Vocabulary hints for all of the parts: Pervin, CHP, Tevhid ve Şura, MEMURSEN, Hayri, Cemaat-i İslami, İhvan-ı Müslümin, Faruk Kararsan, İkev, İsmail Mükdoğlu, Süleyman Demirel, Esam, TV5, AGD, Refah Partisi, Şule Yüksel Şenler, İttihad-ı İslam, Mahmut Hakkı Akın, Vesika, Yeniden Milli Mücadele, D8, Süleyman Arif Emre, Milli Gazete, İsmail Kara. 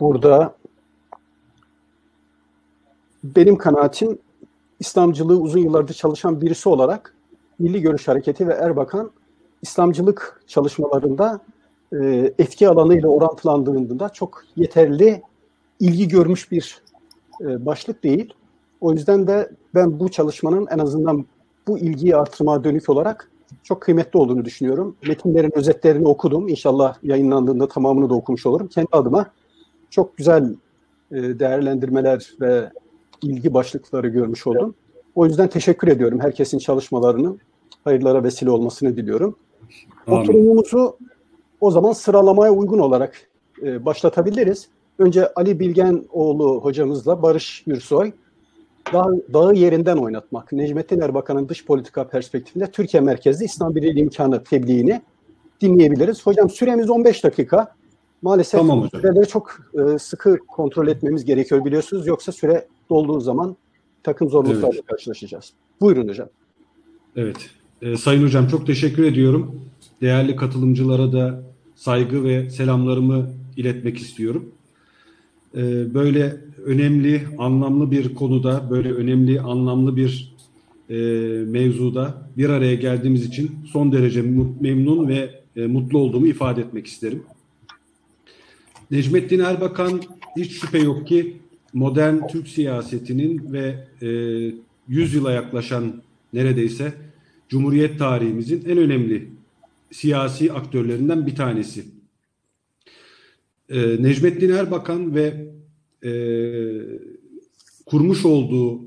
burada benim kanaatim, İslamcılığı uzun yıllardır çalışan birisi olarak Milli Görüş Hareketi ve Erbakan İslamcılık çalışmalarında etki alanıyla orantılandığında çok yeterli ilgi görmüş bir başlık değil. O yüzden de ben bu çalışmanın en azından bu ilgiyi artırmaya dönük olarak çok kıymetli olduğunu düşünüyorum. Metinlerin özetlerini okudum. İnşallah yayınlandığında tamamını da okumuş olurum. Kendi adıma çok güzel değerlendirmeler ve ilgi başlıkları görmüş oldum. O yüzden teşekkür ediyorum. Herkesin çalışmalarının hayırlara vesile olmasını diliyorum. Amin. Oturumumuzu o zaman sıralamaya uygun olarak başlatabiliriz. Önce Ali Bilgenoğlu hocamızla Barış Yürsoy, dağı yerinden oynatmak, Necmettin Erbakan'ın dış politika perspektifinde Türkiye merkezli İslam Birliği imkanı tebliğini dinleyebiliriz. Hocam süremiz 15 dakika. Maalesef tamam, süreleri çok sıkı kontrol etmemiz gerekiyor biliyorsunuz. Yoksa süre dolduğu zaman takım zorluklarla karşılaşacağız. Buyurun hocam. Evet. Sayın hocam çok teşekkür ediyorum. Değerli katılımcılara da saygı ve selamlarımı iletmek istiyorum. Böyle önemli, anlamlı bir konuda, böyle önemli, anlamlı bir mevzuda bir araya geldiğimiz için son derece memnun ve mutlu olduğumu ifade etmek isterim. Necmettin Erbakan hiç şüphe yok ki modern Türk siyasetinin ve 100 yıla yaklaşan neredeyse Cumhuriyet tarihimizin en önemli siyasi aktörlerinden bir tanesi. Necmettin Erbakan ve kurmuş olduğu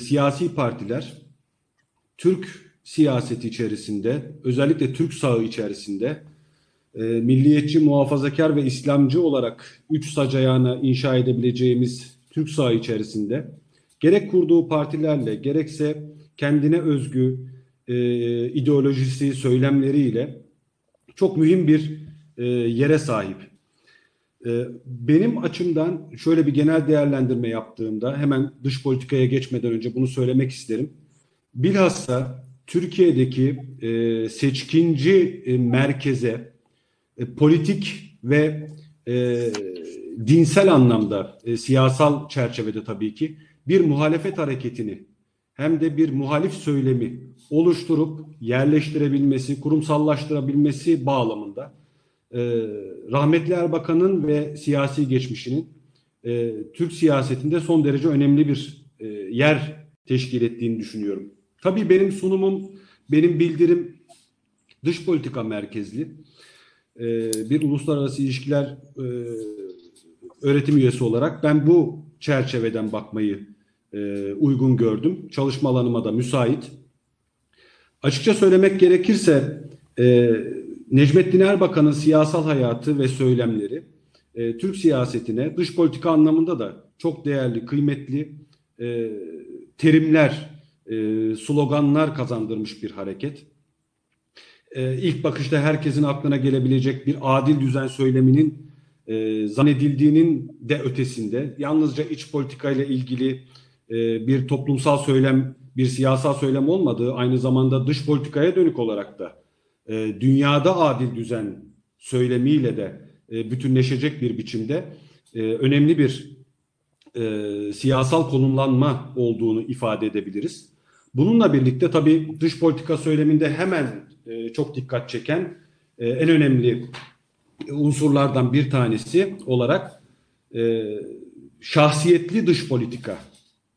siyasi partiler Türk siyaseti içerisinde, özellikle Türk sağı içerisinde milliyetçi, muhafazakar ve İslamcı olarak üç sac ayağına inşa edebileceğimiz Türk sağı içerisinde gerek kurduğu partilerle gerekse kendine özgü ideolojisi, söylemleriyle çok mühim bir yere sahip. Benim açımdan şöyle bir genel değerlendirme yaptığımda, hemen dış politikaya geçmeden önce bunu söylemek isterim. Bilhassa Türkiye'deki seçkinci merkeze politik ve dinsel anlamda, siyasal çerçevede tabii ki bir muhalefet hareketini hem de bir muhalif söylemi oluşturup yerleştirebilmesi, kurumsallaştırabilmesi bağlamında rahmetli Erbakan'ın ve siyasi geçmişinin Türk siyasetinde son derece önemli bir yer teşkil ettiğini düşünüyorum. Tabii benim sunumum, benim bildirim dış politika merkezli. Bir uluslararası ilişkiler öğretim üyesi olarak ben bu çerçeveden bakmayı uygun gördüm. Çalışma alanıma da müsait. Açıkça söylemek gerekirse Necmettin Erbakan'ın siyasal hayatı ve söylemleri Türk siyasetine dış politika anlamında da çok değerli, kıymetli terimler, sloganlar kazandırmış bir hareket. İlk bakışta herkesin aklına gelebilecek bir adil düzen söyleminin zannedildiğinin de ötesinde yalnızca iç politikayla ilgili bir toplumsal söylem, bir siyasal söylem olmadığı, aynı zamanda dış politikaya dönük olarak da dünyada adil düzen söylemiyle de bütünleşecek bir biçimde önemli bir siyasal konumlanma olduğunu ifade edebiliriz. Bununla birlikte tabii dış politika söyleminde hemen çok dikkat çeken en önemli unsurlardan bir tanesi olarak şahsiyetli dış politika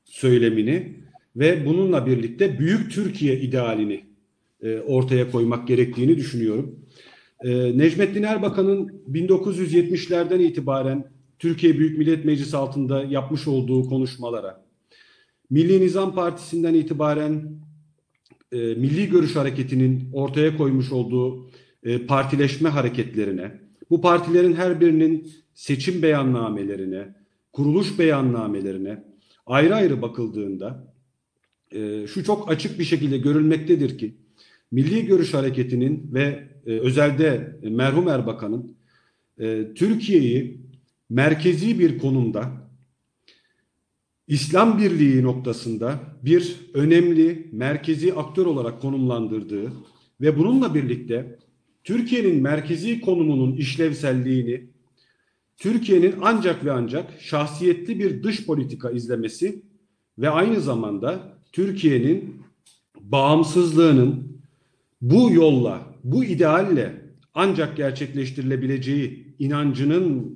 söylemini ve bununla birlikte Büyük Türkiye idealini ortaya koymak gerektiğini düşünüyorum. Necmettin Erbakan'ın 1970'lerden itibaren Türkiye Büyük Millet Meclisi altında yapmış olduğu konuşmalara, Milli Nizam Partisi'nden itibaren Milli Görüş Hareketi'nin ortaya koymuş olduğu partileşme hareketlerine, bu partilerin her birinin seçim beyannamelerine, kuruluş beyannamelerine ayrı ayrı bakıldığında şu çok açık bir şekilde görülmektedir ki Milli Görüş Hareketi'nin ve özelde merhum Erbakan'ın Türkiye'yi merkezi bir konumda İslam Birliği noktasında bir önemli merkezi aktör olarak konumlandırdığı ve bununla birlikte Türkiye'nin merkezi konumunun işlevselliğini Türkiye'nin ancak ve ancak şahsiyetli bir dış politika izlemesi ve aynı zamanda Türkiye'nin bağımsızlığının bu yolla, bu idealle ancak gerçekleştirilebileceği inancının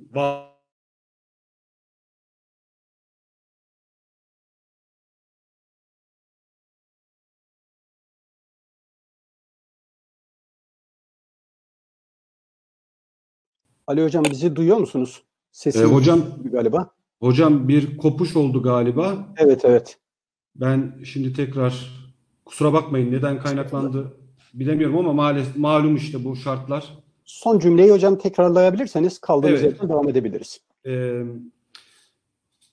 Ali hocam bizi duyuyor musunuz? Sesiniz hocam galiba. Hocam bir kopuş oldu galiba. Evet evet. Ben şimdi tekrar kusura bakmayın neden kaynaklandı bilemiyorum ama maalesef malum işte bu şartlar. Son cümleyi hocam tekrarlayabilirseniz kaldığımız yerden devam edebiliriz.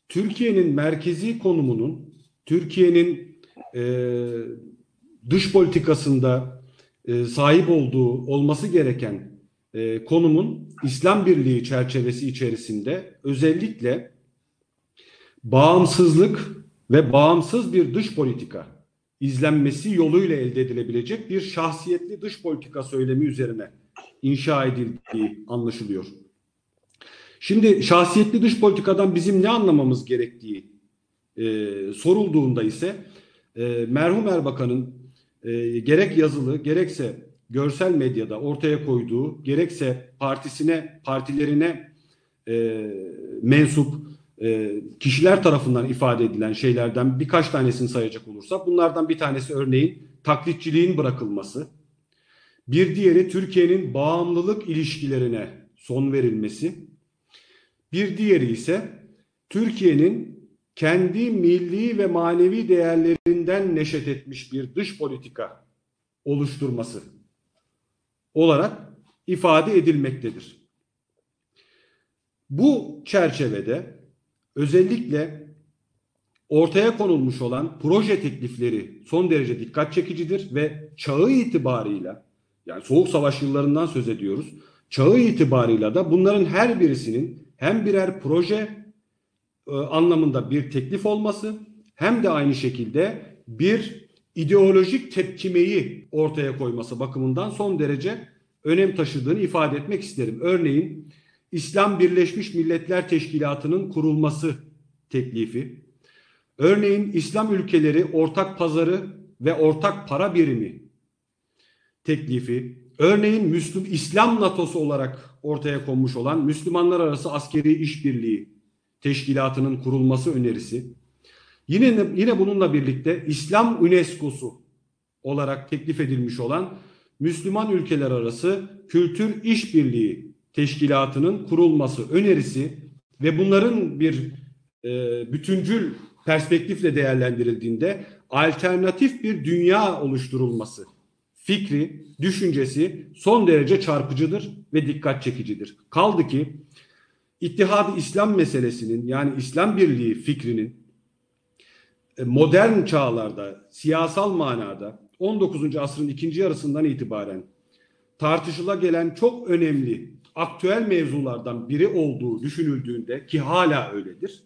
Türkiye'nin merkezi konumunun, Türkiye'nin dış politikasında sahip olduğu olması gereken konumun İslam Birliği çerçevesi içerisinde özellikle bağımsızlık ve bağımsız bir dış politika izlenmesi yoluyla elde edilebilecek bir şahsiyetli dış politika söylemi üzerine inşa edildiği anlaşılıyor. Şimdi şahsiyetli dış politikadan bizim ne anlamamız gerektiği sorulduğunda ise merhum Erbakan'ın gerek yazılı gerekse görsel medyada ortaya koyduğu, gerekse partilerine mensup kişiler tarafından ifade edilen şeylerden birkaç tanesini sayacak olursak, bunlardan bir tanesi örneğin taklitçiliğin bırakılması, bir diğeri Türkiye'nin bağımlılık ilişkilerine son verilmesi, bir diğeri ise Türkiye'nin kendi milli ve manevi değerlerinden neşet etmiş bir dış politika oluşturması olarak ifade edilmektedir. Bu çerçevede özellikle ortaya konulmuş olan proje teklifleri son derece dikkat çekicidir ve çağı itibarıyla, yani Soğuk Savaş yıllarından söz ediyoruz, çağı itibarıyla da bunların her birisinin hem birer proje anlamında bir teklif olması hem de aynı şekilde bir ideolojik tepkimeyi ortaya koyması bakımından son derece önem taşıdığını ifade etmek isterim. Örneğin İslam Birleşmiş Milletler Teşkilatı'nın kurulması teklifi, örneğin İslam ülkeleri ortak pazarı ve ortak para birimi teklifi, örneğin İslam NATO'su olarak ortaya konmuş olan Müslümanlar Arası Askeri İşbirliği Teşkilatı'nın kurulması önerisi, Yine bununla birlikte İslam UNESCO'su olarak teklif edilmiş olan Müslüman Ülkeler Arası Kültür İşbirliği Teşkilatı'nın kurulması önerisi ve bunların bir bütüncül perspektifle değerlendirildiğinde alternatif bir dünya oluşturulması fikri, düşüncesi son derece çarpıcıdır ve dikkat çekicidir. Kaldı ki İttihad-ı İslam meselesinin, yani İslam Birliği fikrinin modern çağlarda siyasal manada 19. asrın ikinci yarısından itibaren tartışılagelen çok önemli aktüel mevzulardan biri olduğu düşünüldüğünde, ki hala öyledir,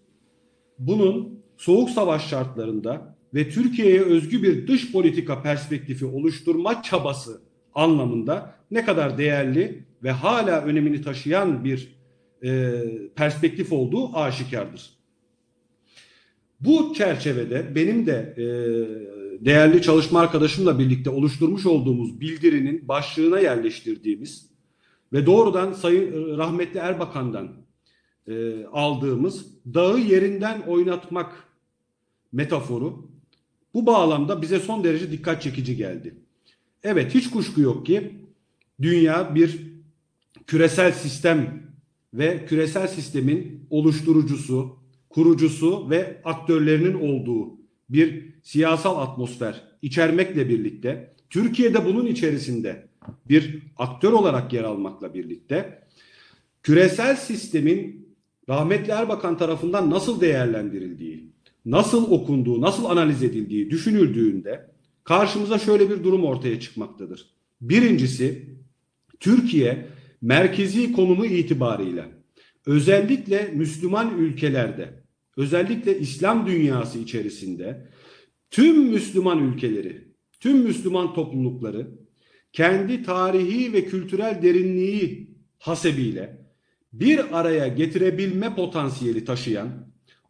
bunun Soğuk Savaş şartlarında ve Türkiye'ye özgü bir dış politika perspektifi oluşturma çabası anlamında ne kadar değerli ve hala önemini taşıyan bir perspektif olduğu aşikardır. Bu çerçevede benim de değerli çalışma arkadaşımla birlikte oluşturmuş olduğumuz bildirinin başlığına yerleştirdiğimiz ve doğrudan Sayın Rahmetli Erbakan'dan aldığımız dağı yerinden oynatmak metaforu bu bağlamda bize son derece dikkat çekici geldi. Evet, hiç kuşku yok ki dünya bir küresel sistem ve küresel sistemin oluşturucusu, kurucusu ve aktörlerinin olduğu bir siyasal atmosfer içermekle birlikte, Türkiye'de bunun içerisinde bir aktör olarak yer almakla birlikte, küresel sistemin rahmetli Erbakan tarafından nasıl değerlendirildiği, nasıl okunduğu, nasıl analiz edildiği düşünüldüğünde karşımıza şöyle bir durum ortaya çıkmaktadır. Birincisi, Türkiye merkezi konumu itibarıyla özellikle Müslüman ülkelerde, özellikle İslam dünyası içerisinde tüm Müslüman ülkeleri, tüm Müslüman toplulukları kendi tarihi ve kültürel derinliği hasebiyle bir araya getirebilme potansiyeli taşıyan,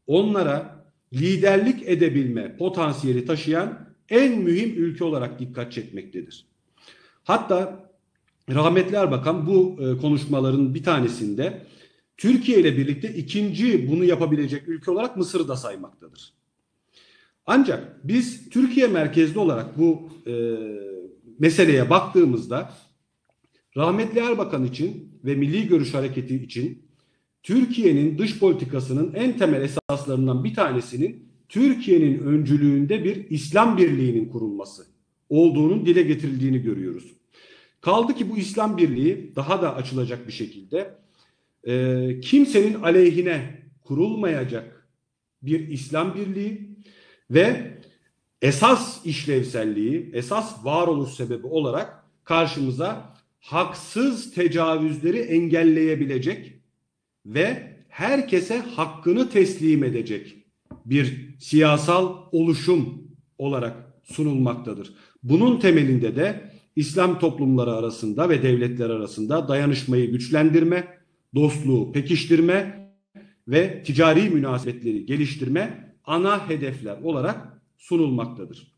onlara liderlik edebilme potansiyeli taşıyan en mühim ülke olarak dikkat çekmektedir. Hatta rahmetli Erbakan bu konuşmaların bir tanesinde Türkiye ile birlikte ikinci bunu yapabilecek ülke olarak Mısır'ı da saymaktadır. Ancak biz Türkiye merkezli olarak bu meseleye baktığımızda rahmetli Erbakan için ve Milli Görüş Hareketi için Türkiye'nin dış politikasının en temel esaslarından bir tanesinin Türkiye'nin öncülüğünde bir İslam birliğinin kurulması olduğunun dile getirildiğini görüyoruz. Kaldı ki bu İslam birliği daha da açılacak bir şekilde kimsenin aleyhine kurulmayacak bir İslam birliği ve esas işlevselliği, esas varoluş sebebi olarak karşımıza haksız tecavüzleri engelleyebilecek ve herkese hakkını teslim edecek bir siyasal oluşum olarak sunulmaktadır. Bunun temelinde de İslam toplumları arasında ve devletler arasında dayanışmayı güçlendirme, dostluğu pekiştirme ve ticari münasebetleri geliştirme ana hedefler olarak sunulmaktadır.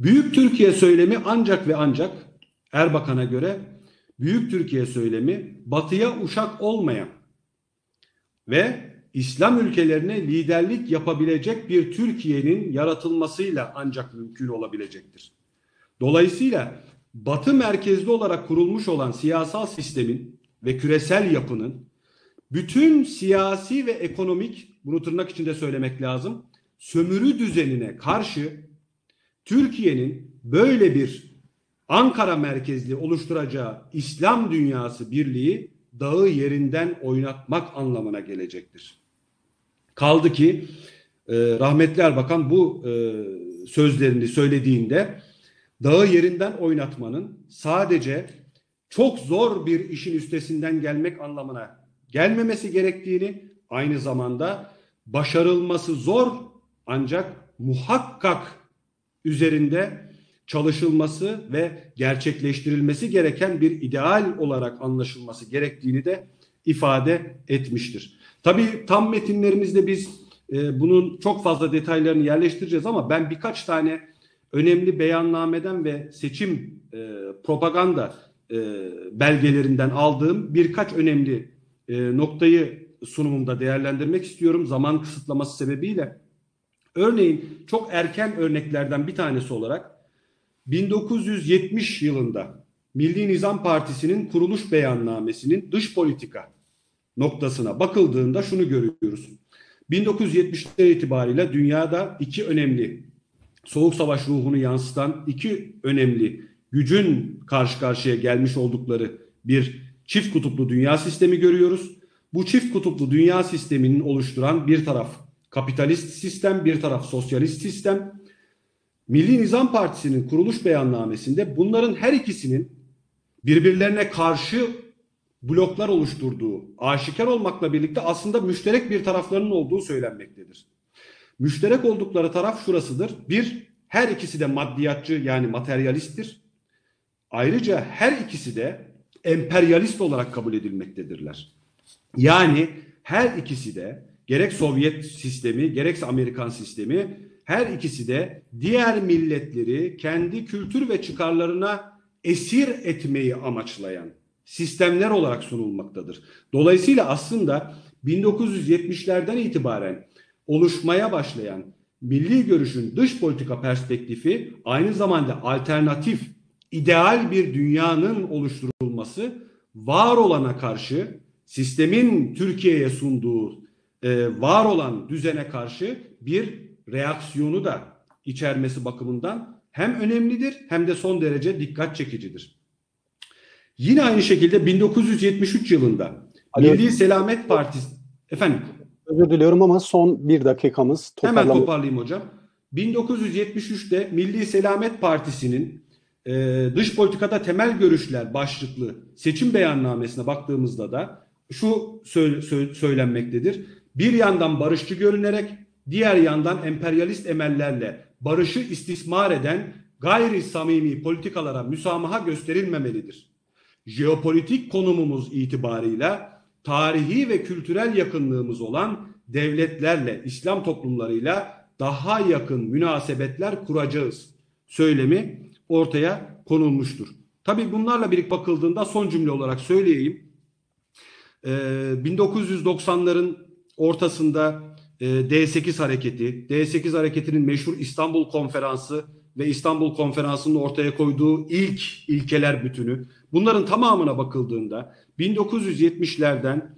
Büyük Türkiye söylemi ancak ve ancak Erbakan'a göre Büyük Türkiye söylemi batıya uşak olmayan ve İslam ülkelerine liderlik yapabilecek bir Türkiye'nin yaratılmasıyla ancak mümkün olabilecektir. Dolayısıyla batı merkezli olarak kurulmuş olan siyasal sistemin ve küresel yapının bütün siyasi ve ekonomik, bunu tırnak içinde söylemek lazım, sömürü düzenine karşı Türkiye'nin böyle bir Ankara merkezli oluşturacağı İslam dünyası birliği dağı yerinden oynatmak anlamına gelecektir. Kaldı ki rahmetli Erbakan bu sözlerini söylediğinde dağı yerinden oynatmanın sadece çok zor bir işin üstesinden gelmek anlamına gelmemesi gerektiğini, aynı zamanda başarılması zor ancak muhakkak üzerinde çalışılması ve gerçekleştirilmesi gereken bir ideal olarak anlaşılması gerektiğini de ifade etmiştir. Tabii tam metinlerimizde biz bunun çok fazla detaylarını yerleştireceğiz ama ben birkaç tane önemli beyannameden ve seçim propaganda belgelerinden aldığım birkaç önemli noktayı sunumumda değerlendirmek istiyorum zaman kısıtlaması sebebiyle. Örneğin çok erken örneklerden bir tanesi olarak 1970 yılında Milli Nizam Partisi'nin kuruluş beyannamesinin dış politika noktasına bakıldığında şunu görüyoruz. 1970'ler itibariyle dünyada iki önemli soğuk savaş ruhunu yansıtan iki önemli gücün karşı karşıya gelmiş oldukları bir çift kutuplu dünya sistemi görüyoruz. Bu çift kutuplu dünya sisteminin oluşturan bir taraf kapitalist sistem, bir taraf sosyalist sistem. Milli Nizam Partisi'nin kuruluş beyannamesinde bunların her ikisinin birbirlerine karşı bloklar oluşturduğu aşikar olmakla birlikte aslında müşterek bir taraflarının olduğu söylenmektedir. Müşterek oldukları taraf şurasıdır. Bir, her ikisi de maddiyatçı yani materyalisttir. Ayrıca her ikisi de emperyalist olarak kabul edilmektedirler. Yani her ikisi de gerek Sovyet sistemi gerekse Amerikan sistemi her ikisi de diğer milletleri kendi kültür ve çıkarlarına esir etmeyi amaçlayan sistemler olarak sunulmaktadır. Dolayısıyla aslında 1970'lerden itibaren oluşmaya başlayan milli görüşün dış politika perspektifi aynı zamanda alternatif, ideal bir dünyanın oluşturulması, var olana karşı sistemin Türkiye'ye sunduğu var olan düzene karşı bir reaksiyonu da içermesi bakımından hem önemlidir hem de son derece dikkat çekicidir. Yine aynı şekilde 1973 yılında Milli Selamet Partisi efendim. Özür diliyorum ama son bir dakikamız. Hemen toparlayayım hocam. 1973'te Milli Selamet Partisi'nin dış politikada temel görüşler başlıklı seçim beyannamesine baktığımızda da şu söylenmektedir. Bir yandan barışçı görünerek diğer yandan emperyalist emellerle barışı istismar eden gayri samimi politikalara müsamaha gösterilmemelidir. Jeopolitik konumumuz itibarıyla tarihi ve kültürel yakınlığımız olan devletlerle, İslam toplumlarıyla daha yakın münasebetler kuracağız söylemi ortaya konulmuştur. Tabii bunlarla birlikte bakıldığında son cümle olarak söyleyeyim. 1990'ların ortasında D8 hareketi, D8 hareketinin meşhur İstanbul Konferansı ve İstanbul Konferansı'nın ortaya koyduğu ilk ilkeler bütünü, bunların tamamına bakıldığında 1970'lerden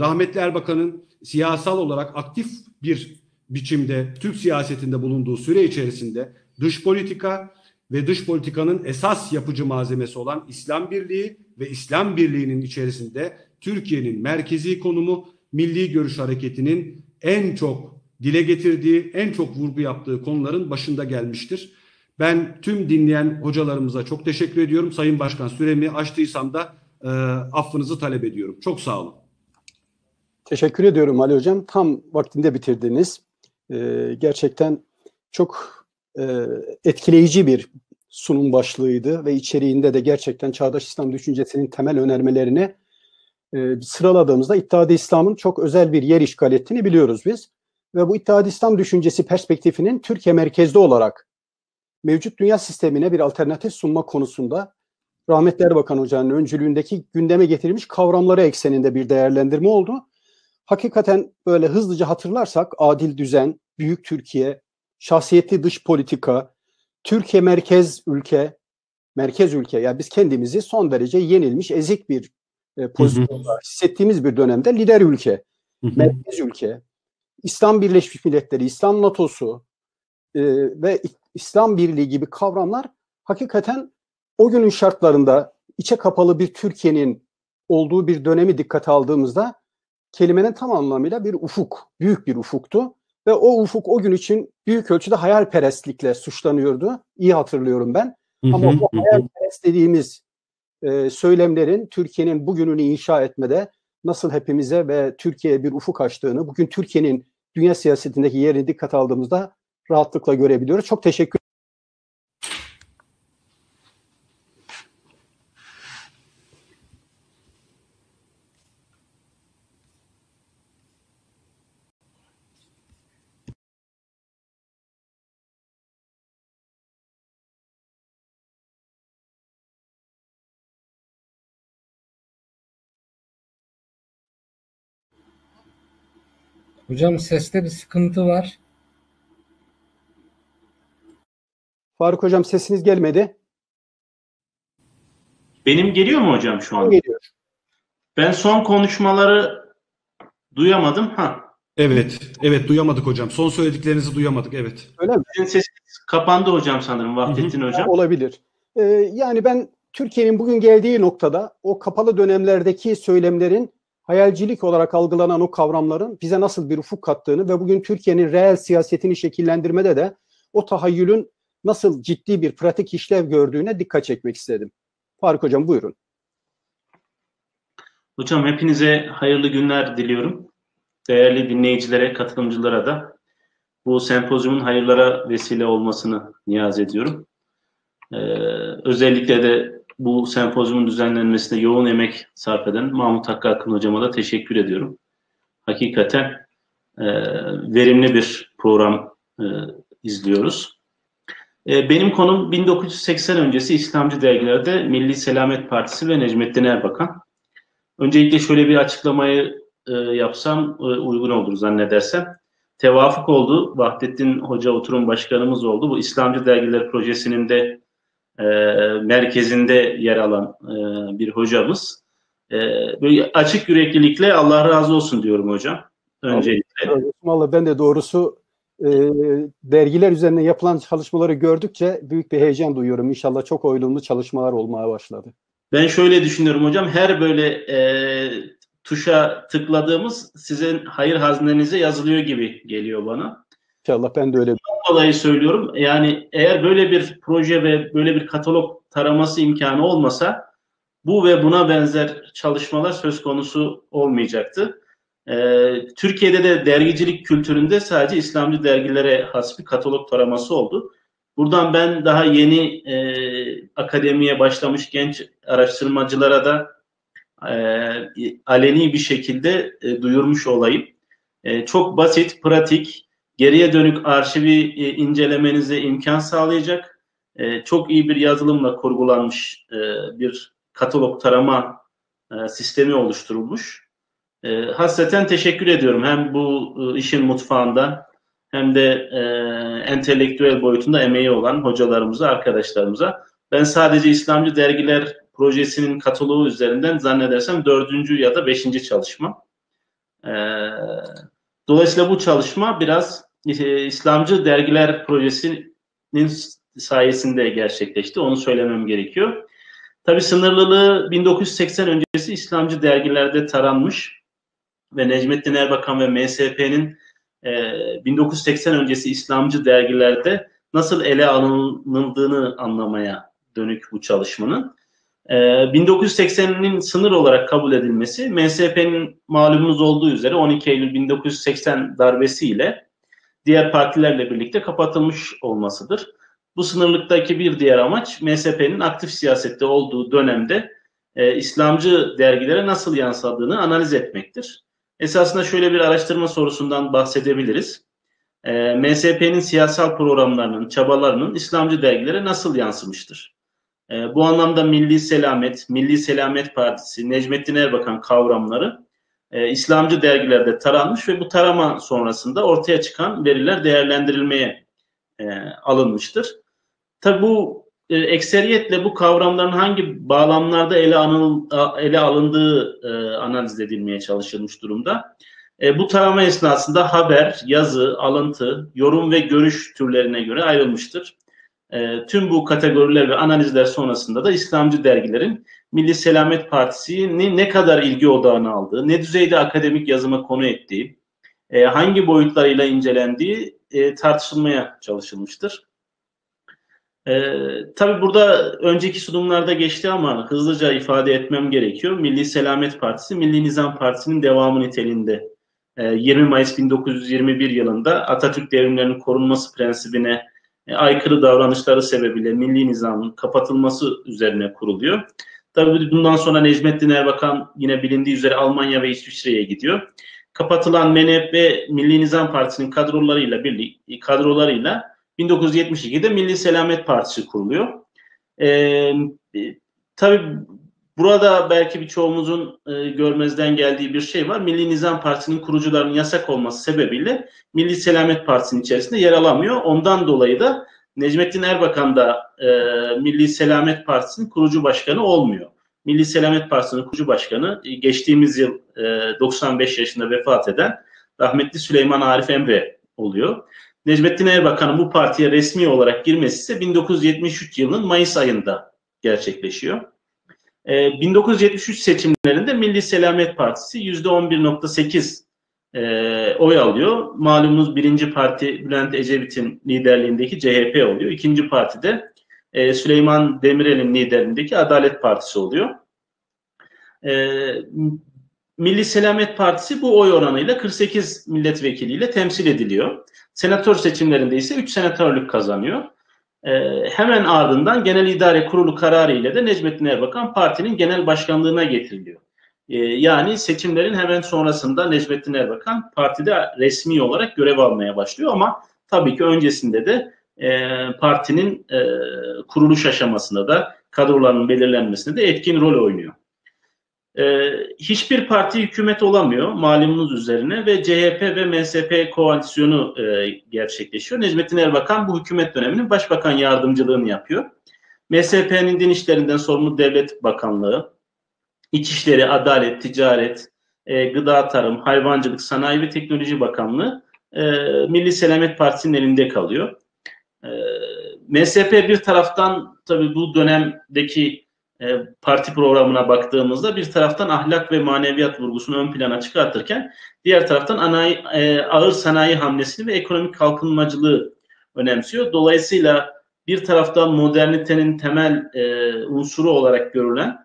rahmetli Erbakan'ın siyasal olarak aktif bir biçimde Türk siyasetinde bulunduğu süre içerisinde dış politika ve dış politikanın esas yapıcı malzemesi olan İslam Birliği ve İslam Birliği'nin içerisinde Türkiye'nin merkezi konumu, Milli Görüş Hareketi'nin en çok dile getirdiği, en çok vurgu yaptığı konuların başında gelmiştir. Ben tüm dinleyen hocalarımıza çok teşekkür ediyorum. Sayın Başkan, süremi aştıysam da affınızı talep ediyorum. Çok sağ olun. Teşekkür ediyorum Ali Hocam. Tam vaktinde bitirdiniz. Gerçekten çok etkileyici bir sunum başlığıydı ve içeriğinde de gerçekten çağdaş İslam düşüncesinin temel önermelerini sıraladığımızda İttihad-ı İslam'ın çok özel bir yer işgal ettiğini biliyoruz biz. Ve bu İttihad-ı İslam düşüncesi perspektifinin Türkiye merkezli olarak mevcut dünya sistemine bir alternatif sunma konusunda rahmetli Erbakan Hoca'nın öncülüğündeki gündeme getirilmiş kavramları ekseninde bir değerlendirme oldu. Hakikaten böyle hızlıca hatırlarsak adil düzen, büyük Türkiye, şahsiyetli dış politika, Türkiye merkez ülke, yani biz kendimizi son derece yenilmiş, ezik bir pozisyonda hissettiğimiz bir dönemde lider ülke, merkez ülke, İslam Birleşmiş Milletleri, İslam NATO'su ve İslam Birliği gibi kavramlar hakikaten o günün şartlarında içe kapalı bir Türkiye'nin olduğu bir dönemi dikkate aldığımızda kelimenin tam anlamıyla bir ufuk, büyük bir ufuktu. Ve o ufuk o gün için büyük ölçüde hayalperestlikle suçlanıyordu. İyi hatırlıyorum ben. Ama bu hayalperest dediğimiz söylemlerin Türkiye'nin bugününü inşa etmede nasıl hepimize ve Türkiye'ye bir ufuk açtığını, bugün Türkiye'nin dünya siyasetindeki yerini dikkat aldığımızda rahatlıkla görebiliyoruz. Çok teşekkür ederim. Hocam seste bir sıkıntı var. Faruk Hocam sesiniz gelmedi. Benim geliyor mu hocam şu an? Geliyor. Ben son konuşmaları duyamadım. Ha. Evet duyamadık hocam. Son söylediklerinizi duyamadık. Evet. Öyle mi? Sizin sesiniz kapandı hocam sanırım Vahdettin Hocam. Ya, olabilir. Yani ben Türkiye'nin bugün geldiği noktada o kapalı dönemlerdeki söylemlerin hayalcilik olarak algılanan o kavramların bize nasıl bir ufuk kattığını ve bugün Türkiye'nin reel siyasetini şekillendirmede de o tahayyülün nasıl ciddi bir pratik işlev gördüğüne dikkat çekmek istedim. Faruk Hocam buyurun. Hocam hepinize hayırlı günler diliyorum. Değerli dinleyicilere, katılımcılara da bu sempozyumun hayırlara vesile olmasını niyaz ediyorum. Özellikle de bu sempozyumun düzenlenmesine yoğun emek sarf eden Mahmut Hakkı Akın Hocama da teşekkür ediyorum. Hakikaten verimli bir program izliyoruz. Benim konum 1980 öncesi İslamcı dergilerde Milli Selamet Partisi ve Necmettin Erbakan. Öncelikle şöyle bir açıklamayı yapsam uygun olur zannedersem. Tevafuk oldu. Vahdettin Hoca oturum başkanımız oldu. Bu İslamcı Dergiler Projesi'nin de merkezinde yer alan bir hocamız. Böyle açık yüreklilikle Allah razı olsun diyorum hocam. Öncelikle. Vallahi ben de doğrusu dergiler üzerine yapılan çalışmaları gördükçe büyük bir heyecan duyuyorum. İnşallah çok olumlu çalışmalar olmaya başladı. Ben şöyle düşünüyorum hocam. Her böyle tuşa tıkladığımız sizin hayır haznenize yazılıyor gibi geliyor bana. İnşallah ben de öyle bir olayı söylüyorum. Yani eğer böyle bir proje ve böyle bir katalog taraması imkanı olmasa bu ve buna benzer çalışmalar söz konusu olmayacaktı. Türkiye'de de dergicilik kültüründe sadece İslamcı dergilere has bir katalog taraması oldu. Buradan ben daha yeni akademiye başlamış genç araştırmacılara da aleni bir şekilde duyurmuş olayım. Çok basit, pratik, geriye dönük arşivi incelemenize imkan sağlayacak, çok iyi bir yazılımla kurgulanmış bir katalog tarama sistemi oluşturulmuş. Hasreten teşekkür ediyorum hem bu işin mutfağında hem de entelektüel boyutunda emeği olan hocalarımıza, arkadaşlarımıza. Ben sadece İslamcı Dergiler Projesi'nin kataloğu üzerinden zannedersem 4. ya da 5. çalışma. Dolayısıyla bu çalışma biraz İslamcı Dergiler Projesi'nin sayesinde gerçekleşti. Onu söylemem gerekiyor. Tabii sınırlılığı 1980 öncesi İslamcı dergilerde taranmış ve Necmettin Erbakan ve MSP'nin 1980 öncesi İslamcı dergilerde nasıl ele alınıldığını anlamaya dönük bu çalışmanın. 1980'nin sınır olarak kabul edilmesi, MSP'nin malumunuz olduğu üzere 12 Eylül 1980 darbesiyle diğer partilerle birlikte kapatılmış olmasıdır. Bu sınırlıktaki bir diğer amaç, MSP'nin aktif siyasette olduğu dönemde İslamcı dergilere nasıl yansıdığını analiz etmektir. Esasında şöyle bir araştırma sorusundan bahsedebiliriz. MSP'nin siyasal programlarının, çabalarının İslamcı dergilere nasıl yansımıştır? Bu anlamda Milli Selamet, Milli Selamet Partisi, Necmettin Erbakan kavramları İslamcı dergilerde taranmış ve bu tarama sonrasında ortaya çıkan veriler değerlendirilmeye alınmıştır. Tabi bu ekseriyetle bu kavramların hangi bağlamlarda ele alındığı analiz edilmeye çalışılmış durumda. Bu tarama esnasında haber, yazı, alıntı, yorum ve görüş türlerine göre ayrılmıştır. Tüm bu kategoriler ve analizler sonrasında da İslamcı dergilerin Milli Selamet Partisi'ni ne kadar ilgi odağına aldığı, ne düzeyde akademik yazıma konu ettiği, hangi boyutlarıyla incelendiği tartışılmaya çalışılmıştır. Tabii burada önceki sunumlarda geçti ama hızlıca ifade etmem gerekiyor. Milli Selamet Partisi, Milli Nizam Partisi'nin devamı niteliğinde 20 Mayıs 1921 yılında Atatürk devrimlerinin korunması prensibine aykırı davranışları sebebiyle milli nizamın kapatılması üzerine kuruluyor. Tabii bundan sonra Necmettin Erbakan yine bilindiği üzere Almanya ve İsviçre'ye gidiyor. Kapatılan MNP ve Milli Nizam Partisi'nin kadrolarıyla 1972'de Milli Selamet Partisi kuruluyor. Tabii burada belki birçoğumuzun görmezden geldiği bir şey var. Milli Nizam Partisi'nin kurucularının yasak olması sebebiyle Milli Selamet Partisi'nin içerisinde yer alamıyor. Ondan dolayı da Necmettin Erbakan da Milli Selamet Partisi'nin kurucu başkanı olmuyor. Milli Selamet Partisi'nin kurucu başkanı geçtiğimiz yıl 95 yaşında vefat eden rahmetli Süleyman Arif Emre oluyor. Necmettin Erbakan'ın bu partiye resmi olarak girmesi ise 1973 yılının Mayıs ayında gerçekleşiyor. 1973 seçimlerinde Milli Selamet Partisi %11,8 oy alıyor. Malumunuz birinci parti Bülent Ecevit'in liderliğindeki CHP oluyor. İkinci parti de Süleyman Demirel'in liderliğindeki Adalet Partisi oluyor. Milli Selamet Partisi bu oy oranıyla 48 milletvekiliyle temsil ediliyor. Senatör seçimlerinde ise 3 senatörlük kazanıyor. Hemen ardından Genel İdare Kurulu kararı ile de Necmettin Erbakan partinin genel başkanlığına getiriliyor. Yani seçimlerin hemen sonrasında Necmettin Erbakan partide resmi olarak görev almaya başlıyor ama tabii ki öncesinde de partinin kuruluş aşamasında da kadroların belirlenmesinde de etkin rol oynuyor. Hiçbir parti hükümet olamıyor malumunuz üzerine ve CHP ve MSP koalisyonu gerçekleşiyor. Necmettin Erbakan bu hükümet döneminin başbakan yardımcılığını yapıyor. MSP'nin din işlerinden sorumlu Devlet Bakanlığı, İçişleri, Adalet, Ticaret, Gıda, Tarım, Hayvancılık, Sanayi ve Teknoloji Bakanlığı Milli Selamet Partisi'nin elinde kalıyor. MSP bir taraftan tabii bu dönemdeki parti programına baktığımızda bir taraftan ahlak ve maneviyat vurgusunu ön plana çıkartırken diğer taraftan ağır sanayi hamlesini ve ekonomik kalkınmacılığı önemsiyor. Dolayısıyla bir taraftan modernitenin temel unsuru olarak görülen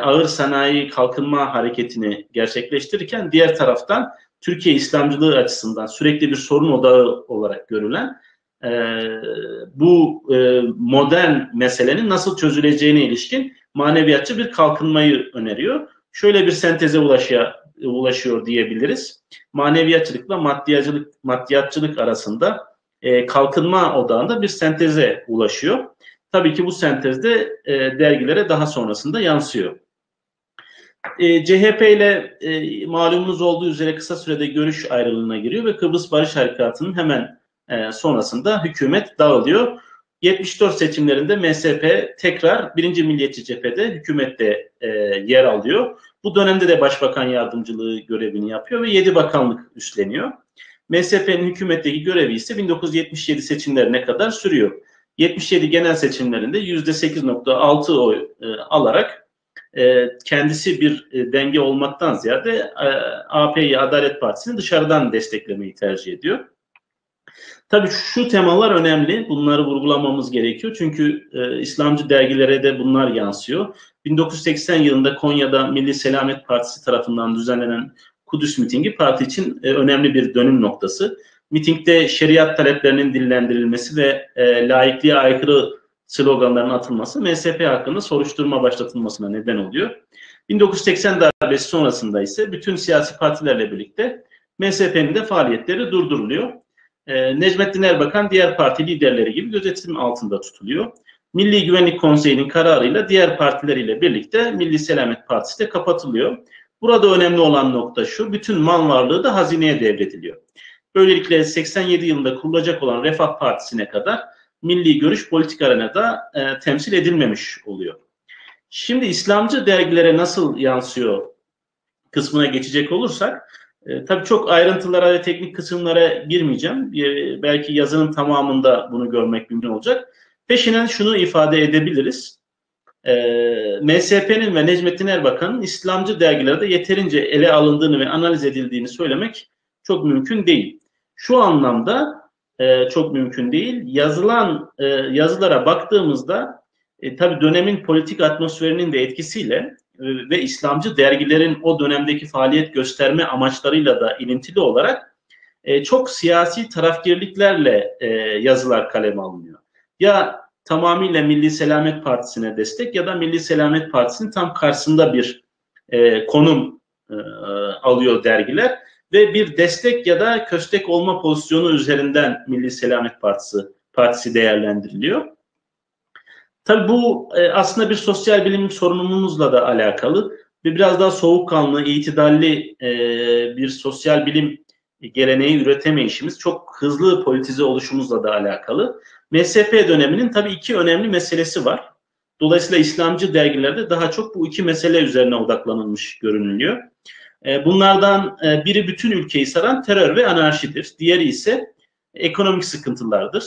ağır sanayi kalkınma hareketini gerçekleştirirken diğer taraftan Türkiye İslamcılığı açısından sürekli bir sorun odağı olarak görülen bu modern meselenin nasıl çözüleceğine ilişkin maneviyatçı bir kalkınmayı öneriyor. şöyle bir senteze ulaşıyor diyebiliriz. Maneviyatçılıkla maddiyatçılık arasında kalkınma odağında bir senteze ulaşıyor. Tabii ki bu sentezde dergilere daha sonrasında yansıyor. CHP ile malumunuz olduğu üzere kısa sürede görüş ayrılığına giriyor ve Kıbrıs Barış Harekatı'nın hemen sonrasında hükümet dağılıyor. 74 seçimlerinde MSP tekrar 1. Milliyetçi Cephe'de hükümette yer alıyor. Bu dönemde de başbakan yardımcılığı görevini yapıyor ve 7 bakanlık üstleniyor. MSP'nin hükümetteki görevi ise 1977 seçimlerine kadar sürüyor. 77 genel seçimlerinde %8,6 oy alarak kendisi bir denge olmaktan ziyade AP'yi, Adalet Partisi'ni dışarıdan desteklemeyi tercih ediyor. Tabii şu temalar önemli. Bunları vurgulamamız gerekiyor. Çünkü İslamcı dergilere de bunlar yansıyor. 1980 yılında Konya'da Milli Selamet Partisi tarafından düzenlenen Kudüs mitingi parti için önemli bir dönüm noktası. Mitingde şeriat taleplerinin dillendirilmesi ve laikliğe aykırı sloganların atılması MSP hakkında soruşturma başlatılmasına neden oluyor. 1980 darbesi sonrasında ise bütün siyasi partilerle birlikte MSP'nin de faaliyetleri durduruluyor. Necmettin Erbakan diğer parti liderleri gibi gözetim altında tutuluyor. Milli Güvenlik Konseyi'nin kararıyla diğer partileriyle birlikte Milli Selamet Partisi de kapatılıyor. Burada önemli olan nokta şu, bütün mal varlığı da hazineye devrediliyor. Böylelikle 87 yılında kurulacak olan Refah Partisi'ne kadar Milli Görüş politik arenada temsil edilmemiş oluyor. Şimdi İslamcı dergilere nasıl yansıyor kısmına geçecek olursak, tabii çok ayrıntılara ve teknik kısımlara girmeyeceğim. Belki yazının tamamında bunu görmek mümkün olacak. Peşinen şunu ifade edebiliriz. MSP'nin ve Necmettin Erbakan'ın İslamcı dergilerde yeterince ele alındığını ve analiz edildiğini söylemek çok mümkün değil. Şu anlamda çok mümkün değil. Yazılara baktığımızda tabii dönemin politik atmosferinin de etkisiyle ve İslamcı dergilerin o dönemdeki faaliyet gösterme amaçlarıyla da ilintili olarak çok siyasi tarafgirliklerle yazılar kaleme alınıyor. Ya tamamıyla Milli Selamet Partisi'ne destek ya da Milli Selamet Partisi'nin tam karşısında bir konum alıyor dergiler ve bir destek ya da köstek olma pozisyonu üzerinden Milli Selamet Partisi değerlendiriliyor. Tabii bu aslında bir sosyal bilimlik sorunumuzla da alakalı ve biraz daha soğukkanlı, itidalli bir sosyal bilim geleneği üretemeyişimiz çok hızlı politize oluşumuzla da alakalı. MSP döneminin tabii iki önemli meselesi var. Dolayısıyla İslamcı dergilerde daha çok bu iki mesele üzerine odaklanılmış görünülüyor. Bunlardan biri bütün ülkeyi saran terör ve anarşidir. Diğeri ise ekonomik sıkıntılardır.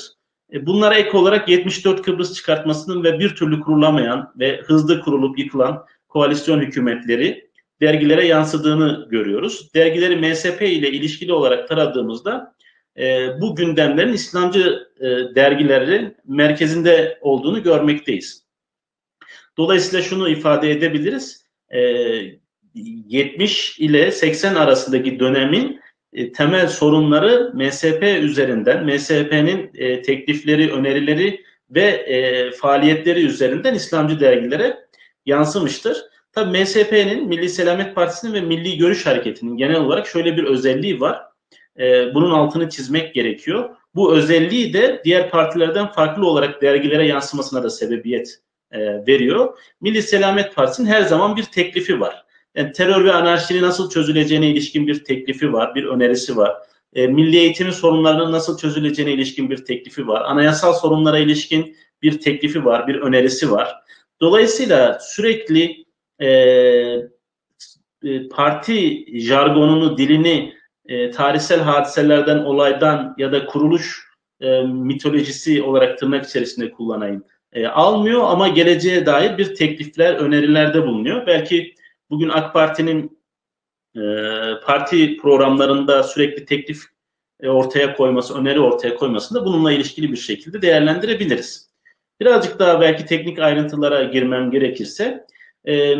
Bunlara ek olarak 74 Kıbrıs çıkartmasının ve bir türlü kurulamayan ve hızlı kurulup yıkılan koalisyon hükümetleri dergilere yansıdığını görüyoruz. Dergileri MSP ile ilişkili olarak taradığımızda bu gündemlerin İslamcı dergilerin merkezinde olduğunu görmekteyiz. Dolayısıyla şunu ifade edebiliriz. 70 ile 80 arasındaki dönemin temel sorunları MSP üzerinden, MSP'nin teklifleri, önerileri ve faaliyetleri üzerinden İslamcı dergilere yansımıştır. Tabii MSP'nin, Milli Selamet Partisi'nin ve Milli Görüş Hareketi'nin genel olarak şöyle bir özelliği var. Bunun altını çizmek gerekiyor. Bu özelliği de diğer partilerden farklı olarak dergilere yansımasına da sebebiyet veriyor. Milli Selamet Partisi'nin her zaman bir teklifi var. Yani terör ve anarşinin nasıl çözüleceğine ilişkin bir teklifi var, bir önerisi var. Milli eğitimin sorunlarının nasıl çözüleceğine ilişkin bir teklifi var. Anayasal sorunlara ilişkin bir teklifi var, bir önerisi var. Dolayısıyla sürekli parti jargonunu, dilini tarihsel hadiselerden, olaydan ya da kuruluş mitolojisi olarak tırnak içerisinde kullanayım almıyor ama geleceğe dair bir teklifler, önerilerde bulunuyor. Belki bugün AK Parti'nin parti programlarında sürekli teklif ortaya koyması, öneri ortaya koymasında bununla ilişkili bir şekilde değerlendirebiliriz. Birazcık daha belki teknik ayrıntılara girmem gerekirse,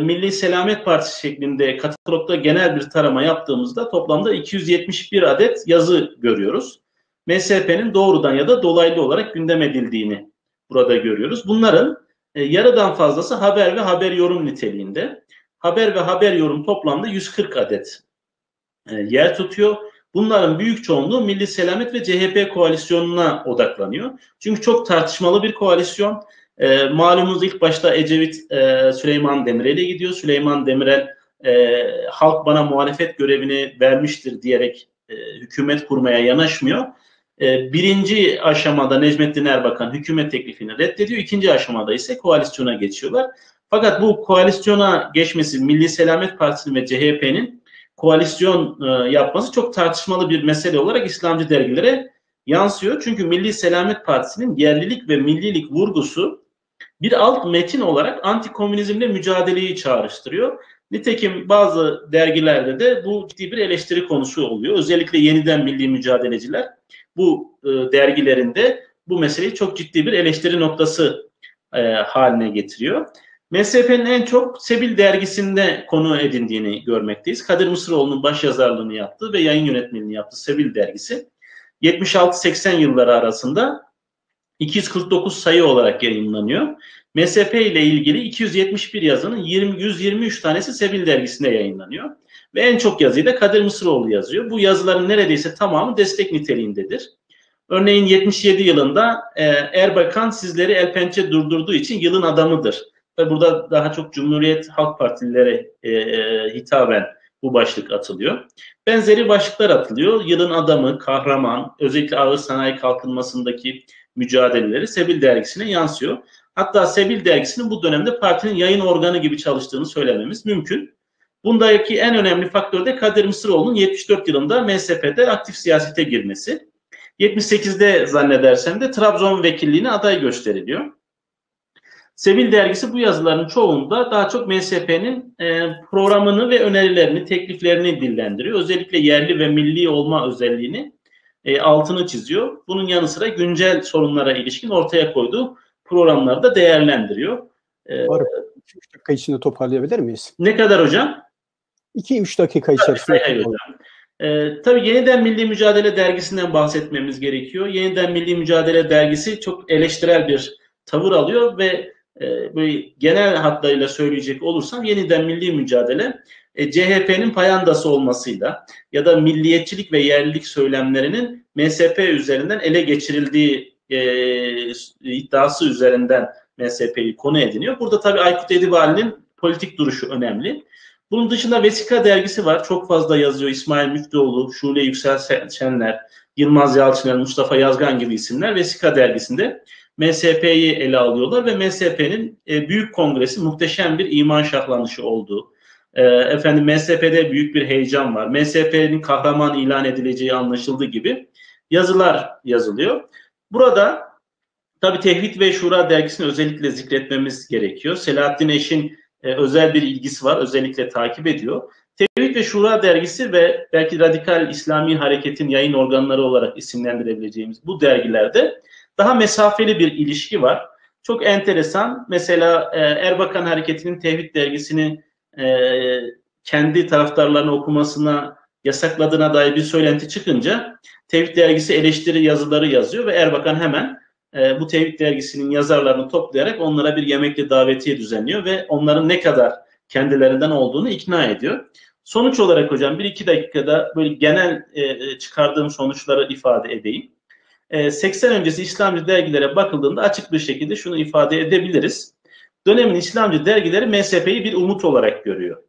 Milli Selamet Partisi şeklinde katalogda genel bir tarama yaptığımızda toplamda 271 adet yazı görüyoruz. MSP'nin doğrudan ya da dolaylı olarak gündem edildiğini burada görüyoruz. Bunların yarıdan fazlası haber ve haber yorum niteliğinde. haber ve haber yorum toplamda 140 adet yer tutuyor. Bunların büyük çoğunluğu Milli Selamet ve CHP koalisyonuna odaklanıyor. Çünkü çok tartışmalı bir koalisyon. Malumunuz ilk başta Ecevit Süleyman Demirel'e gidiyor. Süleyman Demirel halk bana muhalefet görevini vermiştir diyerek hükümet kurmaya yanaşmıyor. Birinci aşamada Necmettin Erbakan hükümet teklifini reddediyor. İkinci aşamada ise koalisyona geçiyorlar. Fakat bu koalisyona geçmesi, Milli Selamet Partisi'nin ve CHP'nin koalisyon yapması çok tartışmalı bir mesele olarak İslamcı dergilere yansıyor. Çünkü Milli Selamet Partisi'nin yerlilik ve millilik vurgusu bir alt metin olarak antikomünizmle mücadeleyi çağrıştırıyor. Nitekim bazı dergilerde de bu ciddi bir eleştiri konusu oluyor. Özellikle Yeniden Milli Mücadeleciler bu dergilerinde bu meseleyi çok ciddi bir eleştiri noktası haline getiriyor. MSP'nin en çok Sebil dergisinde konu edindiğini görmekteyiz. Kadir Mısıroğlu'nun başyazarlığını yaptığı ve yayın yönetmenliğini yaptığı Sebil dergisi 76-80 yılları arasında 249 sayı olarak yayınlanıyor. MSP ile ilgili 271 yazının 123 tanesi Sebil dergisinde yayınlanıyor. Ve en çok yazıyı da Kadir Mısıroğlu yazıyor. Bu yazıların neredeyse tamamı destek niteliğindedir. Örneğin 77 yılında Erbakan sizleri el pençe durdurduğu için yılın adamıdır. Ve burada daha çok Cumhuriyet Halk Partililere hitaben bu başlık atılıyor. Benzeri başlıklar atılıyor. Yılın adamı, kahraman, özellikle ağır sanayi kalkınmasındaki mücadeleleri Sebil dergisine yansıyor. Hatta Sebil dergisinin bu dönemde partinin yayın organı gibi çalıştığını söylememiz mümkün. Bundaki en önemli faktör de Kadir Mısıroğlu'nun 74 yılında MSP'de aktif siyasete girmesi. 78'de zannedersem de Trabzon vekilliğine aday gösteriliyor. Sebil dergisi bu yazıların çoğunda daha çok MSP'nin programını ve önerilerini, tekliflerini dillendiriyor. Özellikle yerli ve milli olma özelliğini altını çiziyor. Bunun yanı sıra güncel sorunlara ilişkin ortaya koyduğu programları da değerlendiriyor. 2-3 dakika içinde toparlayabilir miyiz? Ne kadar hocam? 2-3 dakika içerisinde. Hayır hocam. Tabii Yeniden Milli Mücadele dergisinden bahsetmemiz gerekiyor. Yeniden Milli Mücadele dergisi çok eleştirel bir tavır alıyor ve genel hatlarıyla söyleyecek olursam Yeniden Milli Mücadele CHP'nin payandası olmasıyla ya da milliyetçilik ve yerlilik söylemlerinin MSP üzerinden ele geçirildiği iddiası üzerinden MSP'yi konu ediniyor. Burada tabii Aykut Edibali'nin politik duruşu önemli. Bunun dışında Vesika dergisi var. Çok fazla yazıyor İsmail Mükdoğlu, Şule Yüksel Şenler, Yılmaz Yalçınlar, Mustafa Yazgan gibi isimler Vesika dergisinde MSP'yi ele alıyorlar ve MSP'nin büyük kongresi muhteşem bir iman şahlanışı olduğu. MSP'de büyük bir heyecan var. MSP'nin kahraman ilan edileceği anlaşıldığı gibi yazılar yazılıyor. Burada tabii Tevhid ve Şura dergisini özellikle zikretmemiz gerekiyor. Selahattin Eş'in özel bir ilgisi var. Özellikle takip ediyor. Tevhid ve Şura dergisi ve belki radikal İslami hareketin yayın organları olarak isimlendirebileceğimiz bu dergilerde daha mesafeli bir ilişki var. Çok enteresan. Mesela Erbakan Hareketi'nin Tevhid dergisini kendi taraftarlarını okumasına yasakladığına dair bir söylenti çıkınca Tevhid dergisi eleştiri yazıları yazıyor ve Erbakan hemen bu Tevhid dergisinin yazarlarını toplayarak onlara bir yemekli davetiye düzenliyor ve onların ne kadar kendilerinden olduğunu ikna ediyor. Sonuç olarak hocam 1-2 dakikada böyle genel çıkardığım sonuçları ifade edeyim. 80 öncesi İslamcı dergilere bakıldığında açık bir şekilde şunu ifade edebiliriz. Dönemin İslamcı dergileri MSP'yi bir umut olarak görüyor.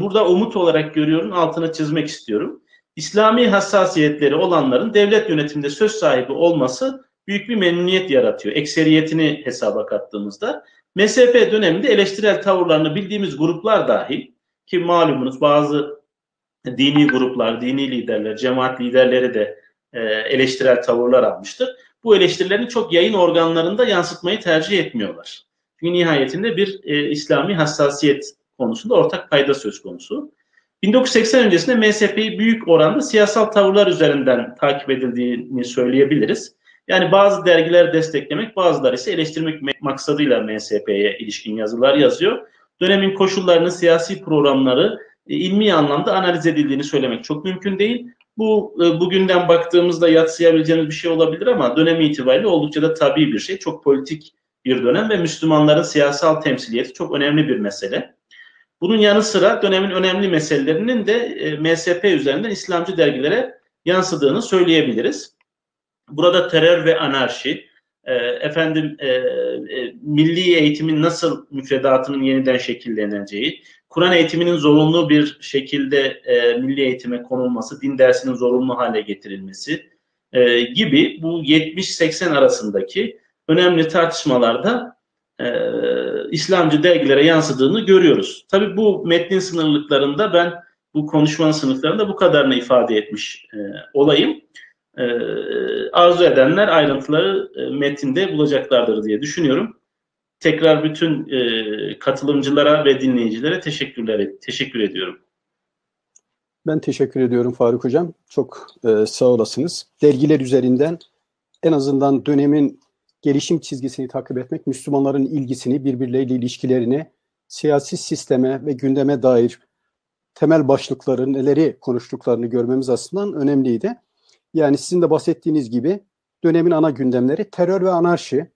Burada umut olarak görüyorum, altını çizmek istiyorum. İslami hassasiyetleri olanların devlet yönetiminde söz sahibi olması büyük bir memnuniyet yaratıyor. Ekseriyetini hesaba kattığımızda. MSP döneminde eleştirel tavırlarını bildiğimiz gruplar dahil ki malumunuz bazı dini gruplar, dini liderler, cemaat liderleri de eleştirel tavırlar almıştır. Bu eleştirilerini çok yayın organlarında yansıtmayı tercih etmiyorlar. Çünkü nihayetinde bir İslami hassasiyet konusunda ortak payda söz konusu. 1980 öncesinde MSP'yi büyük oranda siyasal tavırlar üzerinden takip edildiğini söyleyebiliriz. Yani bazı dergiler desteklemek, bazıları ise eleştirmek maksadıyla MSP'ye ilişkin yazılar yazıyor. Dönemin koşullarının siyasi programları ilmi anlamda analiz edildiğini söylemek çok mümkün değil. Bu bugünden baktığımızda yadsıyabileceğimiz bir şey olabilir ama dönemi itibariyle oldukça da tabii bir şey. Çok politik bir dönem ve Müslümanların siyasal temsiliyeti çok önemli bir mesele. Bunun yanı sıra dönemin önemli meselelerinin de MSP üzerinden İslamcı dergilere yansıdığını söyleyebiliriz. Burada terör ve anarşi, milli eğitimin nasıl müfredatının yeniden şekilleneceği, Kur'an eğitiminin zorunlu bir şekilde milli eğitime konulması, din dersinin zorunlu hale getirilmesi gibi bu 70-80 arasındaki önemli tartışmalarda İslamcı dergilere yansıdığını görüyoruz. Tabii bu metnin sınırlıklarında ben bu konuşmanın sınırlarında bu kadarını ifade etmiş olayım. Arzu edenler ayrıntıları metinde bulacaklardır diye düşünüyorum. Tekrar bütün katılımcılara ve dinleyicilere teşekkür ediyorum. Ben teşekkür ediyorum Faruk Hocam. Çok sağ olasınız. Dergiler üzerinden en azından dönemin gelişim çizgisini takip etmek, Müslümanların ilgisini, birbirleriyle ilişkilerini, siyasi sisteme ve gündeme dair temel başlıkların neleri konuştuklarını görmemiz aslında önemliydi. Yani sizin de bahsettiğiniz gibi dönemin ana gündemleri terör ve anarşi,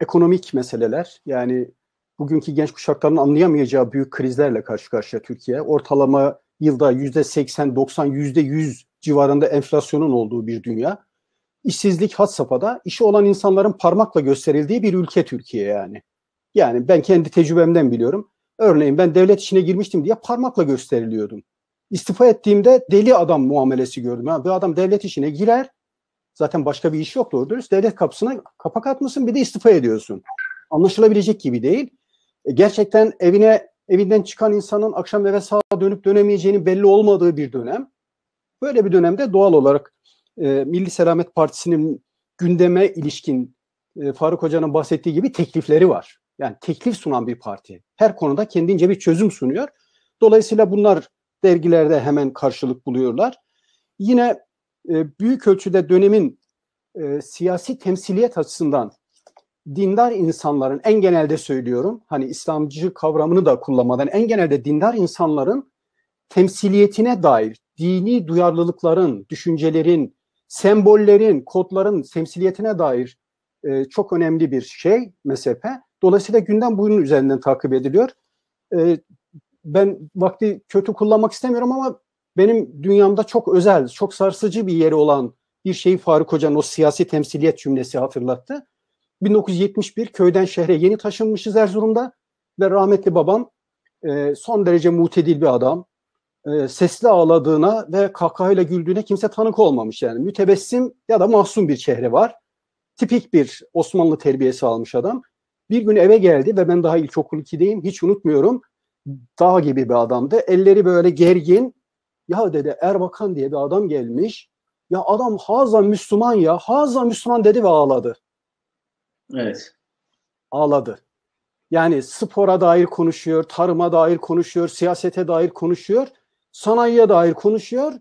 ekonomik meseleler, yani bugünkü genç kuşakların anlayamayacağı büyük krizlerle karşı karşıya Türkiye. Ortalama yılda %80, %90, %100 civarında enflasyonun olduğu bir dünya. İşsizlik had safhada, işi olan insanların parmakla gösterildiği bir ülke Türkiye yani. Yani ben kendi tecrübemden biliyorum. Örneğin ben devlet işine girmiştim diye parmakla gösteriliyordum. İstifa ettiğimde deli adam muamelesi gördüm. Ha, bu adam devlet işine girer. Zaten başka bir iş yok doğru dürüst. Devlet kapısına kapak atmışsın bir de istifa ediyorsun. Anlaşılabilecek gibi değil. Gerçekten evinden çıkan insanın akşam eve sağa dönüp dönemeyeceğinin belli olmadığı bir dönem. Böyle bir dönemde doğal olarak Milli Selamet Partisi'nin gündeme ilişkin Faruk Hoca'nın bahsettiği gibi teklifleri var. Yani teklif sunan bir parti. Her konuda kendince bir çözüm sunuyor. Dolayısıyla bunlar dergilerde hemen karşılık buluyorlar. Yine büyük ölçüde dönemin siyasi temsiliyet açısından dindar insanların, en genelde söylüyorum, hani İslamcı kavramını da kullanmadan en genelde dindar insanların temsiliyetine dair dini duyarlılıkların, düşüncelerin, sembollerin, kodların temsiliyetine dair çok önemli bir şey MSP. Dolayısıyla gündem bunun üzerinden takip ediliyor. Ben vakti kötü kullanmak istemiyorum ama benim dünyamda çok özel, çok sarsıcı bir yeri olan bir şeyi Faruk Hoca'nın o siyasi temsiliyet cümlesi hatırlattı. 1971 köyden şehre yeni taşınmışız Erzurum'da ve rahmetli babam son derece mutedil bir adam. Sesli ağladığına ve kahkahayla güldüğüne kimse tanık olmamış yani. Mütebessim ya da masum bir çehre var. Tipik bir Osmanlı terbiyesi almış adam. Bir gün eve geldi ve ben daha ilkokul 2'deyim, hiç unutmuyorum. Dağ gibi bir adamdı. Elleri böyle gergin. Ya dedi Erbakan diye bir adam gelmiş. Ya adam haza Müslüman ya. Haza Müslüman dedi ve ağladı. Evet. Ağladı. Yani spora dair konuşuyor, tarıma dair konuşuyor, siyasete dair konuşuyor, sanayiye dair konuşuyor.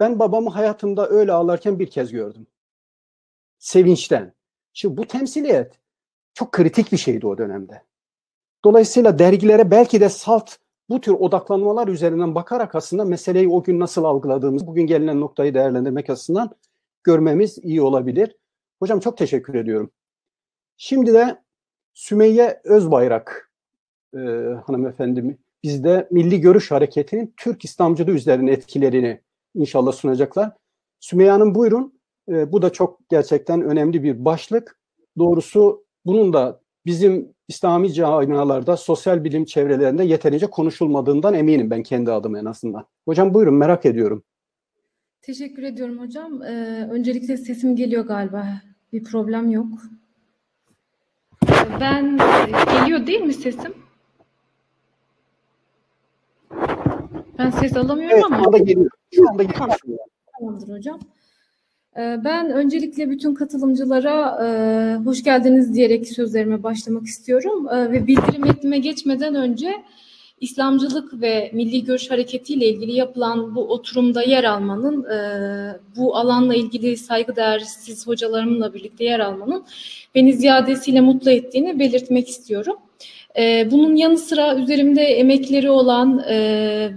Ben babamı hayatımda öyle ağlarken bir kez gördüm. Sevinçten. Şimdi bu temsiliyet çok kritik bir şeydi o dönemde. Dolayısıyla dergilere belki de salt bu tür odaklanmalar üzerinden bakarak aslında meseleyi o gün nasıl algıladığımız, bugün gelinen noktayı değerlendirmek açısından görmemiz iyi olabilir. Hocam çok teşekkür ediyorum. Şimdi de Sümeyye Özbayrak hanımefendim bizde Milli Görüş Hareketi'nin Türk İslamcılığı üzerine etkilerini inşallah sunacaklar. Sümeyye Hanım buyurun. Bu da çok gerçekten önemli bir başlık. Doğrusu bunun da bizim İslami camialarda, sosyal bilim çevrelerinde yeterince konuşulmadığından eminim ben kendi adıma en azından. Hocam buyurun, merak ediyorum. Teşekkür ediyorum hocam. Öncelikle sesim geliyor galiba. Bir problem yok. Ben geliyor değil mi sesim? Ben ses alamıyorum evet, ama. Şu anda geliyor. Şu anda geliyor. Tamamdır hocam. Ben öncelikle bütün katılımcılara hoş geldiniz diyerek sözlerime başlamak istiyorum. Ve bildiri metnime geçmeden önce İslamcılık ve Milli Görüş Hareketi ile ilgili yapılan bu oturumda yer almanın, bu alanla ilgili saygıdeğer siz hocalarımla birlikte yer almanın beni ziyadesiyle mutlu ettiğini belirtmek istiyorum. Bunun yanı sıra üzerimde emekleri olan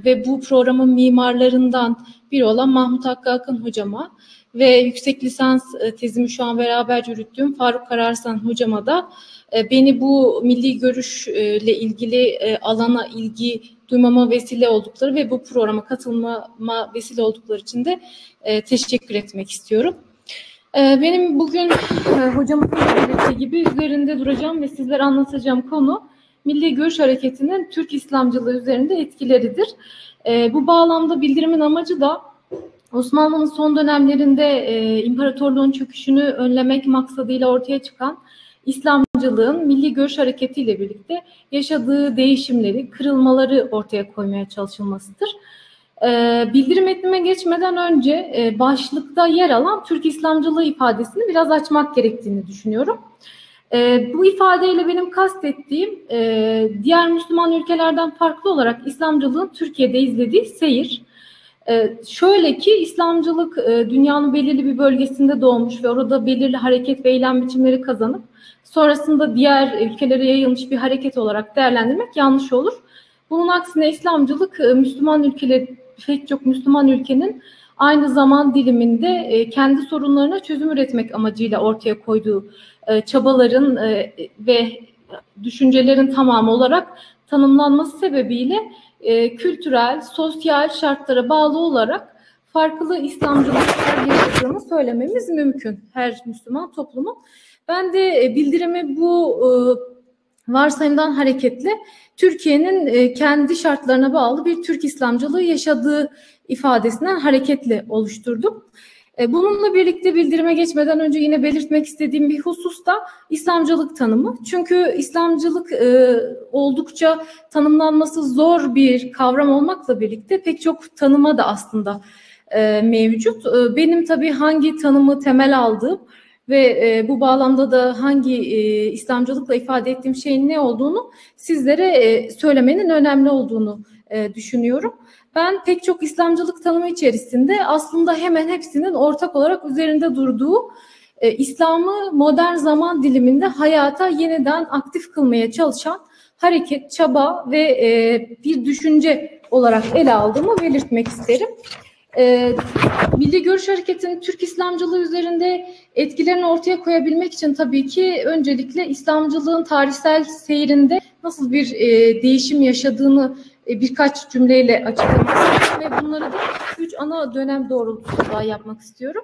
ve bu programın mimarlarından biri olan Mahmut Hakkı Akın hocama ve yüksek lisans tezimi şu an beraber yürüttüğüm Faruk Kararsan hocama da beni bu milli görüşle ilgili alana ilgi duymama vesile oldukları ve bu programa katılmama vesile oldukları için de teşekkür etmek istiyorum. Benim bugün hocamın belirttiği gibi üzerinde duracağım ve sizlere anlatacağım konu Milli Görüş Hareketi'nin Türk İslamcılığı üzerinde etkileridir. Bu bağlamda bildirimin amacı da Osmanlı'nın son dönemlerinde imparatorluğun çöküşünü önlemek maksadıyla ortaya çıkan İslamcılığın Milli Görüş Hareketi ile birlikte yaşadığı değişimleri, kırılmaları ortaya koymaya çalışılmasıdır. Bildirim metnime geçmeden önce başlıkta yer alan Türk İslamcılığı ifadesini biraz açmak gerektiğini düşünüyorum. Bu ifadeyle benim kastettiğim diğer Müslüman ülkelerden farklı olarak İslamcılığın Türkiye'de izlediği seyir. Şöyle ki İslamcılık dünyanın belirli bir bölgesinde doğmuş ve orada belirli hareket ve eylem biçimleri kazanıp sonrasında diğer ülkelere yayılmış bir hareket olarak değerlendirmek yanlış olur. Bunun aksine İslamcılık Müslüman ülkeler, pek çok Müslüman ülkenin aynı zaman diliminde kendi sorunlarına çözüm üretmek amacıyla ortaya koyduğu çabaların ve düşüncelerin tamamı olarak tanımlanması sebebiyle kültürel, sosyal şartlara bağlı olarak farklı İslamcılıklar yaşadığını söylememiz mümkün her Müslüman toplumun. Ben de bildirimi bu varsayımdan hareketle Türkiye'nin kendi şartlarına bağlı bir Türk İslamcılığı yaşadığı ifadesinden hareketle oluşturdum. Bununla birlikte bildirime geçmeden önce yine belirtmek istediğim bir husus da İslamcılık tanımı. Çünkü İslamcılık oldukça tanımlanması zor bir kavram olmakla birlikte pek çok tanıma da aslında mevcut. Benim tabii hangi tanımı temel aldığım ve bu bağlamda da hangi İslamcılıkla ifade ettiğim şeyin ne olduğunu sizlere söylemenin önemli olduğunu düşünüyorum. Ben pek çok İslamcılık tanımı içerisinde aslında hemen hepsinin ortak olarak üzerinde durduğu İslam'ı modern zaman diliminde hayata yeniden aktif kılmaya çalışan hareket, çaba ve bir düşünce olarak ele aldığımı belirtmek isterim. Milli Görüş Hareketi'nin Türk İslamcılığı üzerinde etkilerini ortaya koyabilmek için tabii ki öncelikle İslamcılığın tarihsel seyrinde nasıl bir değişim yaşadığını birkaç cümleyle açıklamak istiyorum ve bunları da 3 ana dönem doğrultusunda yapmak istiyorum.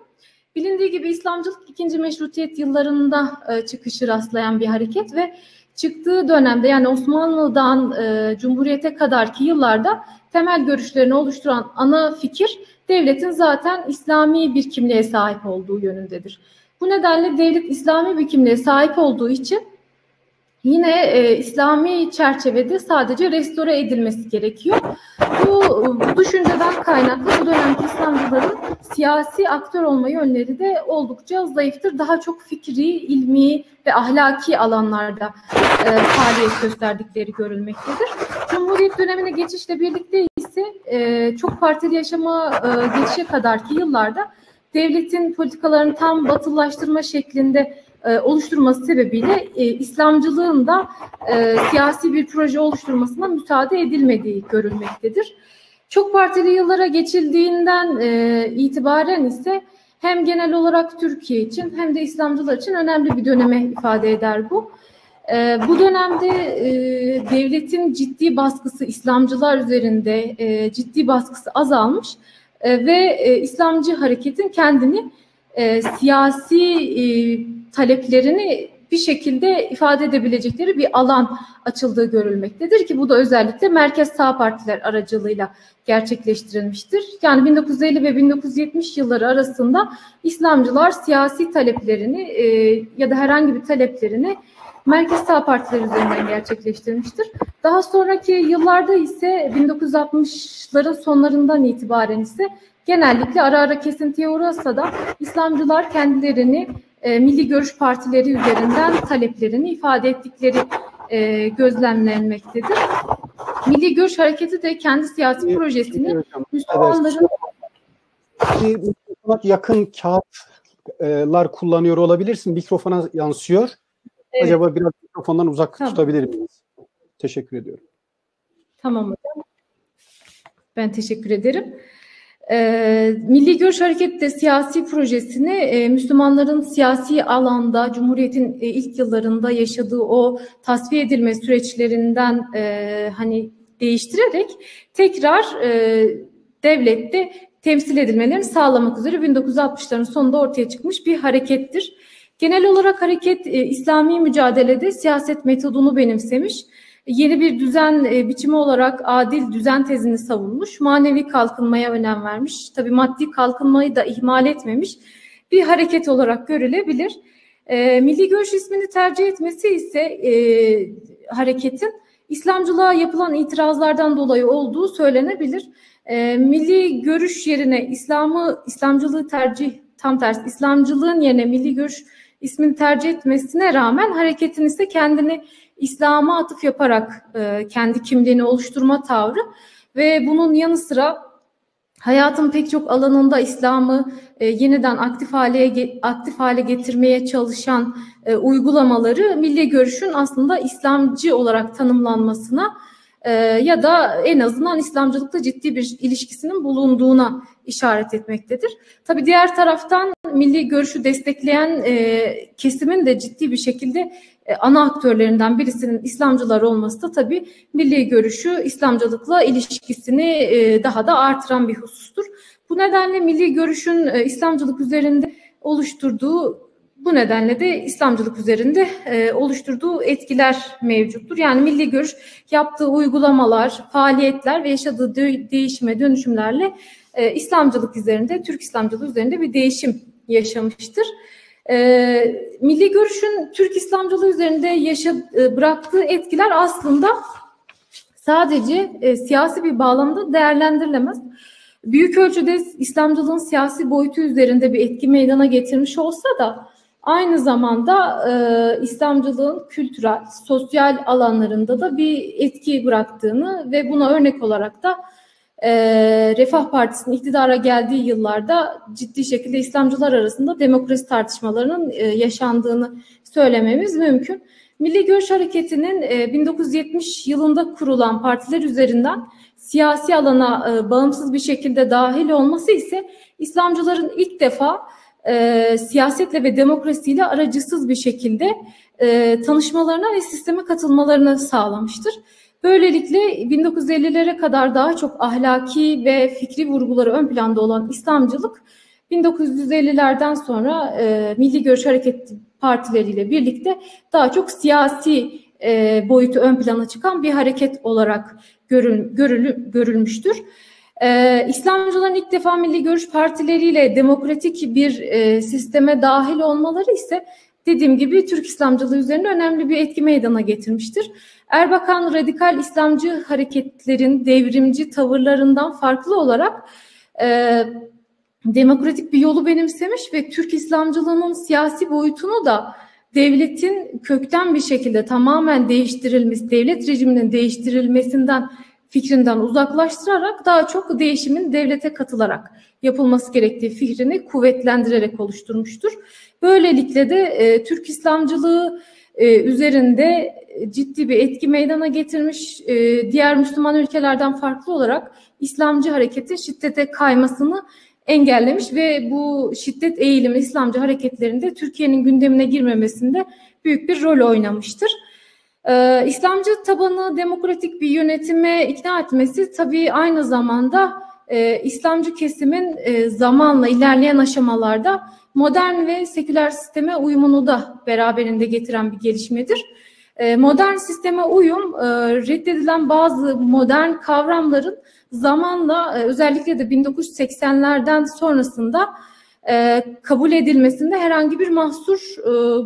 Bilindiği gibi İslamcılık 2. Meşrutiyet yıllarında çıkışı rastlayan bir hareket ve çıktığı dönemde yani Osmanlı'dan Cumhuriyet'e kadarki yıllarda temel görüşlerini oluşturan ana fikir devletin zaten İslami bir kimliğe sahip olduğu yönündedir. Bu nedenle devlet İslami bir kimliğe sahip olduğu için yine İslami çerçevede sadece restore edilmesi gerekiyor. Bu düşünceden kaynaklı bu dönemki İslamcıların siyasi aktör olma yönleri de oldukça zayıftır. Daha çok fikri, ilmi ve ahlaki alanlarda faaliyet gösterdikleri görülmektedir. Cumhuriyet dönemine geçişle birlikte ise çok partili yaşama geçişe kadarki yıllarda devletin politikalarını tam batılılaştırma şeklinde oluşturması sebebiyle İslamcılığın da siyasi bir proje oluşturmasına müsaade edilmediği görülmektedir. Çok partili yıllara geçildiğinden itibaren ise hem genel olarak Türkiye için hem de İslamcılar için önemli bir döneme ifade eder bu. Bu dönemde devletin ciddi baskısı İslamcılar üzerinde ciddi baskısı azalmış ve İslamcı hareketin kendini siyasi taleplerini bir şekilde ifade edebilecekleri bir alan açıldığı görülmektedir ki bu da özellikle merkez sağ partiler aracılığıyla gerçekleştirilmiştir. Yani 1950 ve 1970 yılları arasında İslamcılar siyasi taleplerini ya da herhangi bir taleplerini merkez sağ partiler üzerinden gerçekleştirmiştir. Daha sonraki yıllarda ise 1960'ların sonlarından itibaren ise genellikle ara ara kesintiye uğrasa da İslamcılar kendilerini milli görüş partileri üzerinden taleplerini ifade ettikleri gözlemlenmektedir. Milli Görüş Hareketi de kendi siyasi projesini Müslümanların... Yakın kağıtlar kullanıyor olabilirsin. Mikrofona yansıyor. Evet. Acaba biraz mikrofondan uzak tutabilir miyiz? Teşekkür ediyorum. Tamam hocam. Ben teşekkür ederim. Milli Görüş Hareketi de siyasi projesini Müslümanların siyasi alanda Cumhuriyet'in ilk yıllarında yaşadığı o tasfiye edilme süreçlerinden hani değiştirerek tekrar devlette temsil edilmelerini sağlamak üzere 1960'ların sonunda ortaya çıkmış bir harekettir. Genel olarak hareket İslami mücadelede siyaset metodunu benimsemiş, yeni bir düzen biçimi olarak adil düzen tezini savunmuş, manevi kalkınmaya önem vermiş, tabii maddi kalkınmayı da ihmal etmemiş bir hareket olarak görülebilir. Milli Görüş ismini tercih etmesi ise hareketin İslamcılığa yapılan itirazlardan dolayı olduğu söylenebilir. Milli görüş yerine İslamcılığı tercih, tam tersi İslamcılığın yerine milli görüş ismini tercih etmesine rağmen hareketin ise kendini İslam'a atıf yaparak kendi kimliğini oluşturma tavrı ve bunun yanı sıra hayatın pek çok alanında İslam'ı yeniden aktif hale getirmeye çalışan uygulamaları milli görüşün aslında İslamcı olarak tanımlanmasına ya da en azından İslamcılıkla ciddi bir ilişkisinin bulunduğuna işaret etmektedir. Tabii diğer taraftan milli görüşü destekleyen kesimin de ciddi bir şekilde ana aktörlerinden birisinin İslamcılar olması da tabii milli görüşü İslamcılıkla ilişkisini daha da artıran bir husustur. Bu nedenle milli görüşün İslamcılık üzerinde oluşturduğu etkiler mevcuttur. Yani milli görüş yaptığı uygulamalar, faaliyetler ve yaşadığı değişime, dönüşümlerle İslamcılık üzerinde, Türk İslamcılığı üzerinde bir değişim yaşamıştır. Milli görüşün Türk İslamcılığı üzerinde bıraktığı etkiler aslında sadece siyasi bir bağlamda değerlendirilemez. Büyük ölçüde İslamcılığın siyasi boyutu üzerinde bir etki meydana getirmiş olsa da aynı zamanda İslamcılığın kültürel, sosyal alanlarında da bir etki bıraktığını ve buna örnek olarak da Refah Partisi'nin iktidara geldiği yıllarda ciddi şekilde İslamcılar arasında demokrasi tartışmalarının yaşandığını söylememiz mümkün. Milli Görüş Hareketi'nin 1970 yılında kurulan partiler üzerinden siyasi alana bağımsız bir şekilde dahil olması ise İslamcıların ilk defa siyasetle ve demokrasiyle aracısız bir şekilde tanışmalarına ve sisteme katılmalarını sağlamıştır. Böylelikle 1950'lere kadar daha çok ahlaki ve fikri vurguları ön planda olan İslamcılık 1950'lerden sonra Milli Görüş Hareketi partileriyle birlikte daha çok siyasi boyutu ön plana çıkan bir hareket olarak görülmüştür. İslamcıların ilk defa milli görüş partileriyle demokratik bir sisteme dahil olmaları ise dediğim gibi Türk İslamcılığı üzerinde önemli bir etki meydana getirmiştir. Erbakan radikal İslamcı hareketlerin devrimci tavırlarından farklı olarak demokratik bir yolu benimsemiş ve Türk İslamcılığının siyasi boyutunu da devletin kökten bir şekilde tamamen değiştirilmesi, devlet rejiminin değiştirilmesinden, fikrinden uzaklaştırarak daha çok değişimin devlete katılarak yapılması gerektiği fikrini kuvvetlendirerek oluşturmuştur. Böylelikle de Türk İslamcılığı üzerinde ciddi bir etki meydana getirmiş, diğer Müslüman ülkelerden farklı olarak İslamcı hareketin şiddete kaymasını engellemiş ve bu şiddet eğilimi İslamcı hareketlerinde Türkiye'nin gündemine girmemesinde büyük bir rol oynamıştır. İslamcı tabanı demokratik bir yönetime ikna etmesi tabii aynı zamanda İslamcı kesimin zamanla ilerleyen aşamalarda modern ve seküler sisteme uyumunu da beraberinde getiren bir gelişmedir. Modern sisteme uyum, reddedilen bazı modern kavramların zamanla özellikle de 1980'lerden sonrasında kabul edilmesinde herhangi bir mahsur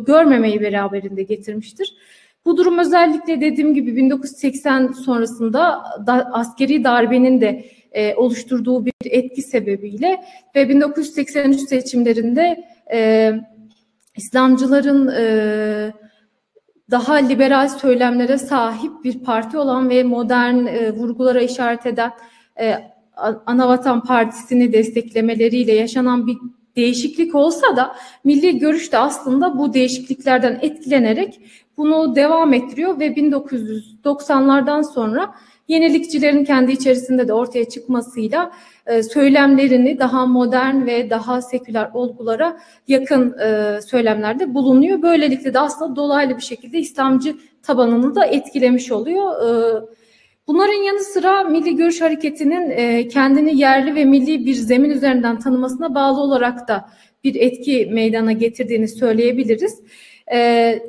görmemeyi beraberinde getirmiştir. Bu durum özellikle dediğim gibi 1980 sonrasında askeri darbenin de oluşturduğu bir etki sebebiyle ve 1983 seçimlerinde İslamcıların daha liberal söylemlere sahip bir parti olan ve modern vurgulara işaret eden Anavatan Partisi'ni desteklemeleriyle yaşanan bir değişiklik olsa da Milli Görüş de aslında bu değişikliklerden etkilenerek bunu devam ettiriyor ve 1990'lardan sonra yenilikçilerin kendi içerisinde de ortaya çıkmasıyla söylemlerini daha modern ve daha seküler olgulara yakın söylemlerde bulunuyor. Böylelikle de aslında dolaylı bir şekilde İslamcı tabanını da etkilemiş oluyor. Bunların yanı sıra Milli Görüş Hareketi'nin kendini yerli ve milli bir zemin üzerinden tanımasına bağlı olarak da bir etki meydana getirdiğini söyleyebiliriz.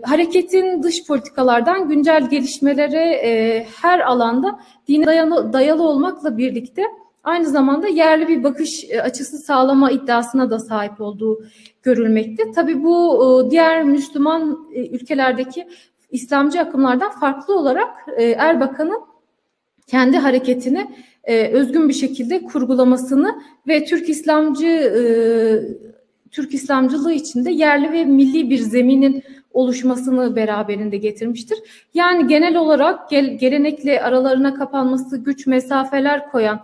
Hareketin dış politikalardan güncel gelişmelere her alanda dine dayalı olmakla birlikte aynı zamanda yerli bir bakış açısı sağlama iddiasına da sahip olduğu görülmekte. Tabii bu diğer Müslüman ülkelerdeki İslamcı akımlardan farklı olarak Erbakan'ın kendi hareketini özgün bir şekilde kurgulamasını ve Türk İslamcılığı içinde yerli ve milli bir zeminin oluşmasını beraberinde getirmiştir. Yani genel olarak gelenekle aralarına kapanması güç mesafeler koyan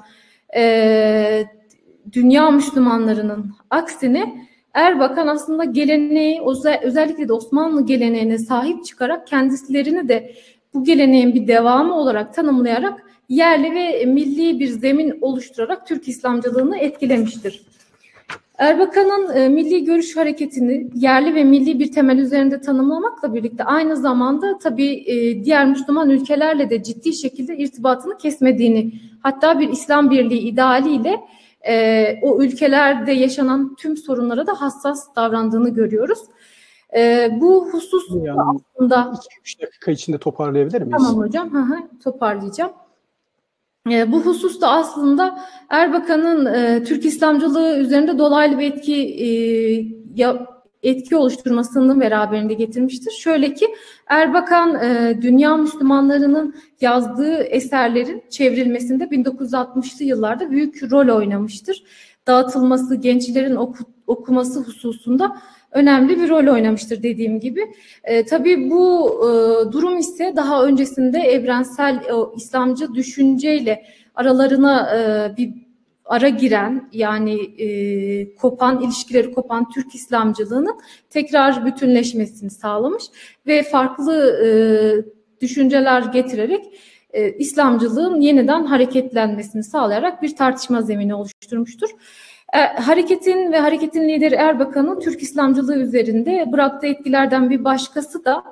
dünya Müslümanlarının aksine Erbakan aslında geleneği özellikle de Osmanlı geleneğine sahip çıkarak kendislerini de bu geleneğin bir devamı olarak tanımlayarak yerli ve milli bir zemin oluşturarak Türk İslamcılığını etkilemiştir. Erbakan'ın Milli Görüş Hareketi'ni yerli ve milli bir temel üzerinde tanımlamakla birlikte aynı zamanda tabii diğer Müslüman ülkelerle de ciddi şekilde irtibatını kesmediğini, hatta bir İslam birliği idealiyle o ülkelerde yaşanan tüm sorunlara da hassas davrandığını görüyoruz. Bu husus yani, aslında 2-3 dakika içinde toparlayabilir miyiz? Tamam hocam, toparlayacağım. Bu hususta aslında Erbakan'ın Türk İslamcılığı üzerinde dolaylı bir etki oluşturmasını beraberinde getirmiştir. Şöyle ki Erbakan dünya Müslümanlarının yazdığı eserlerin çevrilmesinde 1960'lı yıllarda büyük rol oynamıştır. Dağıtılması, gençlerin okuması hususunda önemli bir rol oynamıştır dediğim gibi. Tabii bu durum ise daha öncesinde evrensel İslamcı düşünceyle aralarına bir ara giren yani ilişkileri kopan Türk İslamcılığının tekrar bütünleşmesini sağlamış ve farklı düşünceler getirerek İslamcılığın yeniden hareketlenmesini sağlayarak bir tartışma zemini oluşturmuştur. Hareketin ve hareketin lideri Erbakan'ın Türk İslamcılığı üzerinde bıraktığı etkilerden bir başkası da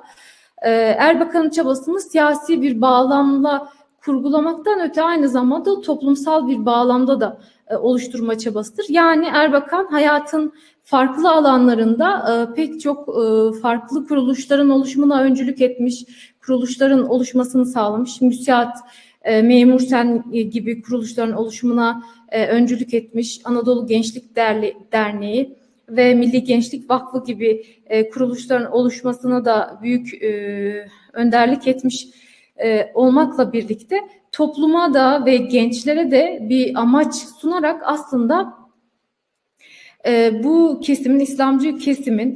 Erbakan'ın çabasını siyasi bir bağlamla kurgulamaktan öte aynı zamanda toplumsal bir bağlamda da oluşturma çabasıdır. Yani Erbakan hayatın farklı alanlarında pek çok farklı kuruluşların oluşumuna öncülük etmiş, kuruluşların oluşmasını sağlamış, MÜSİAD, MEMURSEN gibi kuruluşların oluşumuna öncülük etmiş, Anadolu Gençlik Derneği ve Milli Gençlik Vakfı gibi kuruluşların oluşmasına da büyük önderlik etmiş olmakla birlikte topluma da ve gençlere de bir amaç sunarak aslında bu kesimin,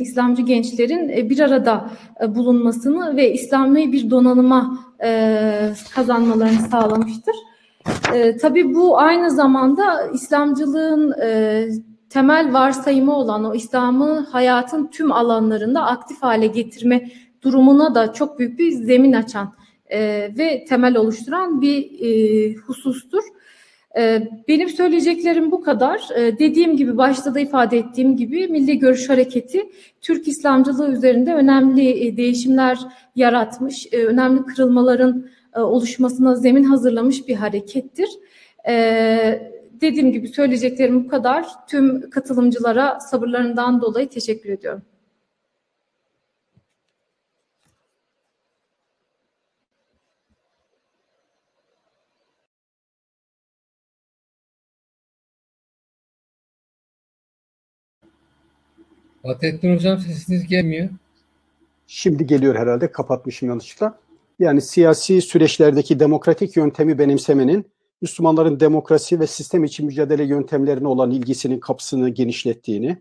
İslamcı gençlerin bir arada bulunmasını ve İslami bir donanıma kazanmalarını sağlamıştır. Tabii bu aynı zamanda İslamcılığın temel varsayımı olan o İslam'ı hayatın tüm alanlarında aktif hale getirme durumuna da çok büyük bir zemin açan ve temel oluşturan bir husustur. Benim söyleyeceklerim bu kadar. Dediğim gibi, başta da ifade ettiğim gibi Milli Görüş Hareketi Türk İslamcılığı üzerinde önemli değişimler yaratmış, önemli kırılmaların oluşmasına zemin hazırlamış bir harekettir. Dediğim gibi söyleyeceklerim bu kadar. Tüm katılımcılara sabırlarından dolayı teşekkür ediyorum. Bahattin Hocam, sesiniz gelmiyor. Şimdi geliyor herhalde, kapatmışım yanlışlıkla. Yani siyasi süreçlerdeki demokratik yöntemi benimsemenin, Müslümanların demokrasi ve sistem içi mücadele yöntemlerine olan ilgisinin kapısını genişlettiğini,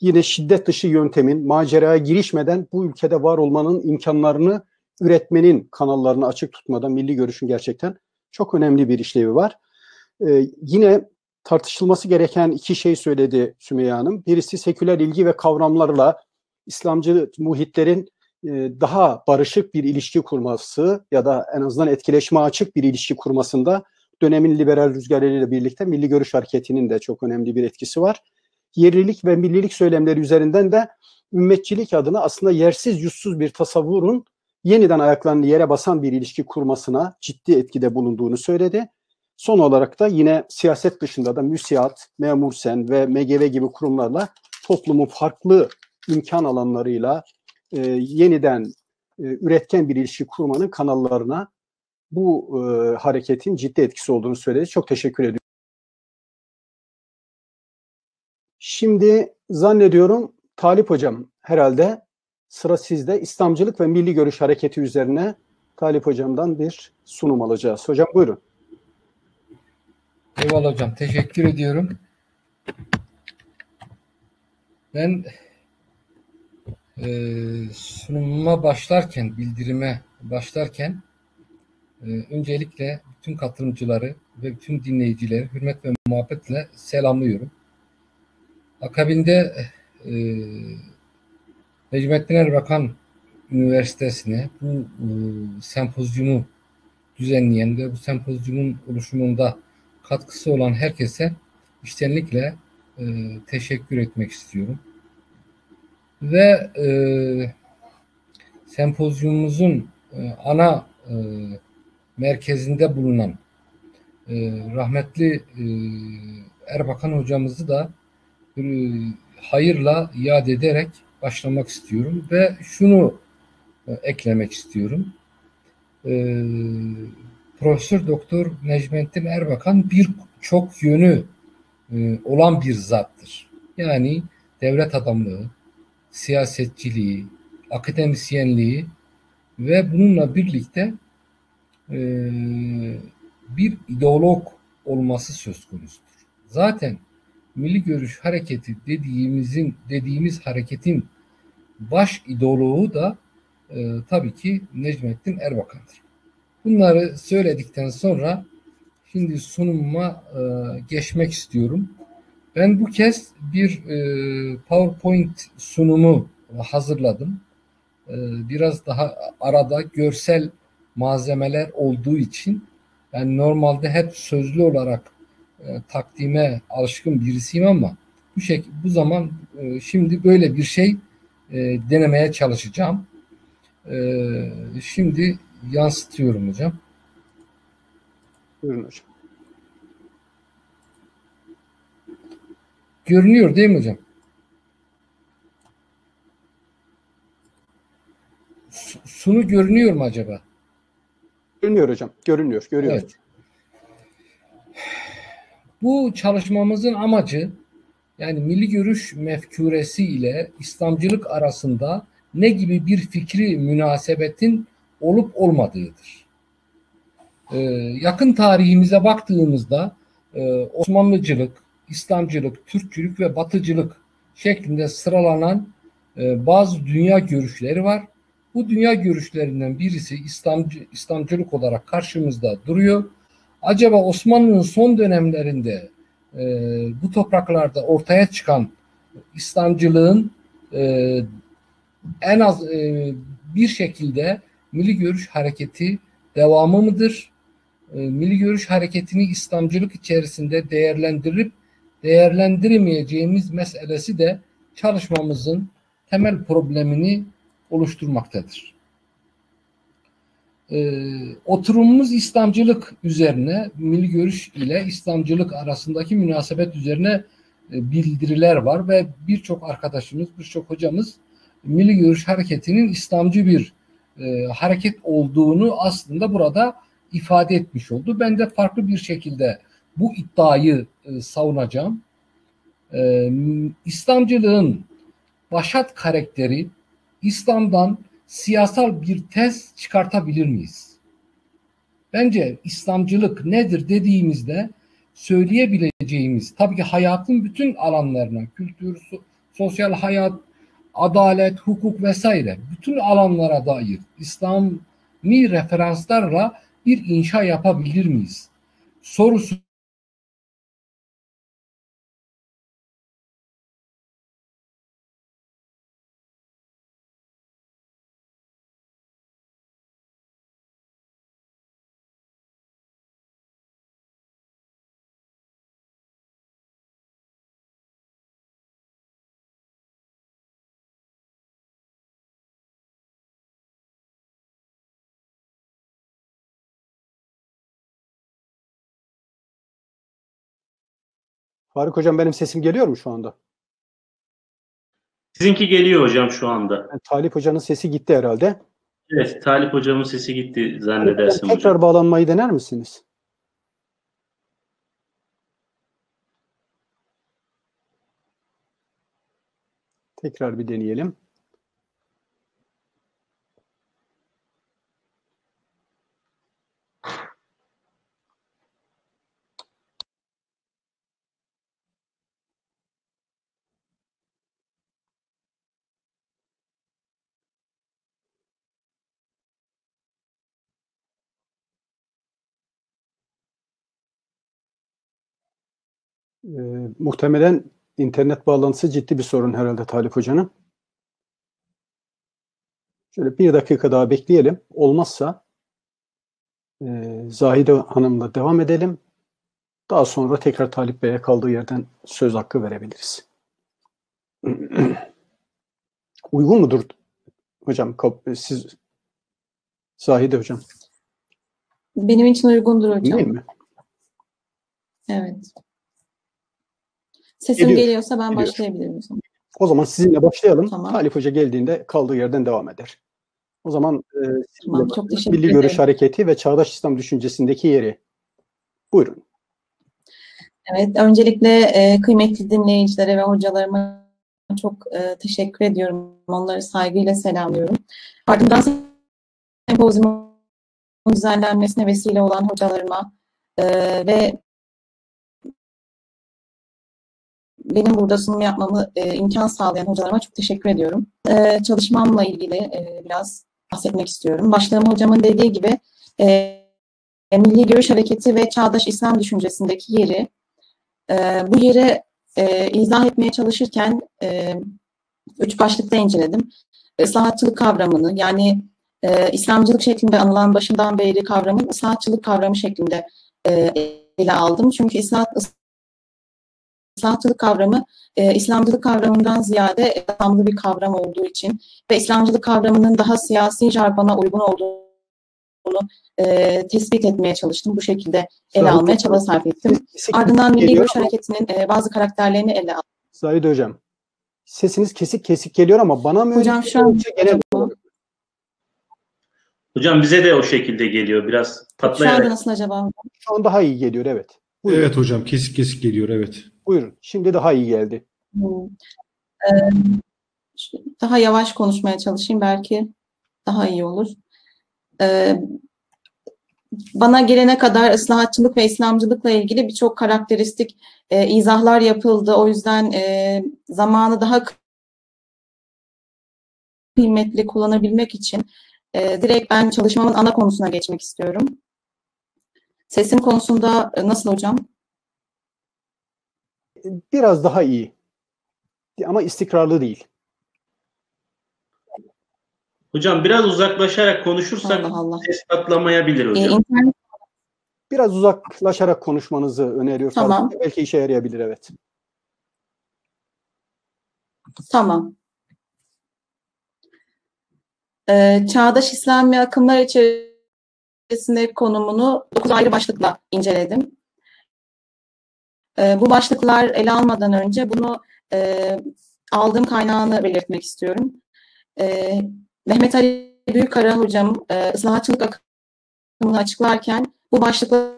yine şiddet dışı yöntemin maceraya girişmeden bu ülkede var olmanın imkanlarını üretmenin kanallarını açık tutmadan Milli Görüş'ün gerçekten çok önemli bir işlevi var. Yine tartışılması gereken iki şey söyledi Sümeyye Hanım. Birisi seküler ilgi ve kavramlarla İslamcı muhitlerin daha barışık bir ilişki kurması ya da en azından etkileşime açık bir ilişki kurmasında dönemin liberal rüzgarlarıyla birlikte Milli Görüş Hareketi'nin de çok önemli bir etkisi var. Yerlilik ve millilik söylemleri üzerinden de ümmetçilik adına aslında yersiz yutsuz bir tasavvurun yeniden ayaklarını yere basan bir ilişki kurmasına ciddi etkide bulunduğunu söyledi. Son olarak da yine siyaset dışında da MÜSİAD, MEMURSEN ve MGV gibi kurumlarla toplumun farklı imkan alanlarıyla yeniden üretken bir ilişki kurmanın kanallarına bu hareketin ciddi etkisi olduğunu söyledi. Çok teşekkür ediyorum. Şimdi zannediyorum Talip Hocam herhalde sıra sizde. İslamcılık ve Milli Görüş Hareketi üzerine Talip Hocam'dan bir sunum alacağız. Hocam buyurun. Eyvallah hocam. Teşekkür ediyorum. Ben sunumuma başlarken, bildirime başlarken öncelikle bütün katılımcıları ve bütün dinleyicileri hürmet ve muhabbetle selamlıyorum. Akabinde Necmettin Erbakan Üniversitesi'ne bu sempozyumu düzenleyen ve bu sempozyumun oluşumunda katkısı olan herkese içtenlikle teşekkür etmek istiyorum. Ve sempozyumumuzun ana merkezinde bulunan rahmetli Erbakan hocamızı da hayırla yad ederek başlamak istiyorum ve şunu eklemek istiyorum. Profesör Doktor Necmettin Erbakan birçok yönü olan bir zattır. Yani devlet adamlığı, siyasetçiliği, akademisyenliği ve bununla birlikte bir ideolog olması söz konusudur. Zaten Milli Görüş Hareketi dediğimiz hareketin baş ideoloğu da tabii ki Necmettin Erbakan'dır. Bunları söyledikten sonra şimdi sunumuma geçmek istiyorum. Ben bu kez bir PowerPoint sunumu hazırladım. Biraz daha arada görsel malzemeler olduğu için ben normalde hep sözlü olarak takdime alışkın birisiyim ama bu zaman şimdi böyle bir şey denemeye çalışacağım. Şimdi yansıtıyorum hocam. Buyurun hocam. Görünüyor değil mi hocam? Sunu görünüyor mu acaba? Görünüyor hocam. Görünüyor. Evet. Bu çalışmamızın amacı yani milli görüş mefkuresi ile İslamcılık arasında ne gibi bir fikri münasebetin olup olmadığıdır. Yakın tarihimize baktığımızda Osmanlıcılık, İslamcılık, Türkçülük ve Batıcılık şeklinde sıralanan bazı dünya görüşleri var. Bu dünya görüşlerinden birisi İslamcılık olarak karşımızda duruyor. Acaba Osmanlı'nın son dönemlerinde bu topraklarda ortaya çıkan İslamcılığın en az bir şekilde Milli Görüş Hareketi devamı mıdır? Milli Görüş Hareketi'ni İslamcılık içerisinde değerlendirip değerlendiremeyeceğimiz meselesi de çalışmamızın temel problemini oluşturmaktadır. Oturumumuz İslamcılık üzerine, milli görüş ile İslamcılık arasındaki münasebet üzerine bildiriler var ve birçok arkadaşımız, birçok hocamız Milli Görüş Hareketi'nin İslamcı bir hareket olduğunu aslında burada ifade etmiş oldu. Ben de farklı bir şekilde bu iddiayı savunacağım. İslamcılığın başat karakteri İslam'dan siyasal bir tez çıkartabilir miyiz? Bence İslamcılık nedir dediğimizde söyleyebileceğimiz, tabii ki hayatın bütün alanlarına, kültür, sosyal hayat, adalet, hukuk vesaire bütün alanlara dair İslami referanslarla bir inşa yapabilir miyiz sorusu Faruk hocam benim sesim geliyor mu şu anda? Sizinki geliyor hocam şu anda. Yani Talip hocanın sesi gitti herhalde. Evet, Talip hocamın sesi gitti zannedersem. Tekrar hocam bağlanmayı dener misiniz? Tekrar bir deneyelim. Muhtemelen internet bağlantısı ciddi bir sorun herhalde Talip Hoca'nın. Şöyle bir dakika daha bekleyelim. Olmazsa Zahide Hanım'la devam edelim. Daha sonra tekrar Talip Bey'e kaldığı yerden söz hakkı verebiliriz. Uygun mudur hocam? Siz Zahide hocam. Benim için uygundur hocam. Değil mi? Evet. Sesim geliyorsa ben başlayabilirim. O zaman sizinle başlayalım. Tamam. Talip Hoca geldiğinde kaldığı yerden devam eder. O zaman tamam, Milli Görüş Hareketi ve Çağdaş İslam Düşüncesi'ndeki yeri. Buyurun. Evet, öncelikle kıymetli dinleyicilere ve hocalarıma çok teşekkür ediyorum. Onları saygıyla selamlıyorum. Ardından sempozyumun düzenlenmesine vesile olan hocalarıma ve benim burada sunum yapmamı imkan sağlayan hocalarıma çok teşekkür ediyorum. Çalışmamla ilgili biraz bahsetmek istiyorum. Başlığım hocamın dediği gibi Milli Görüş Hareketi ve Çağdaş İslam Düşüncesi'ndeki yeri. Bu yeri izah etmeye çalışırken üç başlıkta inceledim. İslahatçılık kavramını, yani İslamcılık şeklinde anılan başından beri kavramın İslahatçılık kavramı şeklinde ele aldım. Çünkü İslamcılık kavramı, İslamcılık kavramından ziyade anlamlı bir kavram olduğu için ve İslamcılık kavramının daha siyasi jargona uygun olduğunu tespit etmeye çalıştım. Bu şekilde ele almaya çaba sarf ettim. Ardından Milli Görüş Hareketi'nin bazı karakterlerini ele aldım. Zahid hocam, sesiniz kesik kesik geliyor ama bana mı? Hocam şu an genel... Hocam bize de o şekilde geliyor, biraz patlayarak. Şu anda nasıl acaba? Şu an daha iyi geliyor, evet. Buyurun. Evet hocam, kesik kesik geliyor, evet. Buyurun, şimdi daha iyi geldi. Daha yavaş konuşmaya çalışayım, belki daha iyi olur. Bana gelene kadar ıslahatçılık ve İslamcılıkla ilgili birçok karakteristik izahlar yapıldı. O yüzden zamanı daha kıymetli kullanabilmek için direkt ben çalışmamın ana konusuna geçmek istiyorum. Sesim konusunda nasıl hocam? Biraz daha iyi ama istikrarlı değil. Hocam biraz uzaklaşarak konuşursak ses patlamayabilir hocam. Biraz uzaklaşarak konuşmanızı öneriyorum. Tamam. Belki işe yarayabilir, evet. Tamam. Çağdaş İslami akımlar içerisinde konumunu 9 ayrı başlıkla inceledim. Bu başlıklar ele almadan önce bunu aldığım kaynağını belirtmek istiyorum. Mehmet Ali Büyükkara hocam ıslahatçılık akımını açıklarken bu başlıklar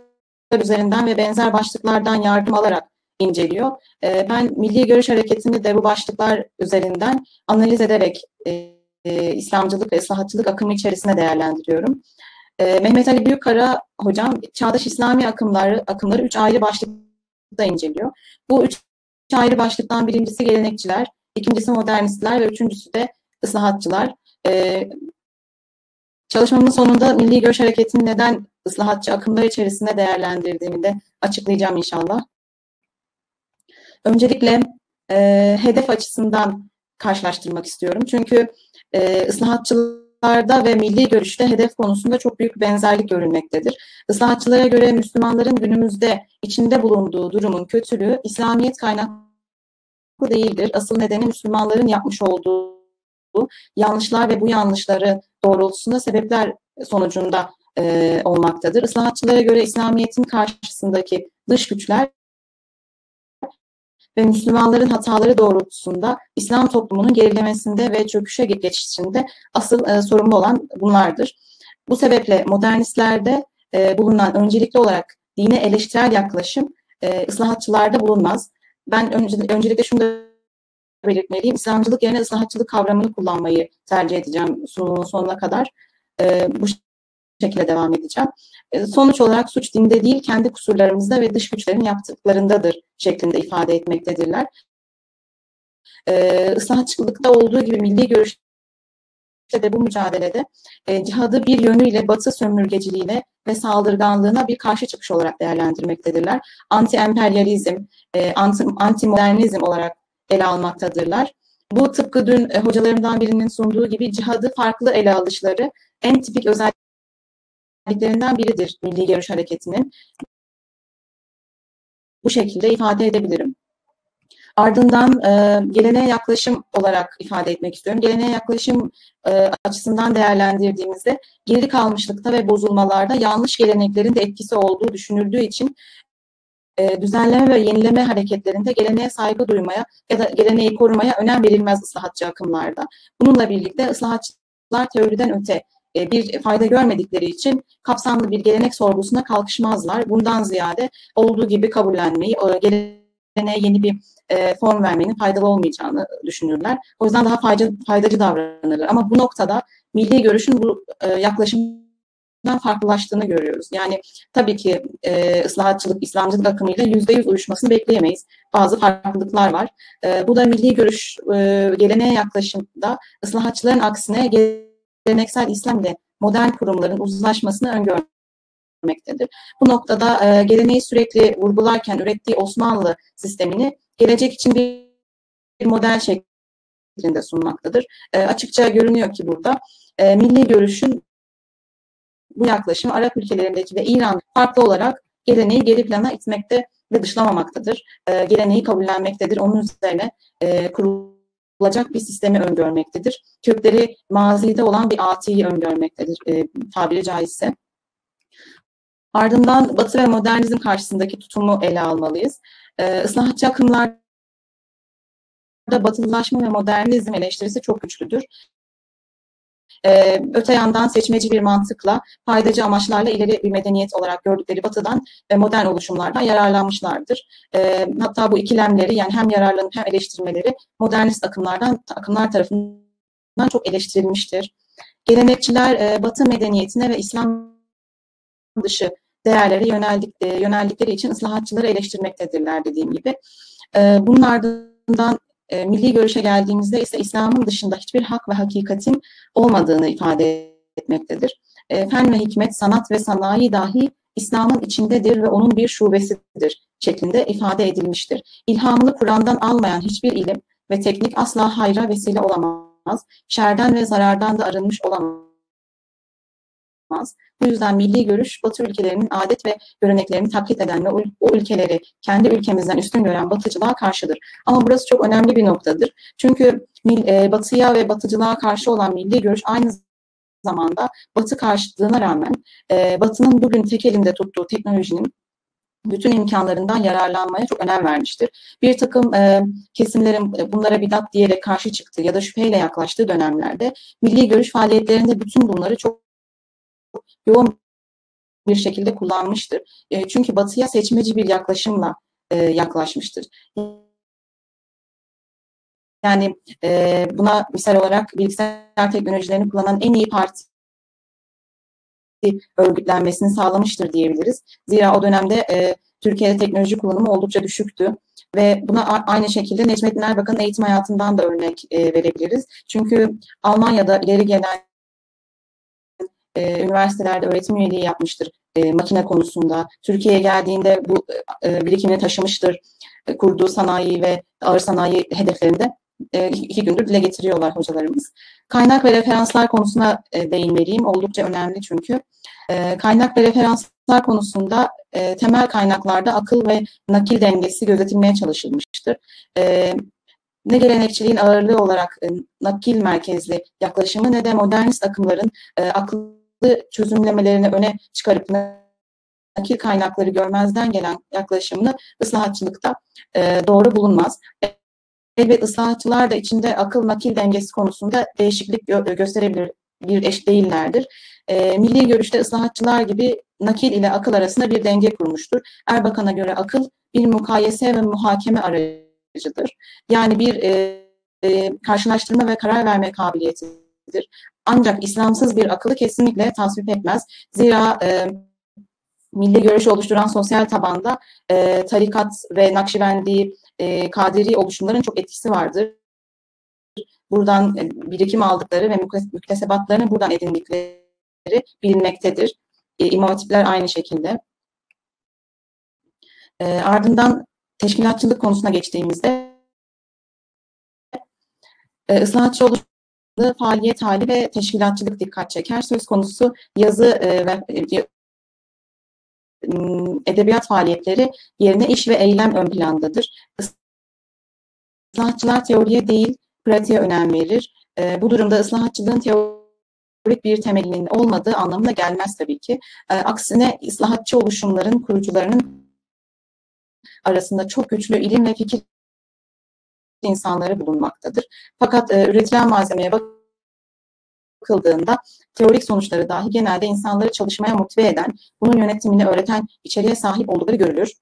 üzerinden ve benzer başlıklardan yardım alarak inceliyor. Ben Milli Görüş Hareketi'ni de bu başlıklar üzerinden analiz ederek İslamcılık ve ıslahatçılık akımı içerisine değerlendiriyorum. Mehmet Ali Büyükkara hocam Çağdaş İslami akımları 3 ayrı başlık da inceliyor. Bu 3 ayrı başlıktan birincisi gelenekçiler, ikincisi modernistler ve üçüncüsü de ıslahatçılar. Çalışmamın sonunda Milli Görüş Hareketi'nin neden ıslahatçı akımlar içerisinde değerlendirdiğimi de açıklayacağım inşallah. Öncelikle hedef açısından karşılaştırmak istiyorum. Çünkü ıslahatçılarda ve milli görüşte hedef konusunda çok büyük benzerlik görülmektedir. Islahatçılara göre Müslümanların günümüzde içinde bulunduğu durumun kötülüğü İslamiyet kaynaklı değildir. Asıl nedeni Müslümanların yapmış olduğu yanlışlar ve bu yanlışları doğrultusunda sebepler sonucunda olmaktadır. Islahatçılara göre İslamiyet'in karşısındaki dış güçler ve Müslümanların hataları doğrultusunda İslam toplumunun gerilemesinde ve çöküşe geçişinde asıl sorumlu olan bunlardır. Bu sebeple modernistlerde bulunan öncelikli olarak dine eleştirel yaklaşım ıslahatçılarda bulunmaz. Ben öncelikle şunu da belirtmeliyim. İslamcılık yerine ıslahatçılık kavramını kullanmayı tercih edeceğim sunumun sonuna kadar. Bu şekilde devam edeceğim. Sonuç olarak suç dinde değil, kendi kusurlarımızda ve dış güçlerin yaptıklarındadır şeklinde ifade etmektedirler. Islahatçılıkta olduğu gibi milli görüşte de bu mücadelede cihadı bir yönüyle batı sömürgeciliğine ve saldırganlığına bir karşı çıkış olarak değerlendirmektedirler. Anti-emperyalizm, anti-modernizm olarak ele almaktadırlar. Bu tıpkı dün hocalarımdan birinin sunduğu gibi cihadı farklı ele alışları en tipik özelliklerinden biridir Milli Görüş Hareketi'nin. Bu şekilde ifade edebilirim. Ardından geleneğe yaklaşım olarak ifade etmek istiyorum. Geleneğe yaklaşım açısından değerlendirdiğimizde geri kalmışlıkta ve bozulmalarda yanlış geleneklerin de etkisi olduğu düşünüldüğü için düzenleme ve yenileme hareketlerinde geleneğe saygı duymaya ya da geleneği korumaya önem verilmez ıslahatçı akımlarda. Bununla birlikte ıslahatçılar teoriden öte bir fayda görmedikleri için kapsamlı bir gelenek sorgusuna kalkışmazlar. Bundan ziyade olduğu gibi kabullenmeyi, geleneğe yeni bir form vermenin faydalı olmayacağını düşünürler. O yüzden daha faydacı davranırlar. Ama bu noktada milli görüşün bu yaklaşımdan farklılaştığını görüyoruz. Yani tabii ki ıslahatçılık, İslamcılık akımıyla %100 uyuşmasını bekleyemeyiz. Bazı farklılıklar var. Bu da milli görüş geleneğe yaklaşımda ıslahatçıların aksine geleneksel İslam ile modern kurumların uzlaşmasını öngörmektedir. Bu noktada geleneği sürekli vurgularken ürettiği Osmanlı sistemini gelecek için bir model şeklinde sunmaktadır. Açıkça görünüyor ki burada milli görüşün bu yaklaşımı Arap ülkelerindeki ve İran farklı olarak geleneği geri plana itmekte ve dışlamamaktadır. Geleneği kabullenmektedir. Onun üzerine kurulacak bir sistemi öngörmektedir. Kökleri mazide olan bir atiyi öngörmektedir tabiri caizse. Ardından Batı ve modernizm karşısındaki tutumu ele almalıyız. Islahatçı akımlarda batılılaşma ve modernizm eleştirisi çok güçlüdür. Öte yandan seçmeci bir mantıkla, faydacı amaçlarla ileri bir medeniyet olarak gördükleri batıdan ve modern oluşumlardan yararlanmışlardır. Hatta bu ikilemleri, yani hem yararlanıp hem eleştirmeleri modernist akımlar tarafından çok eleştirilmiştir. Gelenekçiler Batı medeniyetine ve İslam dışı değerlere yöneldikleri için ıslahatçıları eleştirmektedirler dediğim gibi. Bunun ardından milli görüşe geldiğimizde ise İslam'ın dışında hiçbir hak ve hakikatin olmadığını ifade etmektedir. Fen ve hikmet, sanat ve sanayi dahi İslam'ın içindedir ve onun bir şubesidir şeklinde ifade edilmiştir. İlhamını Kur'an'dan almayan hiçbir ilim ve teknik asla hayra vesile olamaz. Şerden ve zarardan da arınmış olamaz. Bu yüzden milli görüş, Batı ülkelerinin adet ve göreneklerini taklit eden ve o ülkeleri kendi ülkemizden üstün gören batıcılığa karşıdır. Ama burası çok önemli bir noktadır. Çünkü batıya ve batıcılığa karşı olan milli görüş aynı zamanda batı karşıtlığına rağmen batının bugün tek elinde tuttuğu teknolojinin bütün imkanlarından yararlanmaya çok önem vermiştir. Bir takım kesimlerin bunlara bidat diyerek karşı çıktığı ya da şüpheyle yaklaştığı dönemlerde milli görüş faaliyetlerinde bütün bunları çok yoğun bir şekilde kullanmıştır. Çünkü Batı'ya seçmeci bir yaklaşımla yaklaşmıştır. Yani buna misal olarak bilgisayar teknolojilerini kullanan en iyi parti örgütlenmesini sağlamıştır diyebiliriz. Zira o dönemde Türkiye'de teknoloji kullanımı oldukça düşüktü. Ve buna aynı şekilde Necmettin Erbakan'ın eğitim hayatından da örnek verebiliriz. Çünkü Almanya'da ileri gelen üniversitelerde öğretim üyeliği yapmıştır makine konusunda. Türkiye'ye geldiğinde bu birikimini taşımıştır. Kurduğu sanayi ve ağır sanayi hedeflerinde 2 gündür dile getiriyorlar hocalarımız. Kaynak ve referanslar konusuna değinmeliyim. Oldukça önemli çünkü. Kaynak ve referanslar konusunda temel kaynaklarda akıl ve nakil dengesi gözetilmeye çalışılmıştır. Ne gelenekçiliğin ağırlığı olarak nakil merkezli yaklaşımı ne de modernist akımların akıllı çözümlemelerini öne çıkarıp nakil kaynakları görmezden gelen yaklaşımını ıslahatçılıkta doğru bulunmaz. Elbette ıslahatçılar da içinde akıl nakil dengesi konusunda değişiklik gösterebilir, bir eş değillerdir. Milli görüşte ıslahatçılar gibi nakil ile akıl arasında bir denge kurmuştur. Erbakan'a göre akıl bir mukayese ve muhakeme aracıdır. Yani bir karşılaştırma ve karar verme kabiliyetidir. Ancak İslamsız bir akıllı kesinlikle tasvip etmez. Zira milli görüşü oluşturan sosyal tabanda tarikat ve Nakşibendi kadiri oluşumların çok etkisi vardır. Buradan birikim aldıkları ve müktesebatlarını buradan edindikleri bilinmektedir. İmam hatipler aynı şekilde. Ardından teşkilatçılık konusuna geçtiğimizde ıslahatçı oluşturduğu faaliyet hali ve teşkilatçılık dikkat çeker. Söz konusu yazı ve edebiyat faaliyetleri yerine iş ve eylem ön plandadır. Islahatçılar teoriye değil, pratiğe önem verir. Bu durumda ıslahatçılığın teorik bir temelinin olmadığı anlamına gelmez tabii ki. Aksine ıslahatçı oluşumların kurucularının arasında çok güçlü ilim ve fikir insanları bulunmaktadır. Fakat üretilen malzemeye bakıldığında teorik sonuçları dahi genelde insanları çalışmaya motive eden, bunun yönetimini öğreten içeriğe sahip oldukları görülür.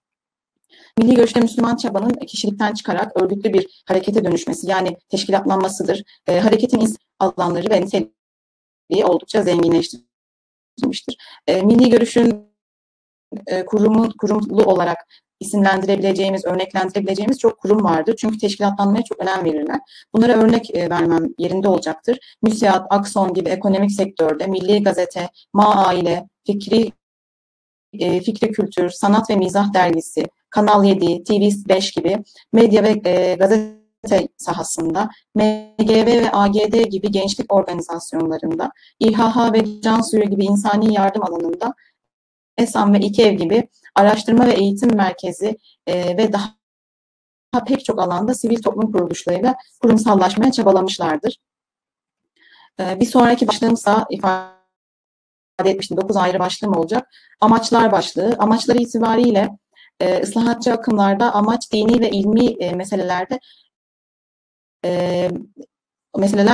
Milli görüşte Müslüman çabanın kişilikten çıkarak örgütlü bir harekete dönüşmesi, yani teşkilatlanmasıdır. Hareketin alanları ve niteliği oldukça zenginleştirilmiştir. Milli görüşün kurumlu olarak isimlendirebileceğimiz, örneklendirebileceğimiz çok kurum vardır. Çünkü teşkilatlanmaya çok önem verirler. Bunlara örnek vermem yerinde olacaktır. MÜSİAD, Akson gibi ekonomik sektörde, Milli Gazete, Aile, Fikri Kültür, Sanat ve Mizah Dergisi, Kanal 7, TV5 gibi medya ve gazete sahasında, MGV ve AGD gibi gençlik organizasyonlarında, İHH ve Cansuyu gibi insani yardım alanında, ESAM ve İKEV gibi araştırma ve eğitim merkezi ve daha pek çok alanda sivil toplum kuruluşlarıyla kurumsallaşmaya çabalamışlardır. Bir sonraki başlığımsa ifade etmiştim, 9 ayrı başlığım olacak. Amaçlar başlığı. Amaçları itibariyle ıslahatçı akımlarda amaç dini ve ilmi meselelerle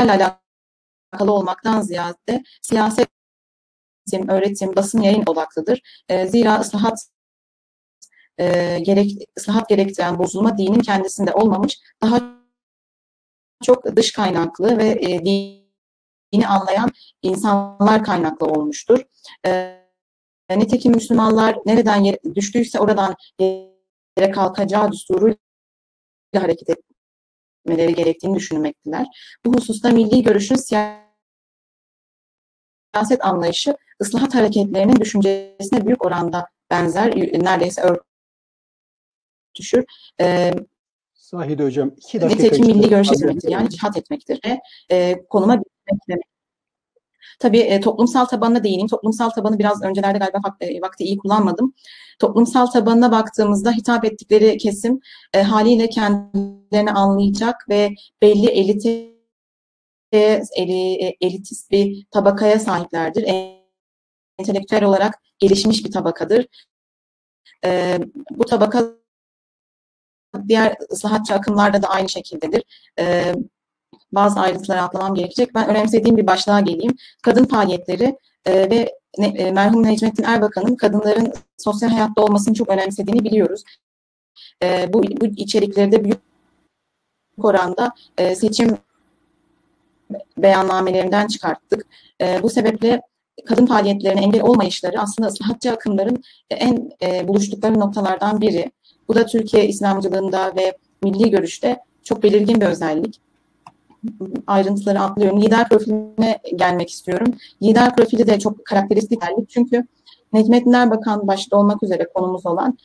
alakalı olmaktan ziyade siyaset, öğretim, basın, yayın odaklıdır. Zira ıslahat gerektiren bozulma dinin kendisinde olmamış, daha çok dış kaynaklı ve dini anlayan insanlar kaynaklı olmuştur. Nitekim Müslümanlar nereden düştüyse oradan yere kalkacağı düsturuyla hareket etmeleri gerektiğini düşünmektiler. Bu hususta milli görüşün siyaset anlayışı ıslahat hareketlerinin düşüncesine büyük oranda benzer, neredeyse örtüşür. Zahide hocam, 2 dakika. Nitekim milli görüş hizmeti, yani cihat etmektir. Konuma bitmek demek. Tabii toplumsal tabanına değineyim. Toplumsal tabanı biraz öncelerde galiba vakti iyi kullanmadım. Toplumsal tabanına baktığımızda hitap ettikleri kesim haliyle kendilerini anlayacak ve belli elitist bir tabakaya sahiplerdir. Entelektüel olarak gelişmiş bir tabakadır. Bu tabaka diğer ıslahatçı akımlarda da aynı şekildedir. Bazı ayrıntılara atlamam gerekecek. Ben önemsediğim bir başlığa geleyim. Kadın faaliyetleri ve merhum Necmettin Erbakan'ın kadınların sosyal hayatta olmasını çok önemsediğini biliyoruz. Bu içeriklerde büyük oranda seçim beyannamelerinden çıkarttık. Bu sebeple kadın faaliyetlerine engel olmayışları aslında ıslahatçı akımların en buluştukları noktalardan biri. Bu da Türkiye İslamcılığında ve milli görüşte çok belirgin bir özellik. Ayrıntıları atlıyorum. Lider profiline gelmek istiyorum. Lider profili de çok karakteristik geldi. Çünkü Necmettin Erbakan başta olmak üzere konumuz olan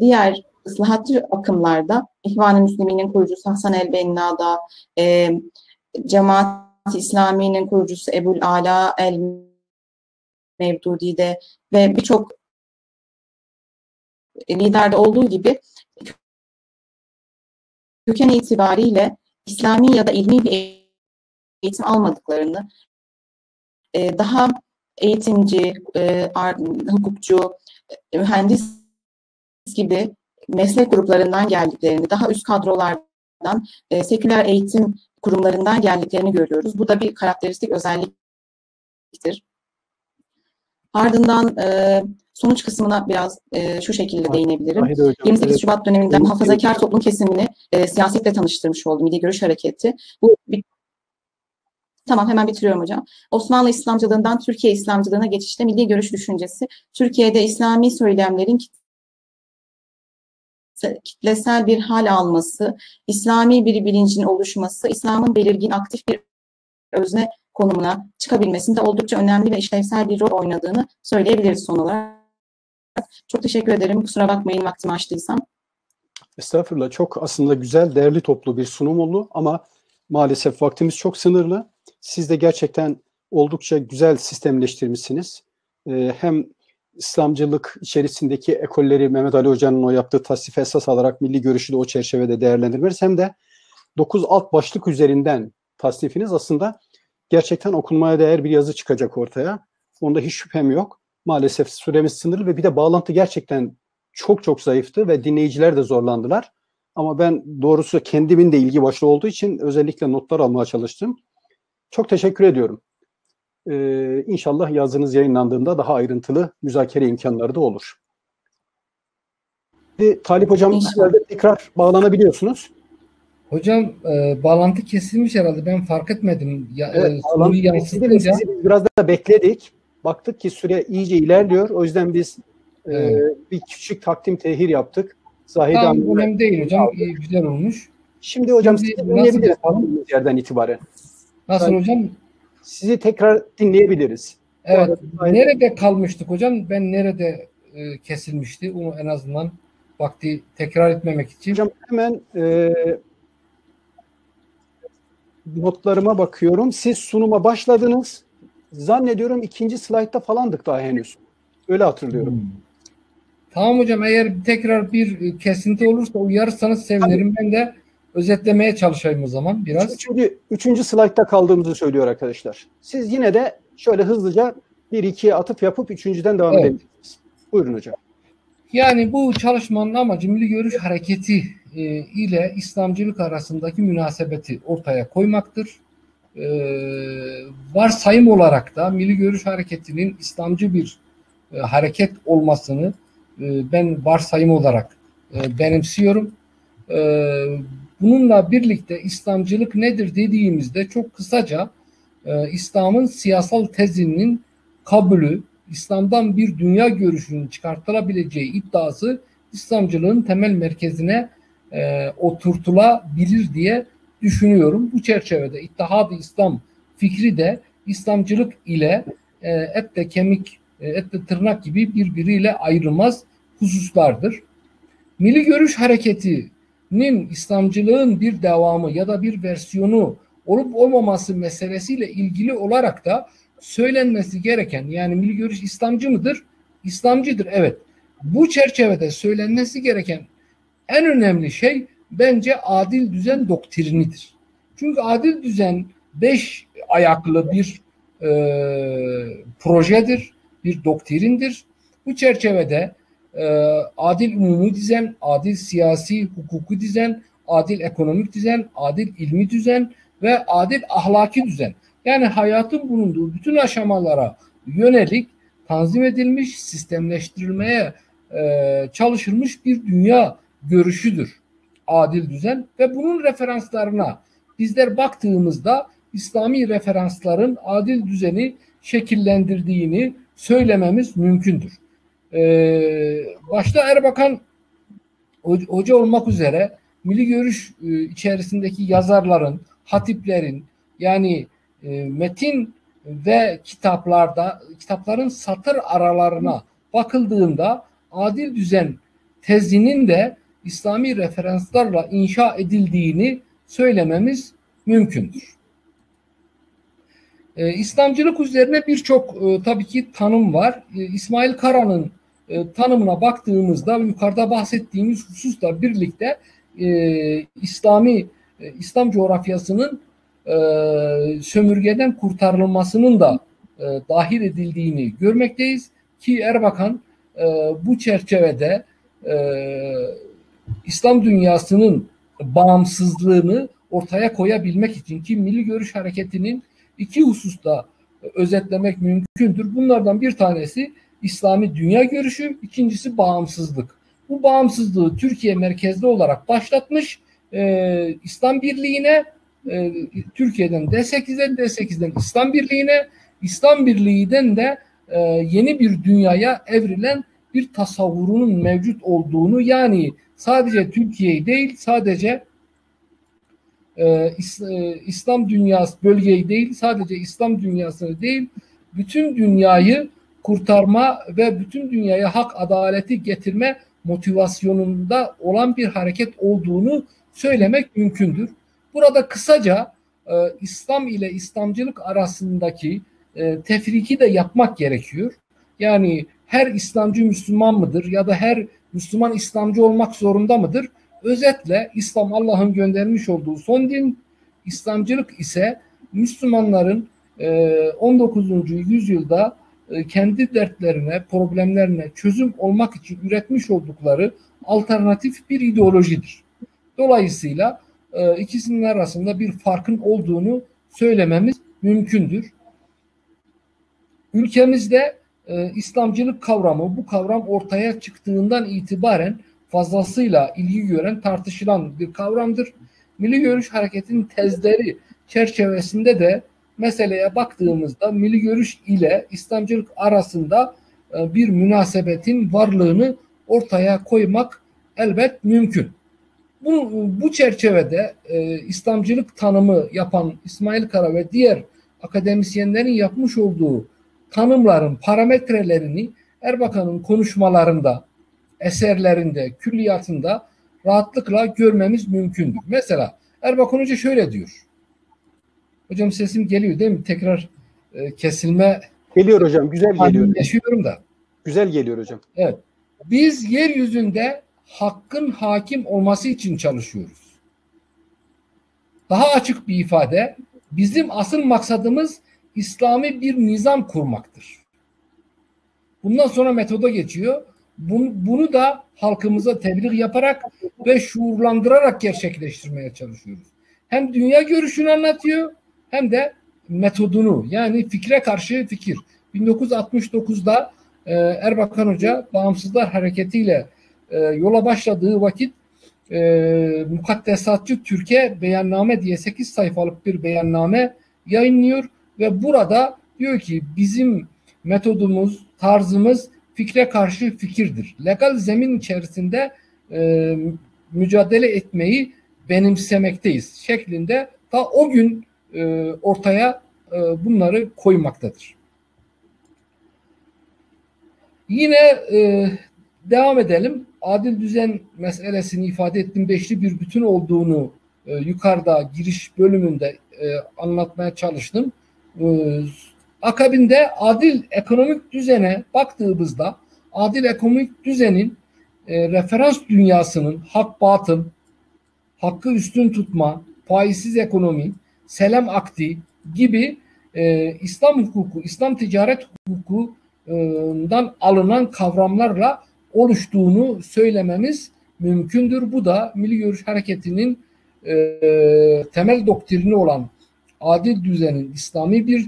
diğer ıslahatçı akımlarda İhvan-ı Müslümin'in kurucusu Hasan el-Benna'da, Cemaat-i İslami'nin kurucusu Ebul Ala el-Mevdudi'de ve birçok liderde olduğu gibi köken itibariyle İslami ya da ilmi bir eğitim almadıklarını, daha eğitimci, hukukçu, mühendis gibi meslek gruplarından geldiklerini, daha üst kadrolardan, seküler eğitim kurumlarından geldiklerini görüyoruz. Bu da bir karakteristik özelliktir. Ardından sonuç kısmına biraz şu şekilde değinebilirim. Hocam, 28 Şubat döneminden muhafazakar toplum kesimini siyasetle tanıştırmış oldu Milli Görüş Hareketi. Bu Tamam, hemen bitiriyorum hocam. Osmanlı İslamcılığından Türkiye İslamcılığına geçişte milli görüş düşüncesi, Türkiye'de İslami söylemlerin kitlesel bir hal alması, İslami bir bilincin oluşması, İslam'ın belirgin aktif bir özne konumuna çıkabilmesinde oldukça önemli ve işlevsel bir rol oynadığını söyleyebiliriz son olarak. Çok teşekkür ederim. Kusura bakmayın vaktimi açtıysam. Estağfurullah. Çok aslında güzel, değerli toplu bir sunum oldu ama maalesef vaktimiz çok sınırlı. Siz de gerçekten oldukça güzel sistemleştirmişsiniz. Hem İslamcılık içerisindeki ekolleri Mehmet Ali Hoca'nın o yaptığı tasnife esas alarak milli görüşü de o çerçevede değerlendirmeniz, hem de 9 alt başlık üzerinden tasnifiniz aslında gerçekten okunmaya değer bir yazı çıkacak ortaya. Onda hiç şüphem yok. Maalesef süremiz sınırlı ve bir de bağlantı gerçekten çok çok zayıftı ve dinleyiciler de zorlandılar. Ama ben doğrusu kendimin de ilgi başlığı olduğu için özellikle notlar almaya çalıştım. Çok teşekkür ediyorum. İnşallah yazınız yayınlandığında daha ayrıntılı müzakere imkanları da olur. Şimdi Talip Hocam, tekrar bağlanabiliyorsunuz. Hocam bağlantı kesilmiş herhalde. Ben fark etmedim. Evet, bağlantı yansıtınca... Sizi biraz daha bekledik. Baktık ki süre iyice ilerliyor. O yüzden biz bir küçük takdim tehir yaptık. Tamam, önemli değil hocam. Güzel olmuş. Şimdi hocam sizi dinleyebiliriz yerden itibaren. Nasıl yani, hocam? Sizi tekrar dinleyebiliriz. Evet. Nerede kalmıştık hocam? Ben nerede kesilmişti? Onu en azından vakti tekrar etmemek için. Hocam hemen notlarıma bakıyorum. Siz sunuma başladınız. Zannediyorum 2. slaytta falandık daha henüz. Öyle hatırlıyorum. Tamam hocam, eğer tekrar bir kesinti olursa uyarırsanız sevinirim. Ben de özetlemeye çalışayım o zaman biraz. Üçüncü slaytta kaldığımızı söylüyor arkadaşlar. Siz yine de şöyle hızlıca 1-2'ye atıp yapıp 3.'den devam edebilirsiniz. Buyurun hocam. Yani bu çalışmanın amacı Milli Görüş Hareketi ile İslamcılık arasındaki münasebeti ortaya koymaktır. Varsayım olarak da Milli Görüş Hareketi'nin İslamcı bir hareket olmasını ben varsayım olarak benimsiyorum. Bununla birlikte İslamcılık nedir dediğimizde çok kısaca İslam'ın siyasal tezinin kabulü, İslam'dan bir dünya görüşünün çıkartılabileceği iddiası İslamcılığın temel merkezine oturtulabilir diye düşünüyorum. Bu çerçevede İttihad-ı İslam fikri de İslamcılık ile etle kemik, etle tırnak gibi birbiriyle ayrılmaz hususlardır. Milli Görüş Hareketi'nin İslamcılığın bir devamı ya da bir versiyonu olup olmaması meselesiyle ilgili olarak da söylenmesi gereken, yani Milli Görüş İslamcı mıdır? İslamcıdır, evet. Bu çerçevede söylenmesi gereken en önemli şey bence adil düzen doktrinidir. Çünkü adil düzen 5 ayaklı bir projedir, bir doktrindir. Bu çerçevede adil umumi düzen, adil siyasi hukuki düzen, adil ekonomik düzen, adil ilmi düzen ve adil ahlaki düzen. Yani hayatın bulunduğu bütün aşamalara yönelik tanzim edilmiş, sistemleştirilmeye çalışılmış bir dünya görüşüdür adil düzen ve bunun referanslarına bizler baktığımızda İslami referansların adil düzeni şekillendirdiğini söylememiz mümkündür. Başta Erbakan hoca olmak üzere Milli Görüş içerisindeki yazarların, hatiplerin, yani metin ve kitapların satır aralarına bakıldığında adil düzen tezinin de İslami referanslarla inşa edildiğini söylememiz mümkündür. İslamcılık üzerine birçok tabii ki tanım var. İsmail Kara'nın tanımına baktığımızda yukarıda bahsettiğimiz hususla birlikte İslam coğrafyasının sömürgeden kurtarılmasının da dahil edildiğini görmekteyiz. Ki Erbakan bu çerçevede İslam dünyasının bağımsızlığını ortaya koyabilmek için ki Milli Görüş Hareketi'nin iki hususta özetlemek mümkündür. Bunlardan bir tanesi İslami dünya görüşü, ikincisi bağımsızlık. Bu bağımsızlığı Türkiye merkezli olarak başlatmış İslam Birliği'ne, Türkiye'den D8'den, D8'den İslam Birliği'ne, İslam Birliği'den de yeni bir dünyaya evrilen bir tasavvurunun mevcut olduğunu, yani sadece Türkiye'yi değil, sadece İslam dünyası bölgeyi değil, sadece İslam dünyasını değil, bütün dünyayı kurtarma ve bütün dünyaya hak adaleti getirme motivasyonunda olan bir hareket olduğunu söylemek mümkündür. Burada kısaca İslam ile İslamcılık arasındaki tefriki de yapmak gerekiyor. Yani her İslamcı Müslüman mıdır ya da her Müslüman İslamcı olmak zorunda mıdır? Özetle İslam Allah'ın göndermiş olduğu son din, İslamcılık ise Müslümanların 19. yüzyılda kendi dertlerine, problemlerine çözüm olmak için üretmiş oldukları alternatif bir ideolojidir. Dolayısıyla ikisinin arasında bir farkın olduğunu söylememiz mümkündür. Ülkemizde İslamcılık kavramı, bu kavram ortaya çıktığından itibaren fazlasıyla ilgi gören, tartışılan bir kavramdır. Milli Görüş Hareketi'nin tezleri çerçevesinde de meseleye baktığımızda Milli Görüş ile İslamcılık arasında bir münasebetin varlığını ortaya koymak elbet mümkün. Bu çerçevede İslamcılık tanımı yapan İsmail Kara ve diğer akademisyenlerin yapmış olduğu tanımların parametrelerini Erbakan'ın konuşmalarında, eserlerinde, külliyatında rahatlıkla görmemiz mümkündür. Mesela Erbakan Hoca şöyle diyor. Hocam sesim geliyor değil mi? Tekrar kesilme. Geliyor hocam. Güzel geliyor. Yaşıyorum da. Güzel geliyor hocam. Evet. Biz yeryüzünde hakkın hakim olması için çalışıyoruz. Daha açık bir ifade, bizim asıl maksadımız İslami bir nizam kurmaktır. Bundan sonra metoda geçiyor. Bunu da halkımıza tebliğ yaparak ve şuurlandırarak gerçekleştirmeye çalışıyoruz. Hem dünya görüşünü anlatıyor hem de metodunu, yani fikre karşı fikir. 1969'da Erbakan Hoca Bağımsızlar Hareketi ile yola başladığı vakit Mukaddesatçı Türkiye beyanname diye 8 sayfalık bir beyanname yayınlıyor ve burada diyor ki bizim metodumuz, tarzımız fikre karşı fikirdir. Legal zemin içerisinde mücadele etmeyi benimsemekteyiz şeklinde ta o gün ortaya bunları koymaktadır. Yine devam edelim. Adil düzen meselesini ifade ettim. Beşli bir bütün olduğunu yukarıda giriş bölümünde anlatmaya çalıştım. Akabinde adil ekonomik düzene baktığımızda adil ekonomik düzenin referans dünyasının hak batıl, hakkı üstün tutma, faizsiz ekonomi, selam akdi gibi İslam hukuku, İslam ticaret hukukundan alınan kavramlarla oluştuğunu söylememiz mümkündür. Bu da Milli Görüş Hareketi'nin temel doktrini olan adil düzenin İslami bir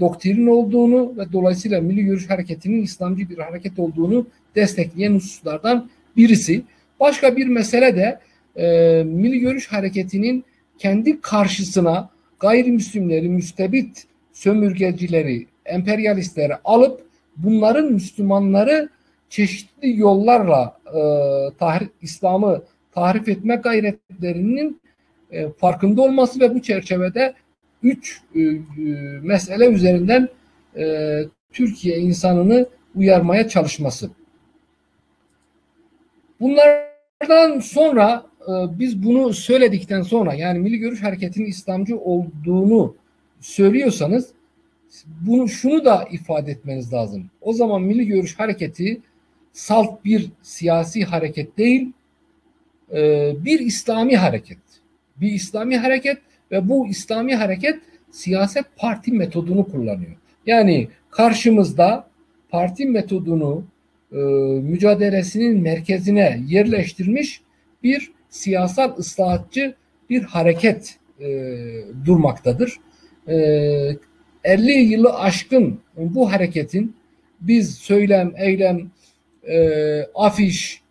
doktrin olduğunu ve dolayısıyla Milli Görüş Hareketi'nin İslamcı bir hareket olduğunu destekleyen hususlardan birisi. Başka bir mesele de Milli Görüş Hareketi'nin kendi karşısına gayrimüslimleri, müstebit sömürgecileri, emperyalistleri alıp bunların Müslümanları çeşitli yollarla İslam'ı tahrif etme gayretlerinin farkında olması ve bu çerçevede 3 mesele üzerinden Türkiye insanını uyarmaya çalışması. Bunlardan sonra biz bunu söyledikten sonra, yani Milli Görüş Hareketi'nin İslamcı olduğunu söylüyorsanız şunu da ifade etmeniz lazım. O zaman Milli Görüş Hareketi salt bir siyasi hareket değil, bir İslami hareket. Bir İslami hareket ve bu İslami hareket siyaset parti metodunu kullanıyor. Yani karşımızda parti metodunu mücadelesinin merkezine yerleştirmiş bir siyasal ıslahatçı bir hareket durmaktadır. 50 yılı aşkın bu hareketin biz söylem, eylem, afiş,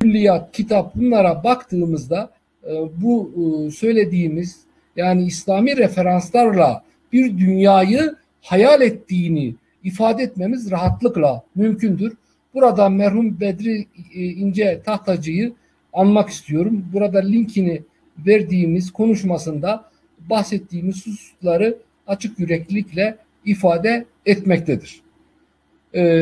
külliyat, kitap bunlara baktığımızda bu söylediğimiz yani İslami referanslarla bir dünyayı hayal ettiğini ifade etmemiz rahatlıkla mümkündür. Burada merhum Bedri İnce Tahtacı'yı anmak istiyorum. Burada linkini verdiğimiz konuşmasında bahsettiğimiz hususları açık yüreklilikle ifade etmektedir.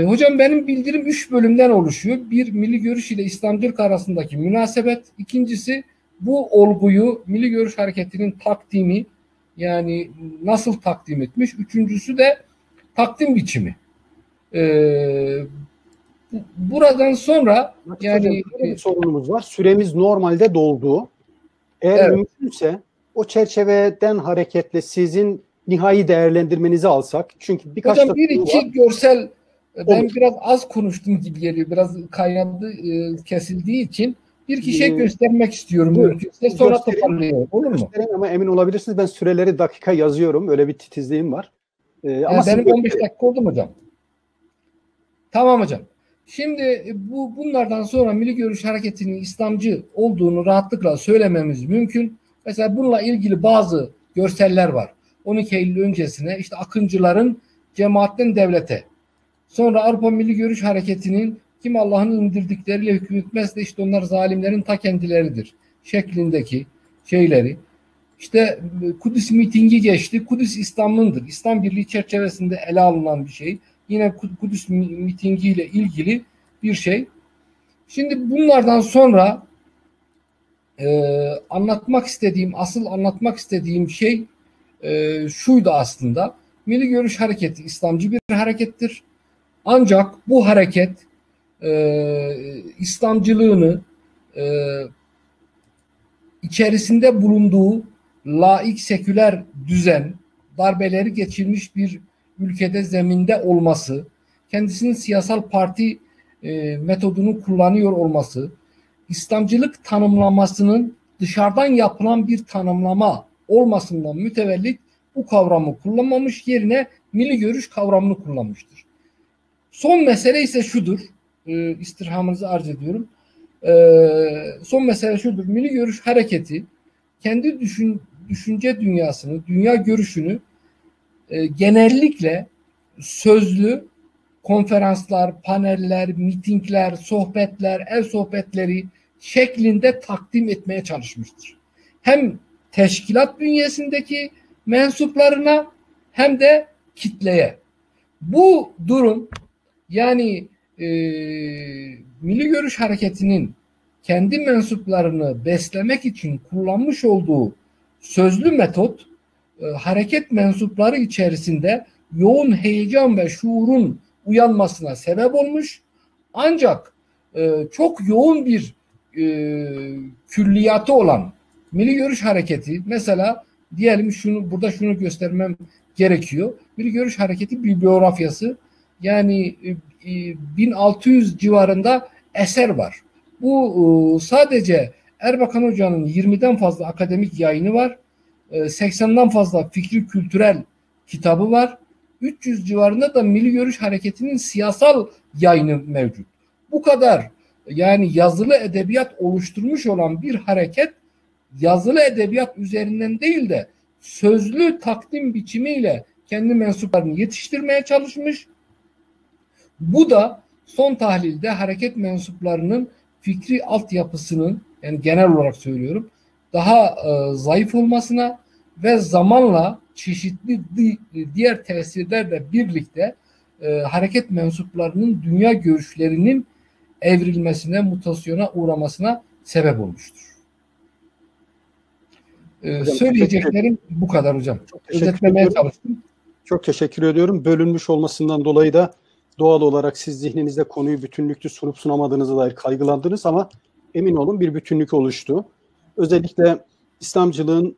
Hocam benim bildirim 3 bölümden oluşuyor. Bir, milli görüş ile İslamcılık arasındaki münasebet. İkincisi, bu olguyu milli görüş hareketinin takdimi, yani nasıl takdim etmiş. Üçüncüsü de takdim biçimi. Buradan sonra yani bir sorunumuz var. Süremiz normalde doldu. Eğer mümkünse o çerçeveden hareketle sizin nihai değerlendirmenizi alsak. Çünkü birkaç hocam bir iki var. Görsel ben olur. Biraz az konuştum gibi geliyor. Biraz kaynadı, kesildiği için bir kişiye göstermek istiyorum. Mümkünse sonra toparlayalım. Olur mu? Ama emin olabilirsiniz. Ben süreleri dakika yazıyorum. Öyle bir titizliğim var. Ama benim 15 dakika oldu mu hocam? Tamam hocam. Şimdi bunlardan sonra milli görüş hareketinin İslamcı olduğunu rahatlıkla söylememiz mümkün. Mesela bununla ilgili bazı görseller var. 12 Eylül öncesine işte Akıncıların cemaatten devlete. Sonra Avrupa Milli Görüş Hareketi'nin kim Allah'ın indirdikleriyle hükmetmezse işte onlar zalimlerin ta kendileridir şeklindeki şeyleri. İşte Kudüs mitingi geçti. Kudüs İslam'ındır. İslam Birliği çerçevesinde ele alınan bir şey. Yine Kudüs mitingiyle ilgili bir şey. Şimdi bunlardan sonra asıl anlatmak istediğim şey şuydu aslında. Milli Görüş Hareketi İslamcı bir harekettir. Ancak bu hareket İslamcılığını içerisinde bulunduğu laik seküler düzen, darbeleri geçirmiş bir ülkede zeminde olması, kendisinin siyasal parti metodunu kullanıyor olması, İslamcılık tanımlamasının dışarıdan yapılan bir tanımlama olmasından mütevellit bu kavramı kullanmamış, yerine milli görüş kavramını kullanmıştır. Son mesele ise şudur, istirhamınızı arz ediyorum. Son mesele şudur, milli görüş hareketi kendi düşünce dünyasını, dünya görüşünü genellikle sözlü konferanslar, paneller, mitingler, sohbetler, el sohbetleri şeklinde takdim etmeye çalışmıştır. Hem teşkilat bünyesindeki mensuplarına hem de kitleye. Bu durum yani Milli Görüş Hareketi'nin kendi mensuplarını beslemek için kullanmış olduğu sözlü metot hareket mensupları içerisinde yoğun heyecan ve şuurun uyanmasına sebep olmuş. Ancak çok yoğun bir külliyatı olan Milli Görüş Hareketi, mesela diyelim burada şunu göstermem gerekiyor. Milli Görüş Hareketi bibliografyası, yani 1600 civarında eser var. Bu sadece Erbakan Hoca'nın 20'den fazla akademik yayını var. 80'den fazla fikri kültürel kitabı var. 300 civarında da Milli Görüş Hareketi'nin siyasal yayını mevcut. Bu kadar yani yazılı edebiyat oluşturmuş olan bir hareket, yazılı edebiyat üzerinden değil de sözlü takdim biçimiyle kendi mensuplarını yetiştirmeye çalışmış. Bu da son tahlilde hareket mensuplarının fikri altyapısının, yani genel olarak söylüyorum, daha zayıf olmasına ve zamanla çeşitli diğer tesirlerle birlikte hareket mensuplarının dünya görüşlerinin evrilmesine, mutasyona uğramasına sebep olmuştur. Hocam, söyleyeceklerim bu kadar hocam. Özetlemeye çalıştım. Çok teşekkür ediyorum. Bölünmüş olmasından dolayı da doğal olarak siz zihninizde konuyu bütünlüklü sunup sunamadığınıza dair kaygılandınız ama emin olun bir bütünlük oluştu. Özellikle İslamcılığın